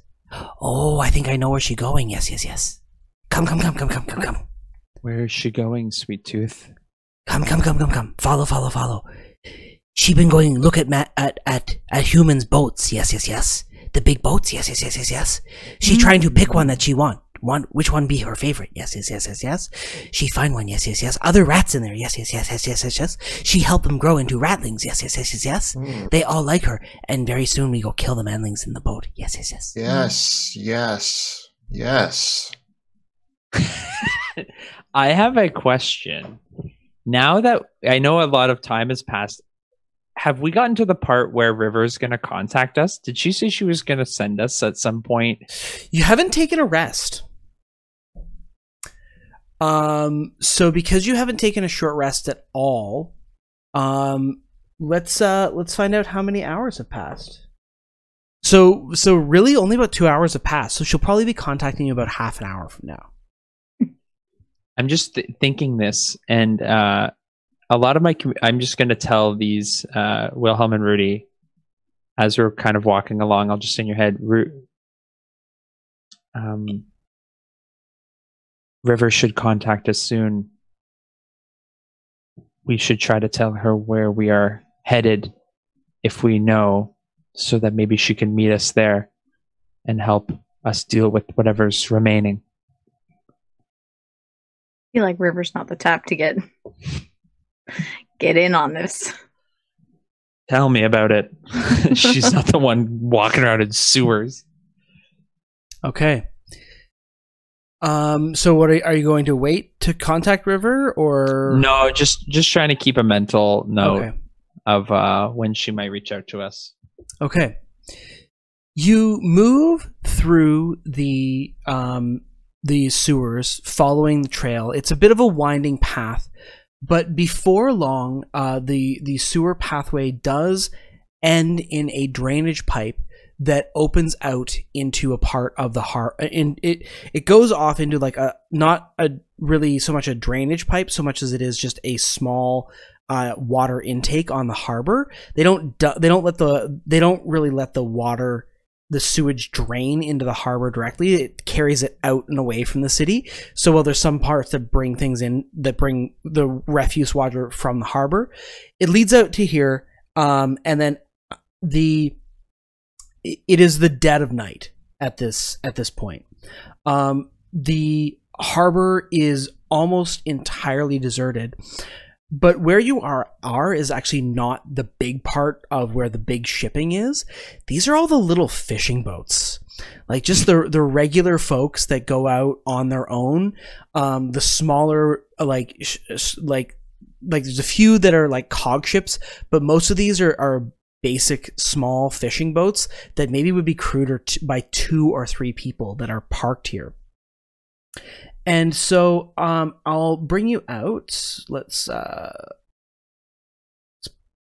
Oh, I think I know where she's going. Yes, yes, yes. Come, come, come, come, come, come, come. Where is she going, Sweet Tooth? Come, come, come, come, come. Follow, follow, follow. She been going look at humans' boats. Yes, yes, yes. The big boats. Yes, yes, yes, yes, yes. She trying to pick one that she want. Which one be her favorite? Yes, yes, yes, yes, yes. She find one. Yes, yes, yes. Other rats in there. Yes, yes, yes, yes, yes, yes, yes. She help them grow into ratlings. Yes, yes, yes, yes, yes. Mm. They all like her, and very soon we go kill the manlings in the boat. Yes, yes, yes. Yes, yes, yes. I have a question. Now that I know a lot of time has passed, have we gotten to the part where River's going to contact us? Did she say she was going to send us at some point? You haven't taken a rest. So because you haven't taken a short rest at all, let's find out how many hours have passed. So really only about 2 hours have passed. So she'll probably be contacting you about half an hour from now. I'm just thinking this, and a lot of my, I'm just going to tell these Wilhelm and Rudy as we're kind of walking along. I'll just in your head, River should contact us soon. We should try to tell her where we are headed, if we know, so that maybe she can meet us there and help us deal with whatever's remaining. I feel like River's not the type to get in on this. Tell me about it. She's not the one walking around in sewers. Okay. So what are you going to wait to contact River, or no? Just trying to keep a mental note of when she might reach out to us. Okay. You move through the sewers, following the trail. It's a bit of a winding path, but before long, the sewer pathway does end in a drainage pipe that opens out into a part of the heart. And it goes off into like a, not a really so much a drainage pipe so much as it is just a small water intake on the harbor. They don't really let the water, the sewage, drain into the harbor directly. It carries it out and away from the city. So while there's some parts that bring things in, that bring the refuse water from the harbor, it leads out to here. And then it is the dead of night at this point. The harbor is almost entirely deserted, but where you are is actually not the big part of where the big shipping is. These are all the little fishing boats, like just the regular folks that go out on their own. The smaller, like there's a few that are like cog ships, but most of these are basic small fishing boats that maybe would be crewed by 2 or 3 people that are parked here. And so I'll bring you out. Let's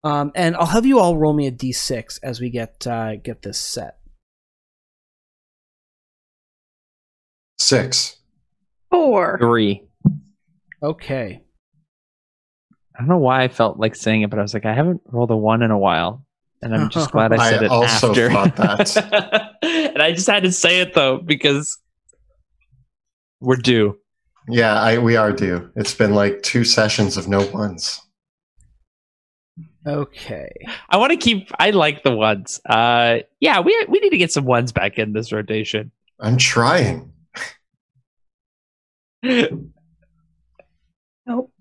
And I'll have you all roll me a d6 as we get this set. 6. 4. 3. Okay. I don't know why I felt like saying it, but I was like, I haven't rolled a 1 in a while. And I'm just glad I said it also after. Thought that. And I just had to say it, though, because we're due. Yeah, we are due. It's been like 2 sessions of no ones. Okay. I want to keep... I like the ones. Yeah, we need to get some ones back in this rotation. I'm trying. Nope.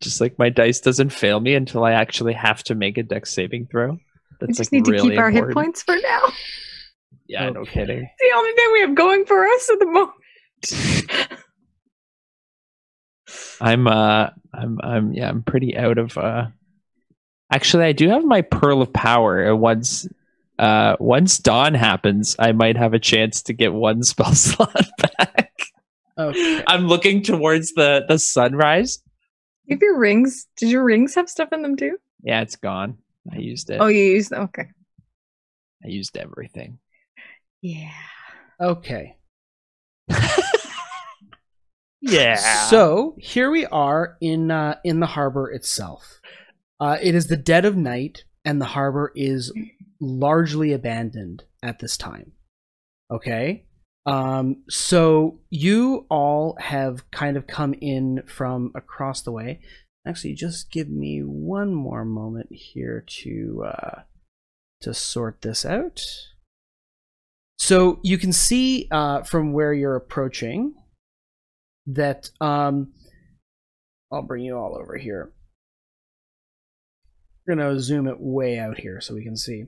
Just like my dice doesn't fail me until I actually have to make a dex saving throw. That's we just like need really to keep our important. Hit points for now. Yeah, okay. No kidding. It's the only thing we have going for us at the moment. I'm pretty out of. Actually, I do have my Pearl of Power. Once dawn happens, I might have a chance to get 1 spell slot back. Okay. I'm looking towards the sunrise. If your rings, did your rings have stuff in them too? Yeah, it's gone. I used it. Oh, you used them. Okay. I used everything. Yeah. Okay. Yeah. So here we are in the harbor itself. It is the dead of night, and the harbor is largely abandoned at this time. Okay. So you all have kind of come in from across the way. Actually, just give me one more moment here to sort this out. So you can see from where you're approaching that I'll bring you all over here. We're going to zoom it way out here so we can see.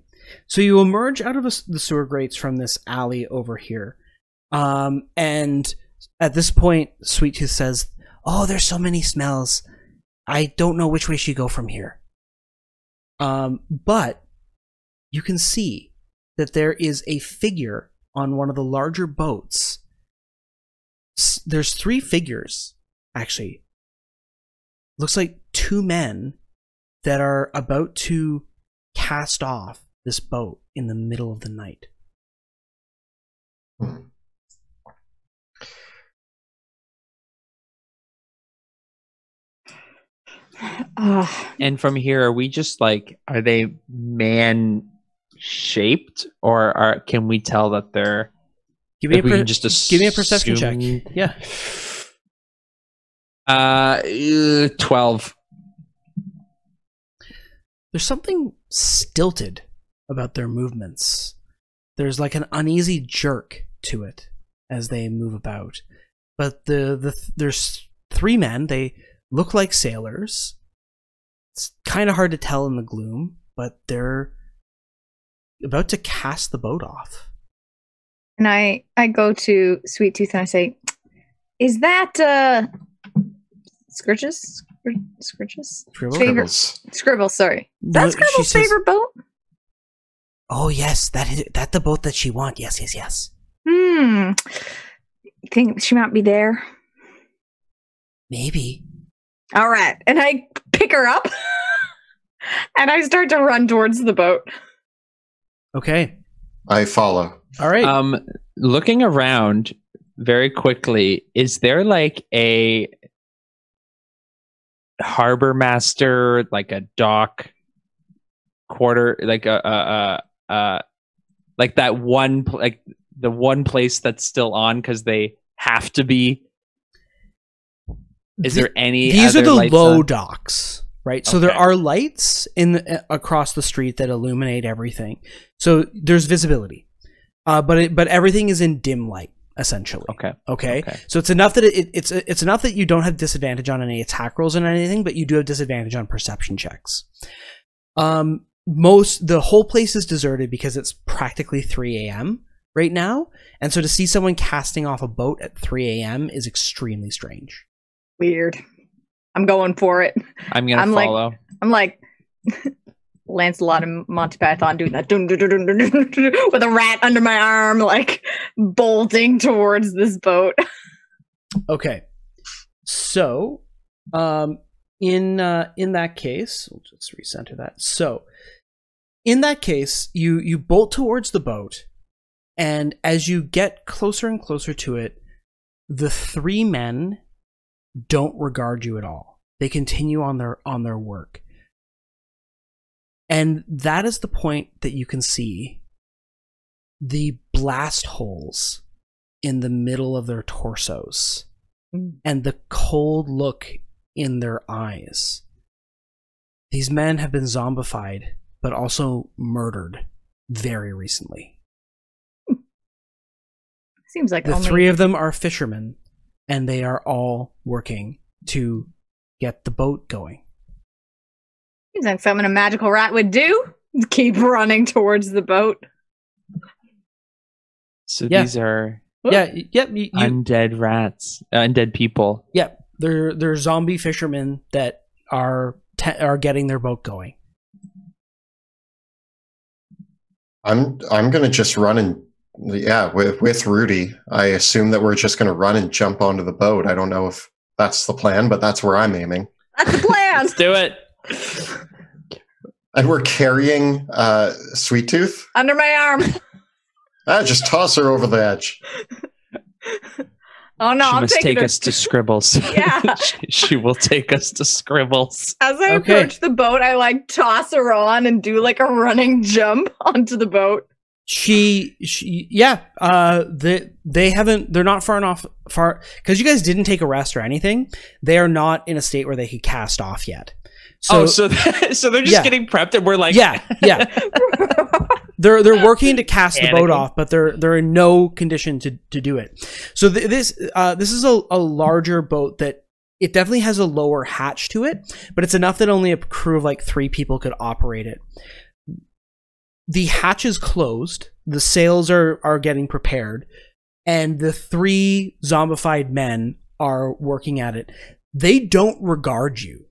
So you emerge out of the sewer grates from this alley over here. And at this point, Sweet Tooth says, "Oh, there's so many smells. I don't know which way she go from here." But you can see that there is a figure on one of the larger boats. There's 3 figures, actually. Looks like 2 men that are about to cast off this boat in the middle of the night. And from here, are we just like, are they man-shaped, or can we tell that they're? Give me a perception check. Yeah. 12. There's something stilted about their movements. There's like an uneasy jerk to it as they move about. But there's 3 men. They look like sailors. It's kind of hard to tell in the gloom, but they're about to cast the boat off. And I go to Sweet Tooth and I say, "Is that Scritches? Scribbles, sorry. That's Scribbles' favorite boat?" "Oh yes, that the boat that she want. Yes. Think she might be there." "Maybe." "All right." And I pick her up and I start to run towards the boat. Okay. I follow. All right. Looking around very quickly, is there like a harbor master, like a dock quarter, like a like that one, like the one place that's still on because they have to be? Is there any? These other are the low on? Docks, right? Okay. So there are lights across the street that illuminate everything. So there's visibility, but everything is in dim light essentially. Okay. So it's enough that it's enough that you don't have disadvantage on any attack rolls and anything, but you do have disadvantage on perception checks. The whole place is deserted because it's practically 3 a.m. right now, and so to see someone casting off a boat at 3 a.m. is extremely strange. Weird. I'm going for it. I'm follow. Like, I'm like Lancelot and Monty Python doing that with a rat under my arm, like bolting towards this boat. Okay. So in that case, we'll just recenter that. So in that case, you bolt towards the boat, and as you get closer and closer to it, the three men don't regard you at all. They continue on their work. And that is the point that you can see the blast holes in the middle of their torsos and the cold look in their eyes. These men have been zombified, but also murdered very recently. Seems like the three of them are fishermen, and they are all working to get the boat going. Seems like something a magical rat would do. Keep running towards the boat. So yeah. These are you, undead rats, undead people. Yep, they're zombie fishermen that are getting their boat going. I'm gonna just run and with Rudy. I assume that we're just gonna run and jump onto the boat. I don't know if that's the plan, but that's where I'm aiming. That's the plan. Let's do it. And we're carrying Sweet Tooth under my arm. I just toss her over the edge. Oh no! She must take us to Scribbles. Yeah, she will take us to Scribbles. As I approach the boat, I like toss her on and do like a running jump onto the boat. They haven't. They're not far enough because you guys didn't take a rest or anything. They are not in a state where they could cast off yet. So, so they're just getting prepped, and we're like, They're working to cast the boat off, but they're in no condition to do it. So this is a larger boat that it definitely has a lower hatch to it, but it's enough that only a crew of like 3 people could operate it. The hatch is closed, the sails are getting prepared, and the 3 zombified men are working at it. They don't regard you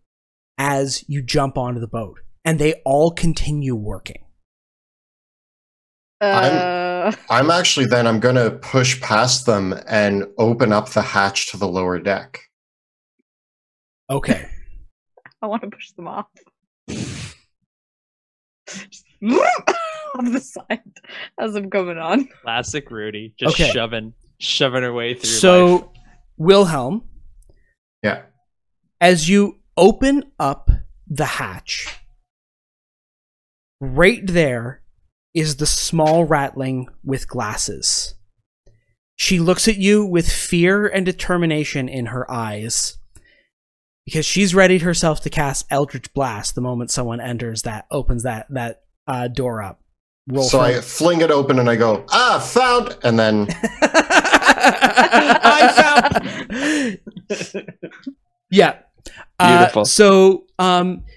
as you jump onto the boat, and they all continue working. I'm actually I'm going to push past them and open up the hatch to the lower deck. Okay. I want to push them off. On the side as I'm coming on. Classic Rudy. Just shoving her way through. So, life. Wilhelm. Yeah. As you open up the hatch, right there is the small ratling with glasses. She looks at you with fear and determination in her eyes, because she's readied herself to cast Eldritch Blast the moment someone enters opens that door up. I fling it open and I go, found, and then I found. Yeah. Beautiful.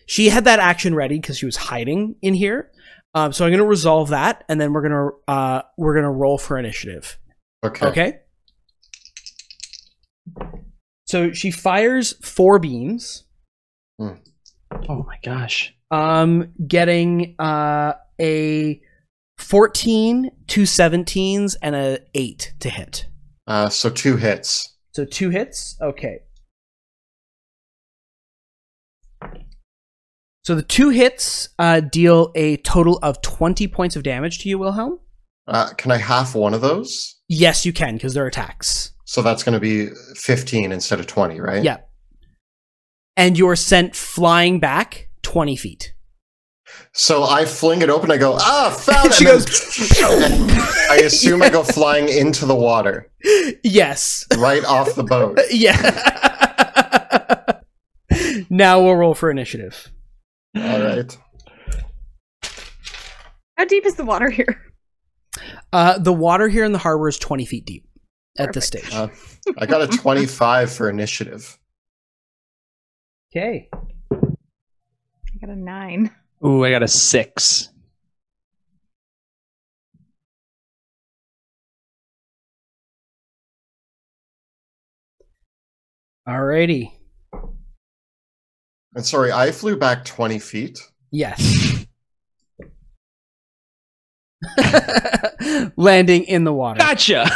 She had that action ready because she was hiding in here. So I'm going to resolve that, and then we're gonna roll for initiative. Okay. Okay. So she fires 4 beams. Mm. Oh my gosh! Getting a 14, 2 17s, and a 8 to hit. So 2 hits. So 2 hits. Okay. So the 2 hits deal a total of 20 points of damage to you, Wilhelm. Can I half one of those? Yes, you can, because they're attacks. So that's going to be 15 instead of 20, right? Yeah. And you are sent flying back 20 feet. So I fling it open. I go, found it. She goes, I assume I go flying into the water. Yes. Right off the boat. Yeah. Now we'll roll for initiative. All right. How deep is the water here? The water here in the harbor is 20 feet deep at this stage. I got a 25 for initiative. Okay. I got a 9. Ooh, I got a 6. All righty. And sorry, I flew back 20 feet. Yes. Landing in the water. Gotcha.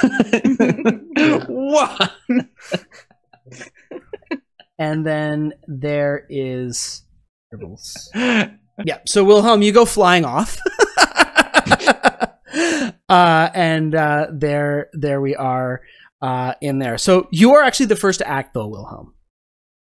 One. And then there is Scribbles. Yeah, so Wilhelm, you go flying off. and there we are in there. So you are actually the first to act, though, Wilhelm.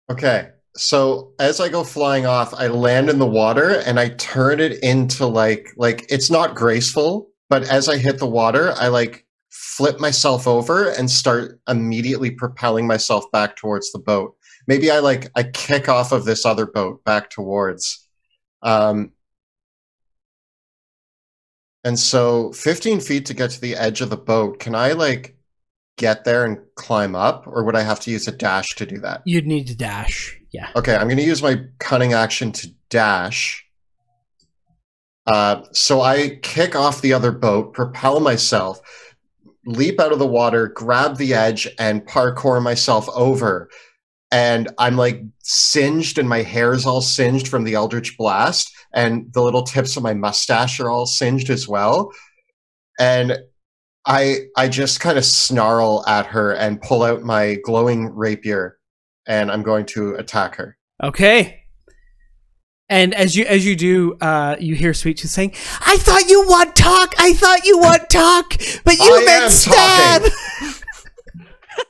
Okay, so as I go flying off, I land in the water and I turn it into like it's not graceful, but as I hit the water, I like flip myself over and start immediately propelling myself back towards the boat. Maybe I like I kick off of this other boat back towards. And so 15 feet to get to the edge of the boat, can I like get there and climb up, or would I have to use a dash to do that? You'd need to dash, yeah. Okay, I'm going to use my cunning action to dash. So I kick off the other boat, propel myself, leap out of the water, grab the edge, and parkour myself over. And I'm like singed and my hair's all singed from the Eldritch Blast. And the little tips of my mustache are all singed as well. And I just kind of snarl at her and pull out my glowing rapier, and I'm going to attack her. Okay. And as you do, you hear Sweet Tooth saying, "I thought you want talk. I thought you want talk, but you meant stab."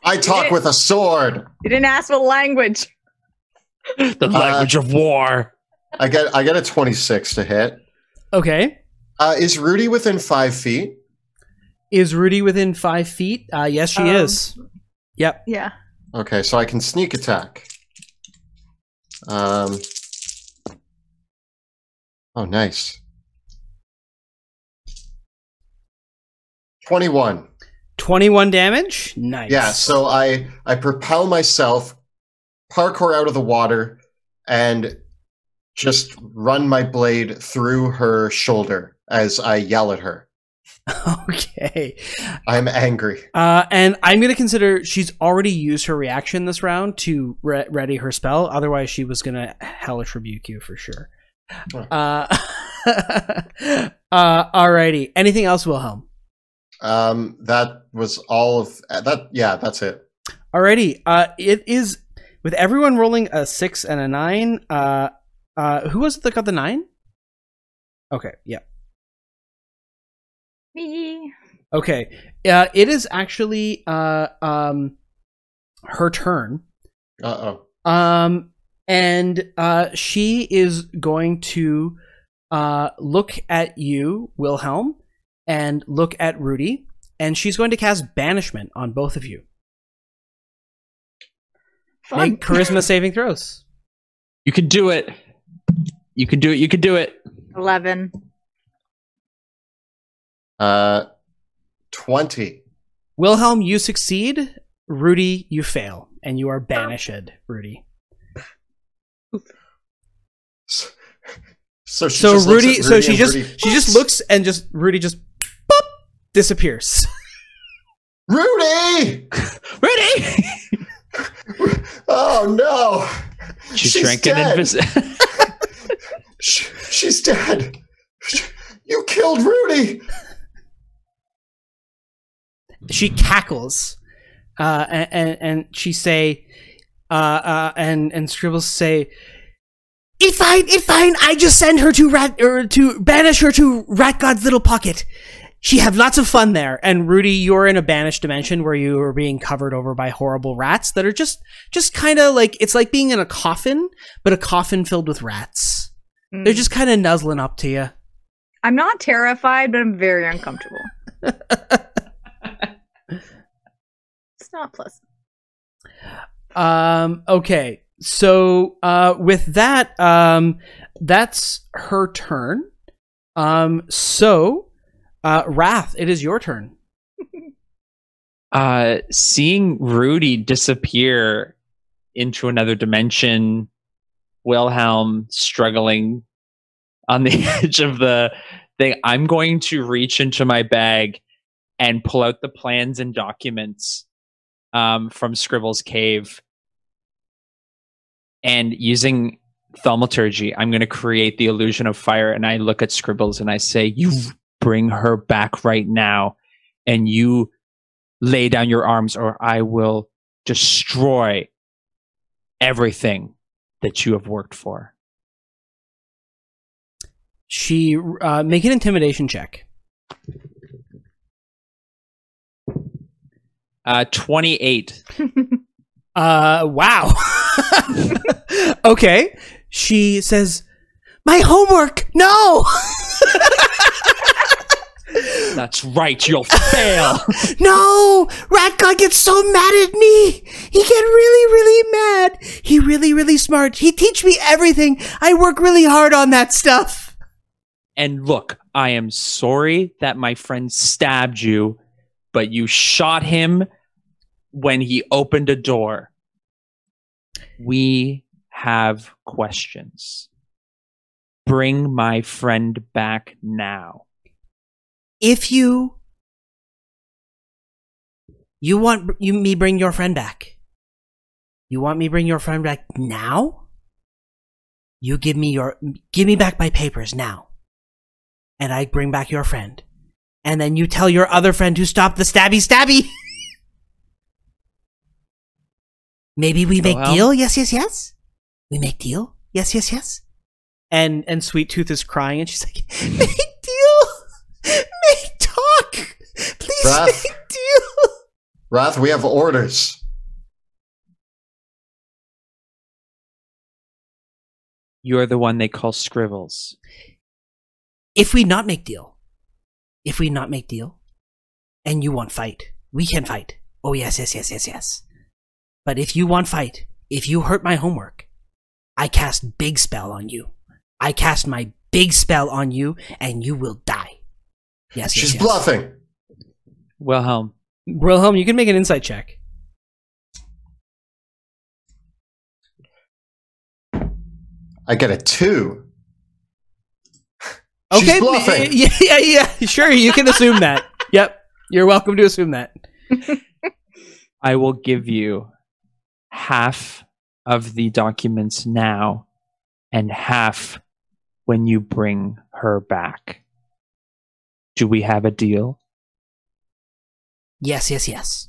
I talk with a sword. You didn't ask what language. The language of war. I get a 26 to hit. Okay. Is Rudy within 5 feet? Is Rudy within 5 feet? Yes, she is. Yep. Yeah. Okay, so I can sneak attack. Oh, nice. 21. 21 damage? Nice. Yeah, so I propel myself, parkour out of the water, and just run my blade through her shoulder as I yell at her. Okay. I'm angry. And I'm going to consider she's already used her reaction this round to ready her spell. Otherwise, she was going to hellish rebuke you for sure. Alrighty. Anything else, Wilhelm? That was all of that. Yeah, that's it. Alrighty. It is with everyone rolling a 6 and a 9. Who was it that got the 9? Okay. Yeah. Me. Okay. It is actually her turn. And she is going to look at you, Wilhelm, and look at Rudy, and she's going to cast Banishment on both of you. Fun. Make charisma saving throws. You can do it. You can do it. You can do it. 11. 20. Wilhelm, you succeed. Rudy, you fail, and you are banished, Rudy. So she just looks and Rudy just boop, disappears. Rudy! Rudy! Oh no! She's shrank in invisibility. She's dead. You killed Rudy. She cackles, and she say, and Scribbles say, "It's fine, it's fine. I just send her to banish her to Rat God's little pocket. She have lots of fun there." And Rudy, you're in a banished dimension where you are being covered over by horrible rats that are just kind of like, it's like being in a coffin, but a coffin filled with rats. Mm. They're just kind of nuzzling up to you. I'm not terrified, but I'm very uncomfortable. It's not pleasant. Okay. So with that, that's her turn. So Wrath, it is your turn. Seeing Rudy disappear into another dimension, Wilhelm struggling on the edge of the thing, I'm going to reach into my bag and pull out the plans and documents from Scribbles' cave. And using thaumaturgy, I'm going to create the illusion of fire. And I look at Scribbles and I say, "You bring her back right now. And you lay down your arms or I will destroy everything that you have worked for. She make an intimidation check. 28. Wow. Okay. She says, "My homework, no." That's right, you'll fail. No, Rat God gets so mad at me. He gets really, really mad. He really, really smart. He teach me everything. I work really hard on that stuff. And look, I am sorry that my friend stabbed you, but you shot him when he opened a door. We have questions. Bring my friend back now. If you want me bring your friend back. You want me bring your friend back now? You give me back my papers now. And I bring back your friend. And then you tell your other friend to stop the stabby. Maybe we make deal? Yes, yes, yes. We make deal? Yes, yes, yes. And Sweet Tooth is crying and she's like, make deal. Make talk! Please, Wrath, make deal! Wrath, we have orders. You're the one they call Scribbles. If we not make deal. If we not make deal. And you want fight. We can fight. Oh yes, yes, yes, yes, yes. But if you want fight, if you hurt my homework, I cast big spell on you. I cast my big spell on you and you will die. Yes, she's bluffing. Wilhelm, you can make an insight check. 2. Okay, she's bluffing. Yeah. Sure, you can assume that. Yep, you're welcome to assume that. I will give you half of the documents now, and half when you bring her back. Do we have a deal? Yes, yes, yes.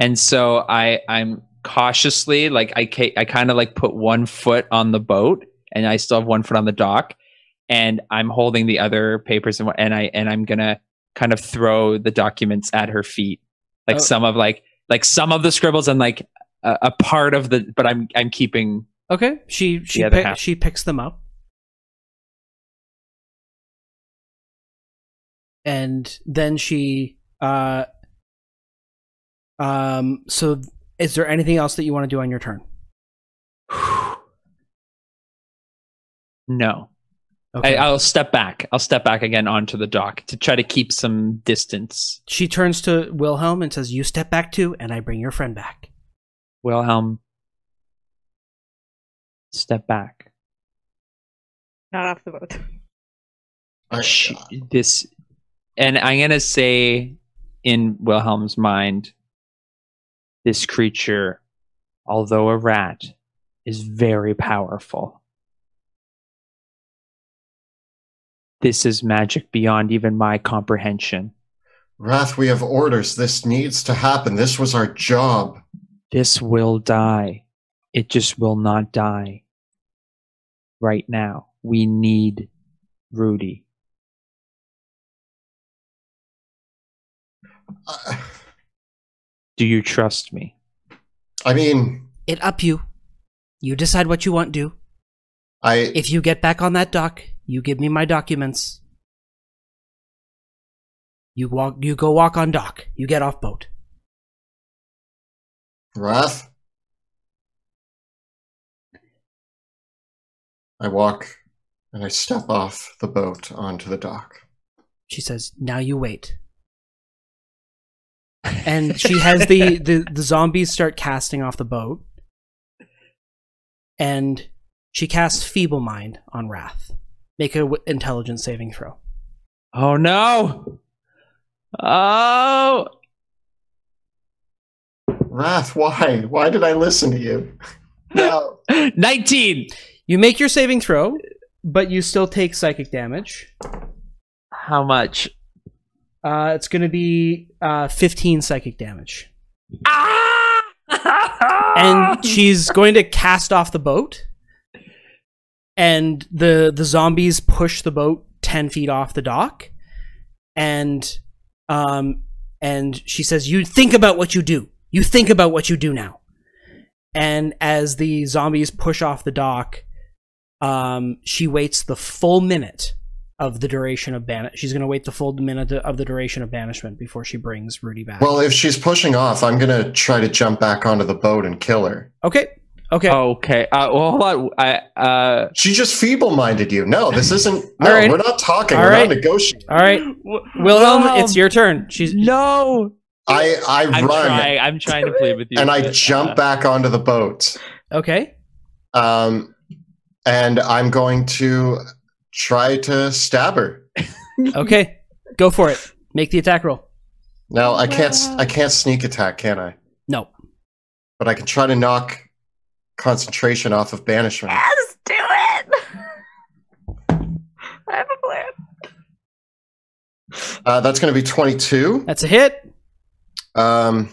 And so I'm cautiously, like, I kind of like put one foot on the boat, and I still have one foot on the dock, and I'm holding the other papers, and I'm gonna kind of throw the documents at her feet, like some of the scribbles and like a part of the, but I'm keeping. Okay, she picks them up. And then she, so is there anything else that you want to do on your turn? No. Okay. I'll step back. I'll step back again onto the dock to try to keep some distance. She turns to Wilhelm and says, you step back too, and I bring your friend back. Wilhelm, step back. Not off the boat. And I'm going to say, in Wilhelm's mind, this creature, although a rat, is very powerful. This is magic beyond even my comprehension. Wrath, we have orders. This needs to happen. This was our job. This will die. It just will not die. Right now, we need Rudy. Do you trust me? I mean, it up you. You decide what you want to do. If you get back on that dock, you give me my documents. You go walk on dock. You get off boat. Wrath? I walk and I step off the boat onto the dock. She says, now you wait. And she has the zombies start casting off the boat. And she casts Feeble Mind on Wrath. Make an intelligence saving throw. Oh no! Oh! Wrath, why? Why did I listen to you? No. 19! You make your saving throw, but you still take psychic damage. How much? It's going to be 15 psychic damage. Ah! And she's going to cast off the boat, and the zombies push the boat 10 feet off the dock, and she says, "You think about what you do. You think about what you do now." And as the zombies push off the dock, she waits the full minute of the duration of banishment. She's going to wait the full minute of the duration of banishment before she brings Rudy back. Well, if she's pushing off, I'm going to try to jump back onto the boat and kill her. Okay. Okay. Okay. Well, hold on. She just feeble-minded you. No, this isn't. No, right. We're not talking. All we're right. not negotiating. All right, Wilhelm, it's your turn. She's no. I'm run. I'm trying to play with you, and I jump back onto the boat. Okay. And I'm going to try to stab her. Okay, go for it. Make the attack roll. Now I can't sneak attack, can I? No. But I can try to knock concentration off of banishment. Yes, do it. I have a plan. That's going to be 22. That's a hit. 10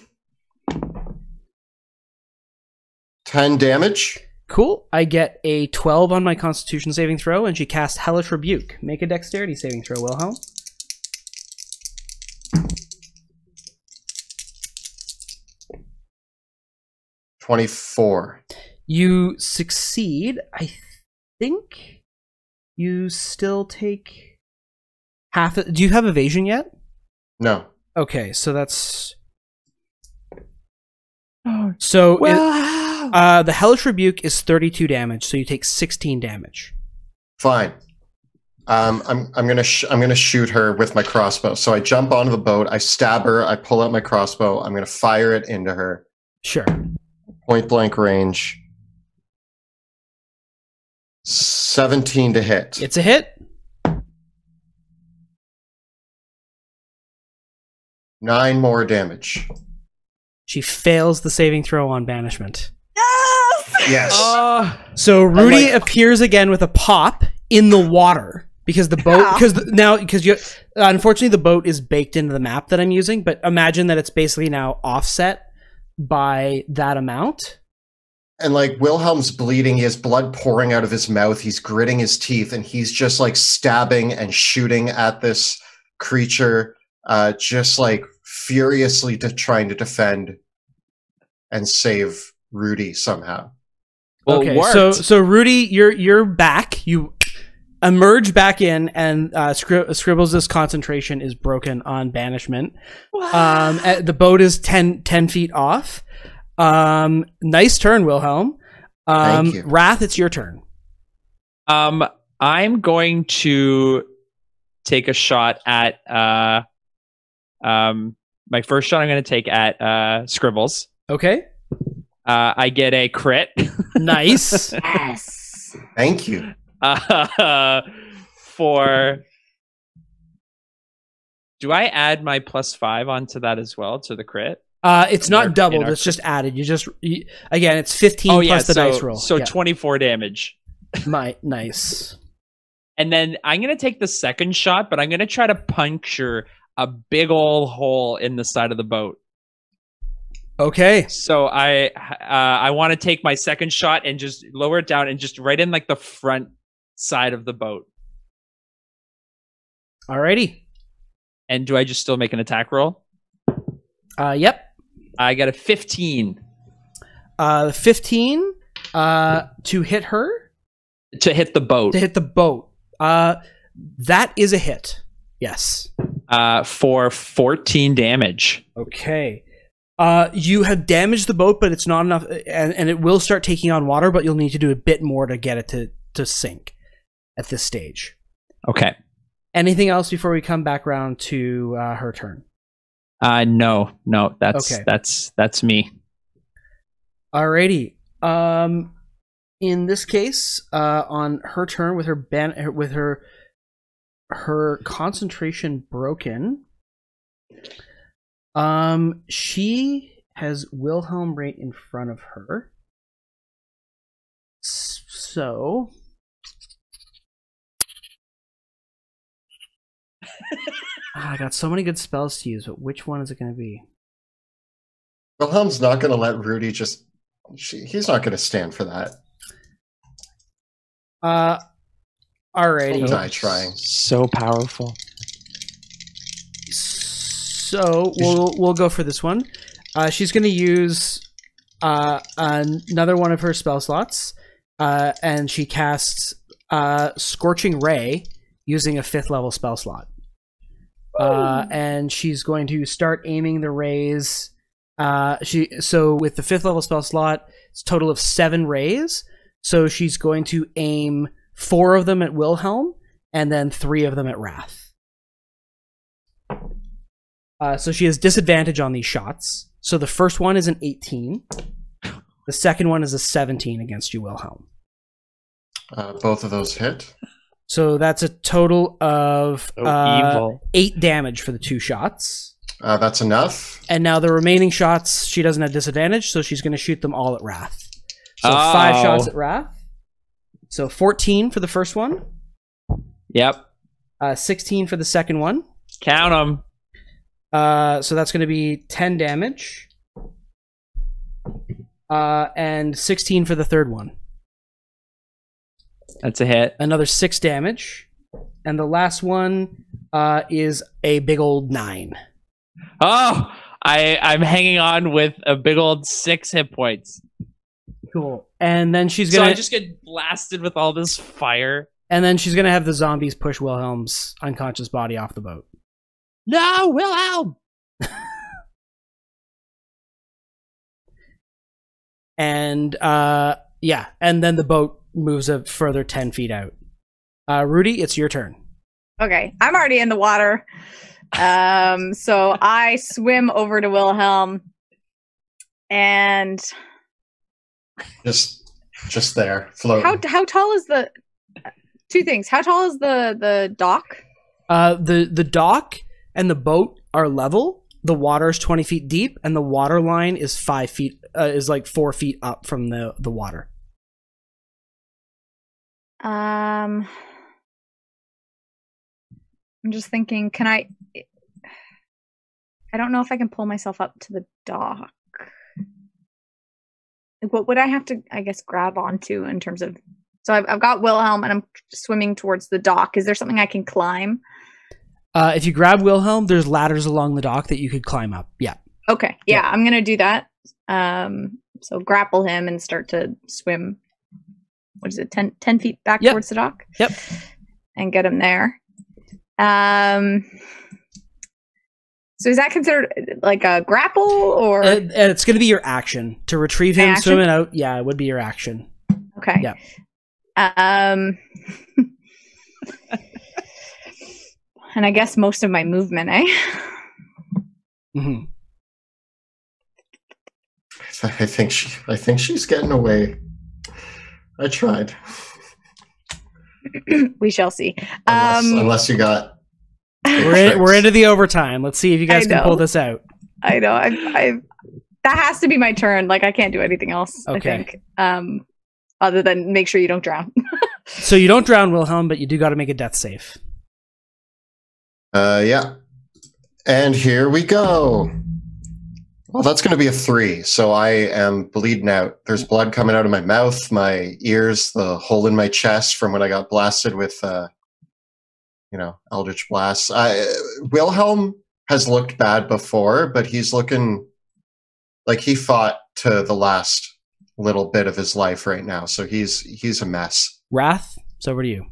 damage. Cool. I get a 12 on my Constitution saving throw, and she casts Hellish Rebuke. Make a Dexterity saving throw, Wilhelm. Huh? 24. You succeed. I think you still take half. Do you have evasion yet? No. Okay, so that's. So wow. The Hellish Rebuke is 32 damage, so you take 16 damage. Fine. I'm gonna shoot her with my crossbow. So I jump onto the boat. I stab her. I pull out my crossbow. I'm gonna fire it into her. Sure. Point blank range. 17 to hit. It's a hit. 9 more damage. She fails the saving throw on banishment. Yes! Yes. So Rudy appears again with a pop in the water because the boat, because unfortunately the boat is baked into the map that I'm using, but imagine that it's basically now offset by that amount. And like Wilhelm's bleeding, he has blood pouring out of his mouth, he's gritting his teeth, and he's just like stabbing and shooting at this creature, just like furiously trying to defend and save Rudy somehow. Okay, so Rudy, you're back. You emerge back in, and Scribbles' concentration is broken on banishment. Wow. The boat is 10 feet off. Nice turn, Wilhelm. Thank you. Wrath, it's your turn. I'm going to take a shot at my first shot I'm going to take at Scribbles. Okay. I get a crit. Nice. Yes. Thank you. Do I add my +5 onto that as well, to the crit? It's not doubled, it's just added. Again, it's 15 plus the dice roll. So 24 damage. Nice. And then I'm going to take the second shot, but I'm going to try to puncture a big old hole in the side of the boat. Okay. So I want to take my second shot and just lower it down and just right in like the front side of the boat. Alrighty. And do I just still make an attack roll? Yep. I got a 15. 15 to hit her? To hit the boat. To hit the boat. That is a hit. Yes. For 14 damage. Okay. You have damaged the boat, but it's not enough, and it will start taking on water, but you'll need to do a bit more to get it to sink at this stage. Okay. Anything else before we come back around to her turn? No, that's me. Alrighty. In this case, on her turn with her concentration broken, she has Wilhelm right in front of her. So. I got so many good spells to use, but which one is it going to be? Wilhelm's not going to let Rudy just He's not going to stand for that. Alrighty. Die trying. So powerful. So we'll go for this one. She's going to use another one of her spell slots, and she casts Scorching Ray using a 5th level spell slot. And she's going to start aiming the rays. So with the 5th level spell slot, it's a total of 7 rays. So she's going to aim 4 of them at Wilhelm and then 3 of them at Wrath. So she has disadvantage on these shots. So the first one is an 18. The second one is a 17 against you, Wilhelm. Both of those hit. So that's a total of 8 damage for the 2 shots. That's enough. And now the remaining shots, she doesn't have disadvantage, so she's going to shoot them all at Wrath. So 5 shots at Wrath. So 14 for the first one. Yep. 16 for the second one. Count them. So that's going to be 10 damage. And 16 for the third one. That's a hit. Another 6 damage. And the last one is a big old 9. Oh, I'm hanging on with a big old 6 hit points. Cool. And then she's going to... So I just get blasted with all this fire. And then she's going to have the zombies push Wilhelm's unconscious body off the boat. No, Wilhelm! And, yeah. And then the boat moves a further 10 feet out. Rudy, it's your turn. Okay, I'm already in the water. So I swim over to Wilhelm and just there, floating. How tall is the two things? How tall is the dock? The dock and the boat are level. The water is 20 feet deep, and the water line is 5 feet is like 4 feet up from the water. I'm just thinking, can I don't know if I can pull myself up to the dock. Like, what would I have to, I guess, grab onto in terms of, so I've got Wilhelm and I'm swimming towards the dock. Is there something I can climb? If you grab Wilhelm, there's ladders along the dock that you could climb up. Yeah. Okay. Yeah. I'm going to do that. So grapple him and start to swim. What is it, 10 feet back towards the dock? Yep. And get him there. So is that considered like a grapple or? It's going to be your action. To retrieve him, swim him out, yeah, it would be your action. Okay. Yeah. And I guess most of my movement, eh? Mm-hmm. I think she's getting away. I tried. We shall see. Unless you got... We're into the overtime. Let's see if you guys can pull this out. I know. That has to be my turn. Like, I can't do anything else, okay. I think. Other than make sure you don't drown. So you don't drown, Wilhelm, but you do got to make a death save. Yeah. And here we go. Well, that's going to be a 3, so I am bleeding out. There's blood coming out of my mouth, my ears, the hole in my chest from when I got blasted with, you know, Eldritch Blast. Wilhelm has looked bad before, but he's looking like he fought to the last little bit of his life right now, so he's a mess. Wrath, it's over to you.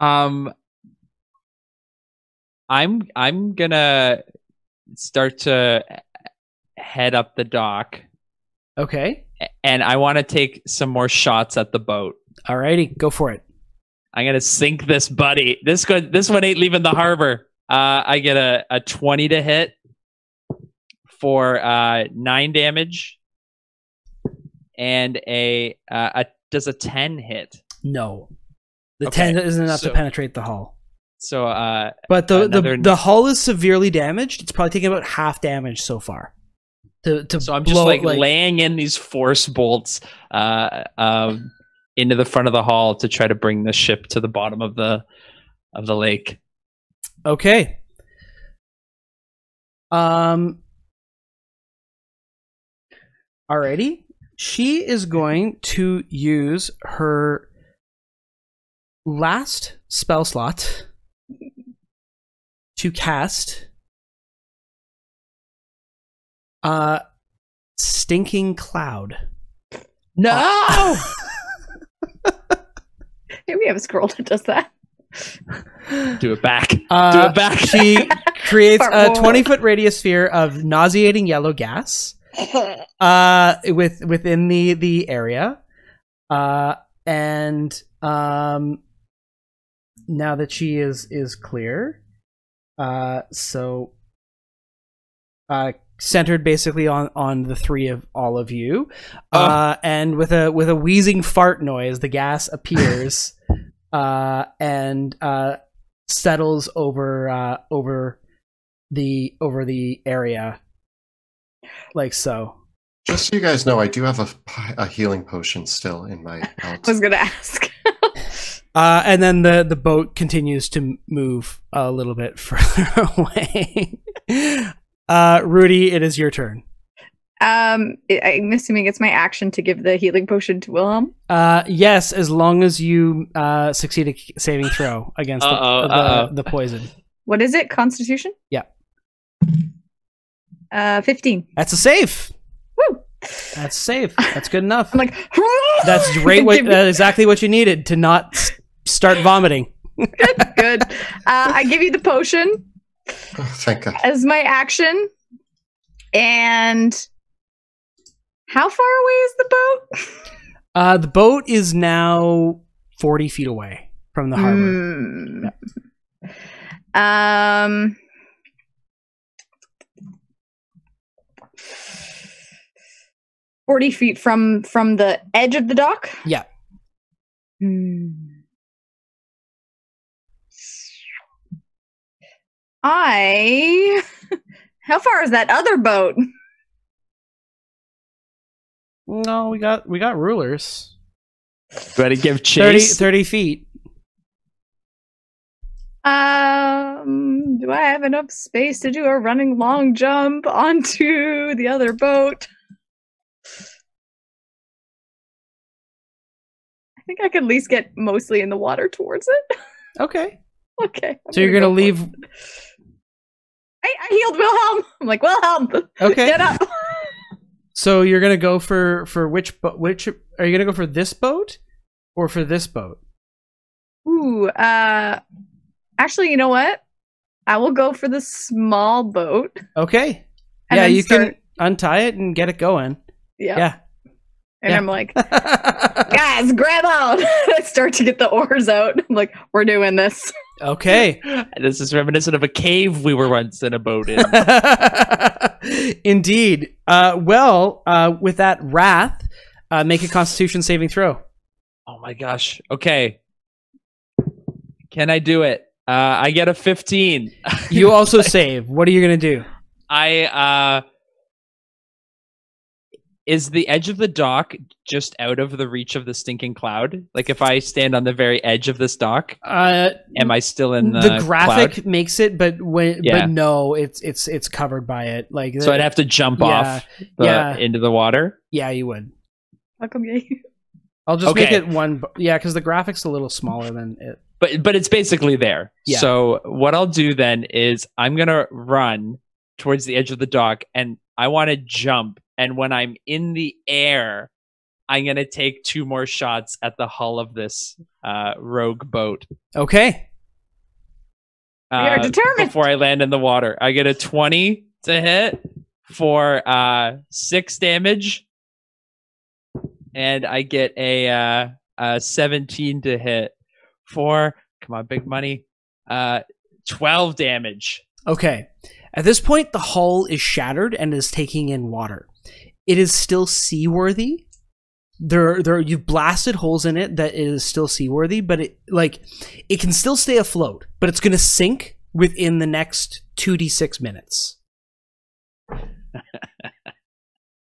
I'm going to start to... head up the dock. Okay. And I want to take some more shots at the boat. Alrighty, go for it. I'm going to sink this buddy. This one ain't leaving the harbor. I get a 20 to hit for 9 damage. And does a 10 hit? No. The 10 isn't enough to penetrate the hull. So but the hull is severely damaged. It's probably taking about half damage so far. So I'm just like laying in these force bolts into the front of the hull to try to bring the ship to the bottom of the lake. Okay. Alrighty. She is going to use her last spell slot to cast Stinking Cloud. No! Here we have a scroll that does that. Do it back. Do it back. She creates a 20-foot radius sphere of nauseating yellow gas within the area. Now that she is clear, centered basically on the three of all of you, and with a wheezing fart noise, the gas appears and settles over the area, like so. Just so you guys know, I do have a healing potion still in my belt. I was gonna ask. And then the boat continues to move a little bit further away. Rudy, it is your turn. I'm assuming it's my action to give the healing potion to Wilhelm. Yes, as long as you succeed a saving throw against the poison. What is it? Constitution? Yeah. 15. That's a save. Woo! That's safe. That's good enough. I'm like, that's great. That's exactly what you needed to not start vomiting. Good, good. I give you the potion. Oh, thank God. As my action. And how far away is the boat? The boat is now 40 feet away from the harbor. Yeah. Forty feet from the edge of the dock. Yeah. How far is that other boat? No, we got rulers. Ready to give chase? 30 feet. Do I have enough space to do a running long jump onto the other boat? I think I could at least get mostly in the water towards it. Okay. Okay. So you're gonna leave. I healed Wilhelm. I'm like, Wilhelm. Okay. Get up. So you're gonna go for which boat? Which are you gonna go for? This boat or for this boat? Ooh. Actually, you know what? I will go for the small boat. Okay. Yeah, you can untie it and get it going. Yeah. Yeah. And I'm like, guys, grab on. I start to get the oars out. I'm like, we're doing this. Okay. This is reminiscent of a cave we were once in a boat in. Indeed. With that wrath, make a Constitution saving throw. Oh my gosh. Okay. Can I do it? I get a 15. You also save. What are you going to do? Is the edge of the dock just out of the reach of the stinking cloud? Like if I stand on the very edge of this dock, am I still in the graphic cloud? Makes it, but no, it's covered by it. Like so, I'd have to jump off into the water. Yeah, you would. How come you? I'll just make it one. Yeah, because the graphic's a little smaller than it. But it's basically there. Yeah. So what I'll do then is I'm gonna run towards the edge of the dock, and I want to jump. And when I'm in the air, I'm going to take 2 more shots at the hull of this rogue boat. Okay. We are determined. Before I land in the water. I get a 20 to hit for 6 damage. And I get a 17 to hit for, come on, big money, 12 damage. Okay. At this point, the hull is shattered and is taking in water. It is still seaworthy. You've blasted holes in it that is still seaworthy, but it can still stay afloat, but it's going to sink within the next 2d6 minutes.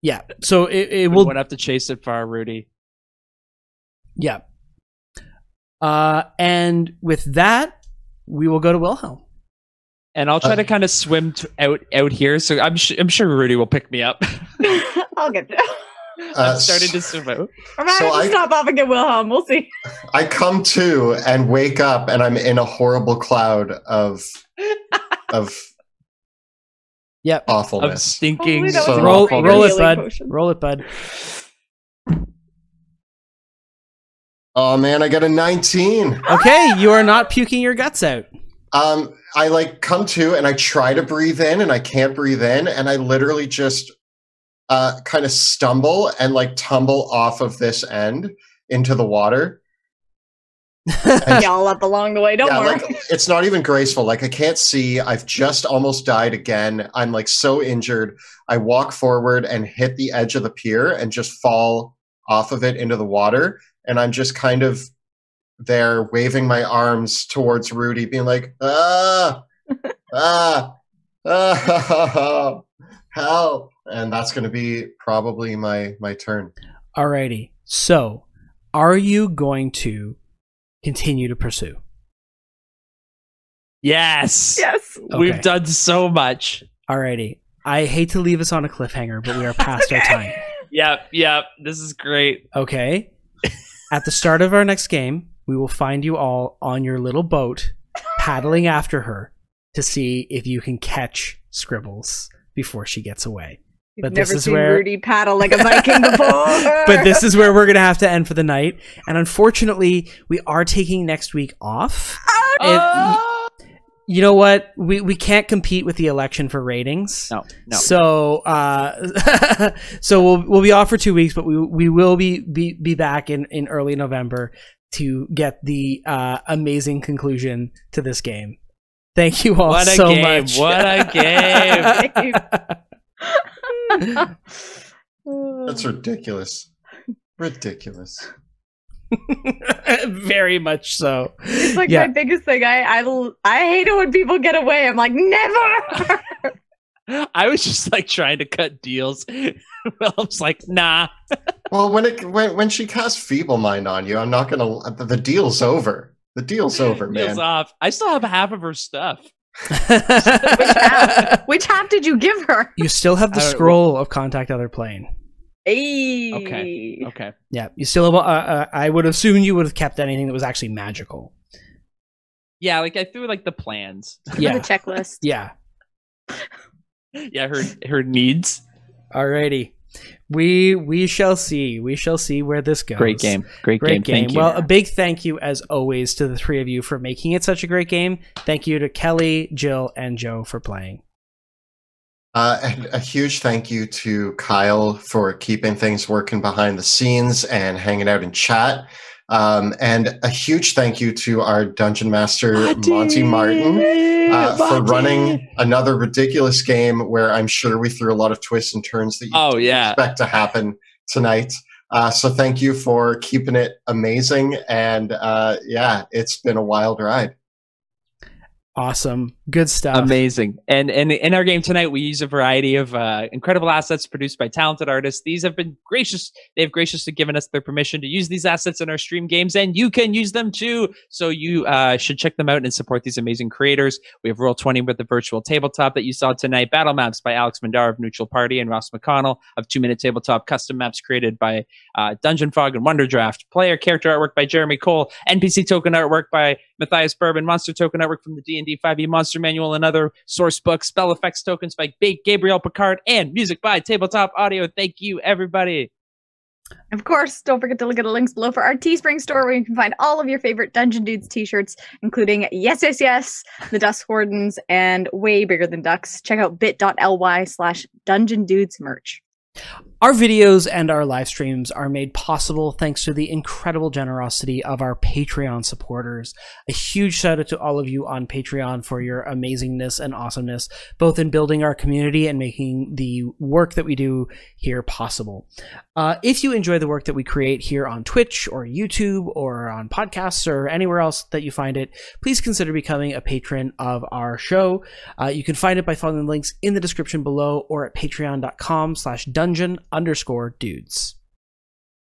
Yeah, so it will. We won't have to chase it far, Rudy. Yeah. And with that, we will go to Wilhelm. And I'll try to kind of swim out here, so I'm sure Rudy will pick me up. I'll get there. I started to sumo. Or maybe I'll stop bopping at Wilhelm. We'll see. I come to and wake up, and I'm in a horrible cloud of awfulness. Of stinking. So roll it, bud. Potion. Roll it, bud. Oh man, I got a 19. Okay, you are not puking your guts out. I like come to and I try to breathe in and I can't breathe in, and I literally just kind of stumble and like tumble off of this end into the water. Y'all up along the way, don't worry. Like, it's not even graceful. Like I can't see. I've just almost died again. I'm like so injured. I walk forward and hit the edge of the pier and just fall off of it into the water. And I'm just kind of there waving my arms towards Rudy, being like, help. And that's going to be probably my turn. Alrighty. So are you going to continue to pursue? Yes. Yes. Okay. We've done so much. Alrighty. I hate to leave us on a cliffhanger, but we are past our time. Yep. Yep. This is great. Okay. At the start of our next game, we will find you all on your little boat, paddling after her to see if you can catch Scribbles before she gets away. But this is where Rudy paddle like a Viking before. But this is where we're going to have to end for the night. And unfortunately, we are taking next week off. Oh, no. You know what? We can't compete with the election for ratings. No. So so we'll be off for 2 weeks, but we will be back in early November to get the amazing conclusion to this game. Thank you all so much. What a game! That's ridiculous. Ridiculous. Very much so. It's like my biggest thing. I hate it when people get away. I'm like, never. I was just like trying to cut deals. Wilhelm's like, nah. Well, when she casts Feeble Mind on you, I'm not gonna. The deal's over. The deal's over, man. Deal's off. I still have half of her stuff. Which half did you give her? You still have the scroll of Contact Other Plane. Hey. Okay. Yeah, you still have. I would assume you would have kept anything that was actually magical. Yeah, like I threw like the plans. Yeah, the checklist. Yeah. Yeah, her needs. Alrighty. We shall see. We shall see where this goes. Great game. Great game. Thank you. A big thank you as always to the three of you for making it such a great game. Thank you to Kelly, Jill, and Joe for playing. And a huge thank you to Kyle for keeping things working behind the scenes and hanging out in chat. And a huge thank you to our Dungeon Master, Monty Martin, for running another ridiculous game where I'm sure we threw a lot of twists and turns that you expect to happen tonight. So thank you for keeping it amazing. And yeah, it's been a wild ride. Awesome. Good stuff. Amazing. And in our game tonight, we use a variety of incredible assets produced by talented artists. These have been gracious. They've graciously given us their permission to use these assets in our stream games, and you can use them too. So you should check them out and support these amazing creators. We have Roll20 with the virtual tabletop that you saw tonight. Battle Maps by Alex Mandar of Neutral Party and Ross McConnell of 2 Minute Tabletop. Custom maps created by Dungeon Fog and Wonder Draft. Player character artwork by Jeremy Cole. NPC token artwork by Matthias Bourbon. Monster token artwork from the D&D 5e Monster Manual and other source books. Spell effects tokens by Gabriel Picard, and music by Tabletop Audio. Thank you, everybody. Of course, don't forget to look at the links below for our Teespring store, where you can find all of your favorite Dungeon Dudes t-shirts, including Yes, Yes, Yes, the Dusk Wardens, and Way Bigger Than Ducks. Check out bit.ly/DungeonDudesMerch. Our videos and our live streams are made possible thanks to the incredible generosity of our Patreon supporters. A huge shout out to all of you on Patreon for your amazingness and awesomeness, both in building our community and making the work that we do here possible. If you enjoy the work that we create here on Twitch or YouTube or on podcasts or anywhere else that you find it, please consider becoming a patron of our show. You can find it by following the links in the description below or at patreon.com/dungeon_dudes.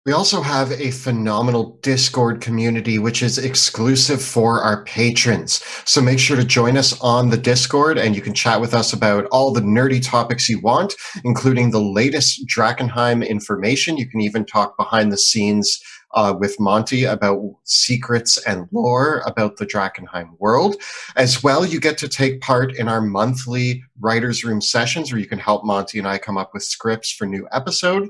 We also have a phenomenal Discord community, which is exclusive for our patrons. So make sure to join us on the Discord, and you can chat with us about all the nerdy topics you want, including the latest Drakkenheim information. You can even talk behind the scenes with Monty about secrets and lore about the Drakkenheim world. As well, you get to take part in our monthly writer's room sessions where you can help Monty and I come up with scripts for new episode.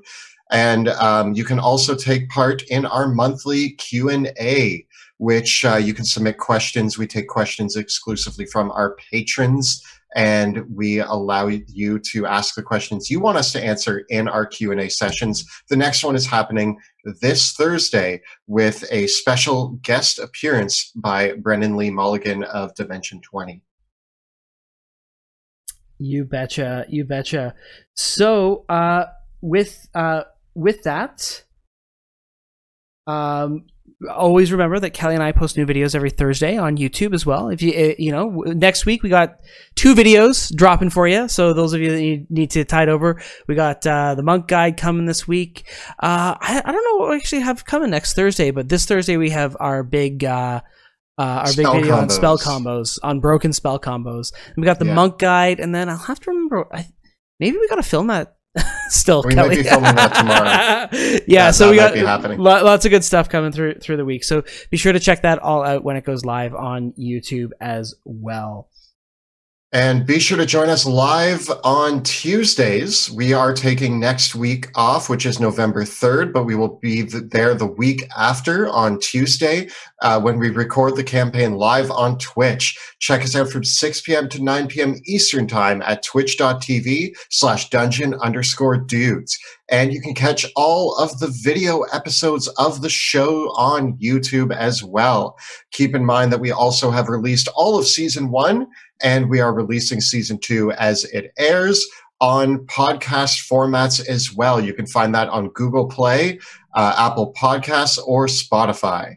And you can also take part in our monthly Q&A, which you can submit questions. We take questions exclusively from our patrons, and we allow you to ask the questions you want us to answer in our Q&A sessions. The next one is happening this Thursday with a special guest appearance by Brennan Lee Mulligan of Dimension 20. You betcha. You betcha. So with that, always remember that Kelly and I post new videos every Thursday on YouTube as well. If you know, next week we got 2 videos dropping for you. So those of you that need to tide over, we got the monk guide coming this week. I don't know what we actually have coming next Thursday, but this Thursday we have our big video combos. On spell combos, on broken spell combos. And we got the monk guide, and then I'll have to remember. Maybe we got to film that. Still, we Kelly. Might be filming that tomorrow. Yeah, so we got lots of good stuff coming through the week. So be sure to check that all out when it goes live on YouTube as well. And be sure to join us live on Tuesdays. We are taking next week off, which is November 3rd, but we will be there the week after on Tuesday when we record the campaign live on Twitch. Check us out from 6 p.m. to 9 p.m. Eastern Time at twitch.tv/dungeon_dudes. And you can catch all of the video episodes of the show on YouTube as well. Keep in mind that we also have released all of Season 1, and we are releasing Season 2 as it airs on podcast formats as well. You can find that on Google Play, Apple Podcasts, or Spotify.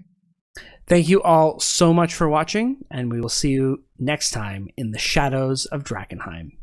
Thank you all so much for watching, and we will see you next time in the Shadows of Drakkenheim.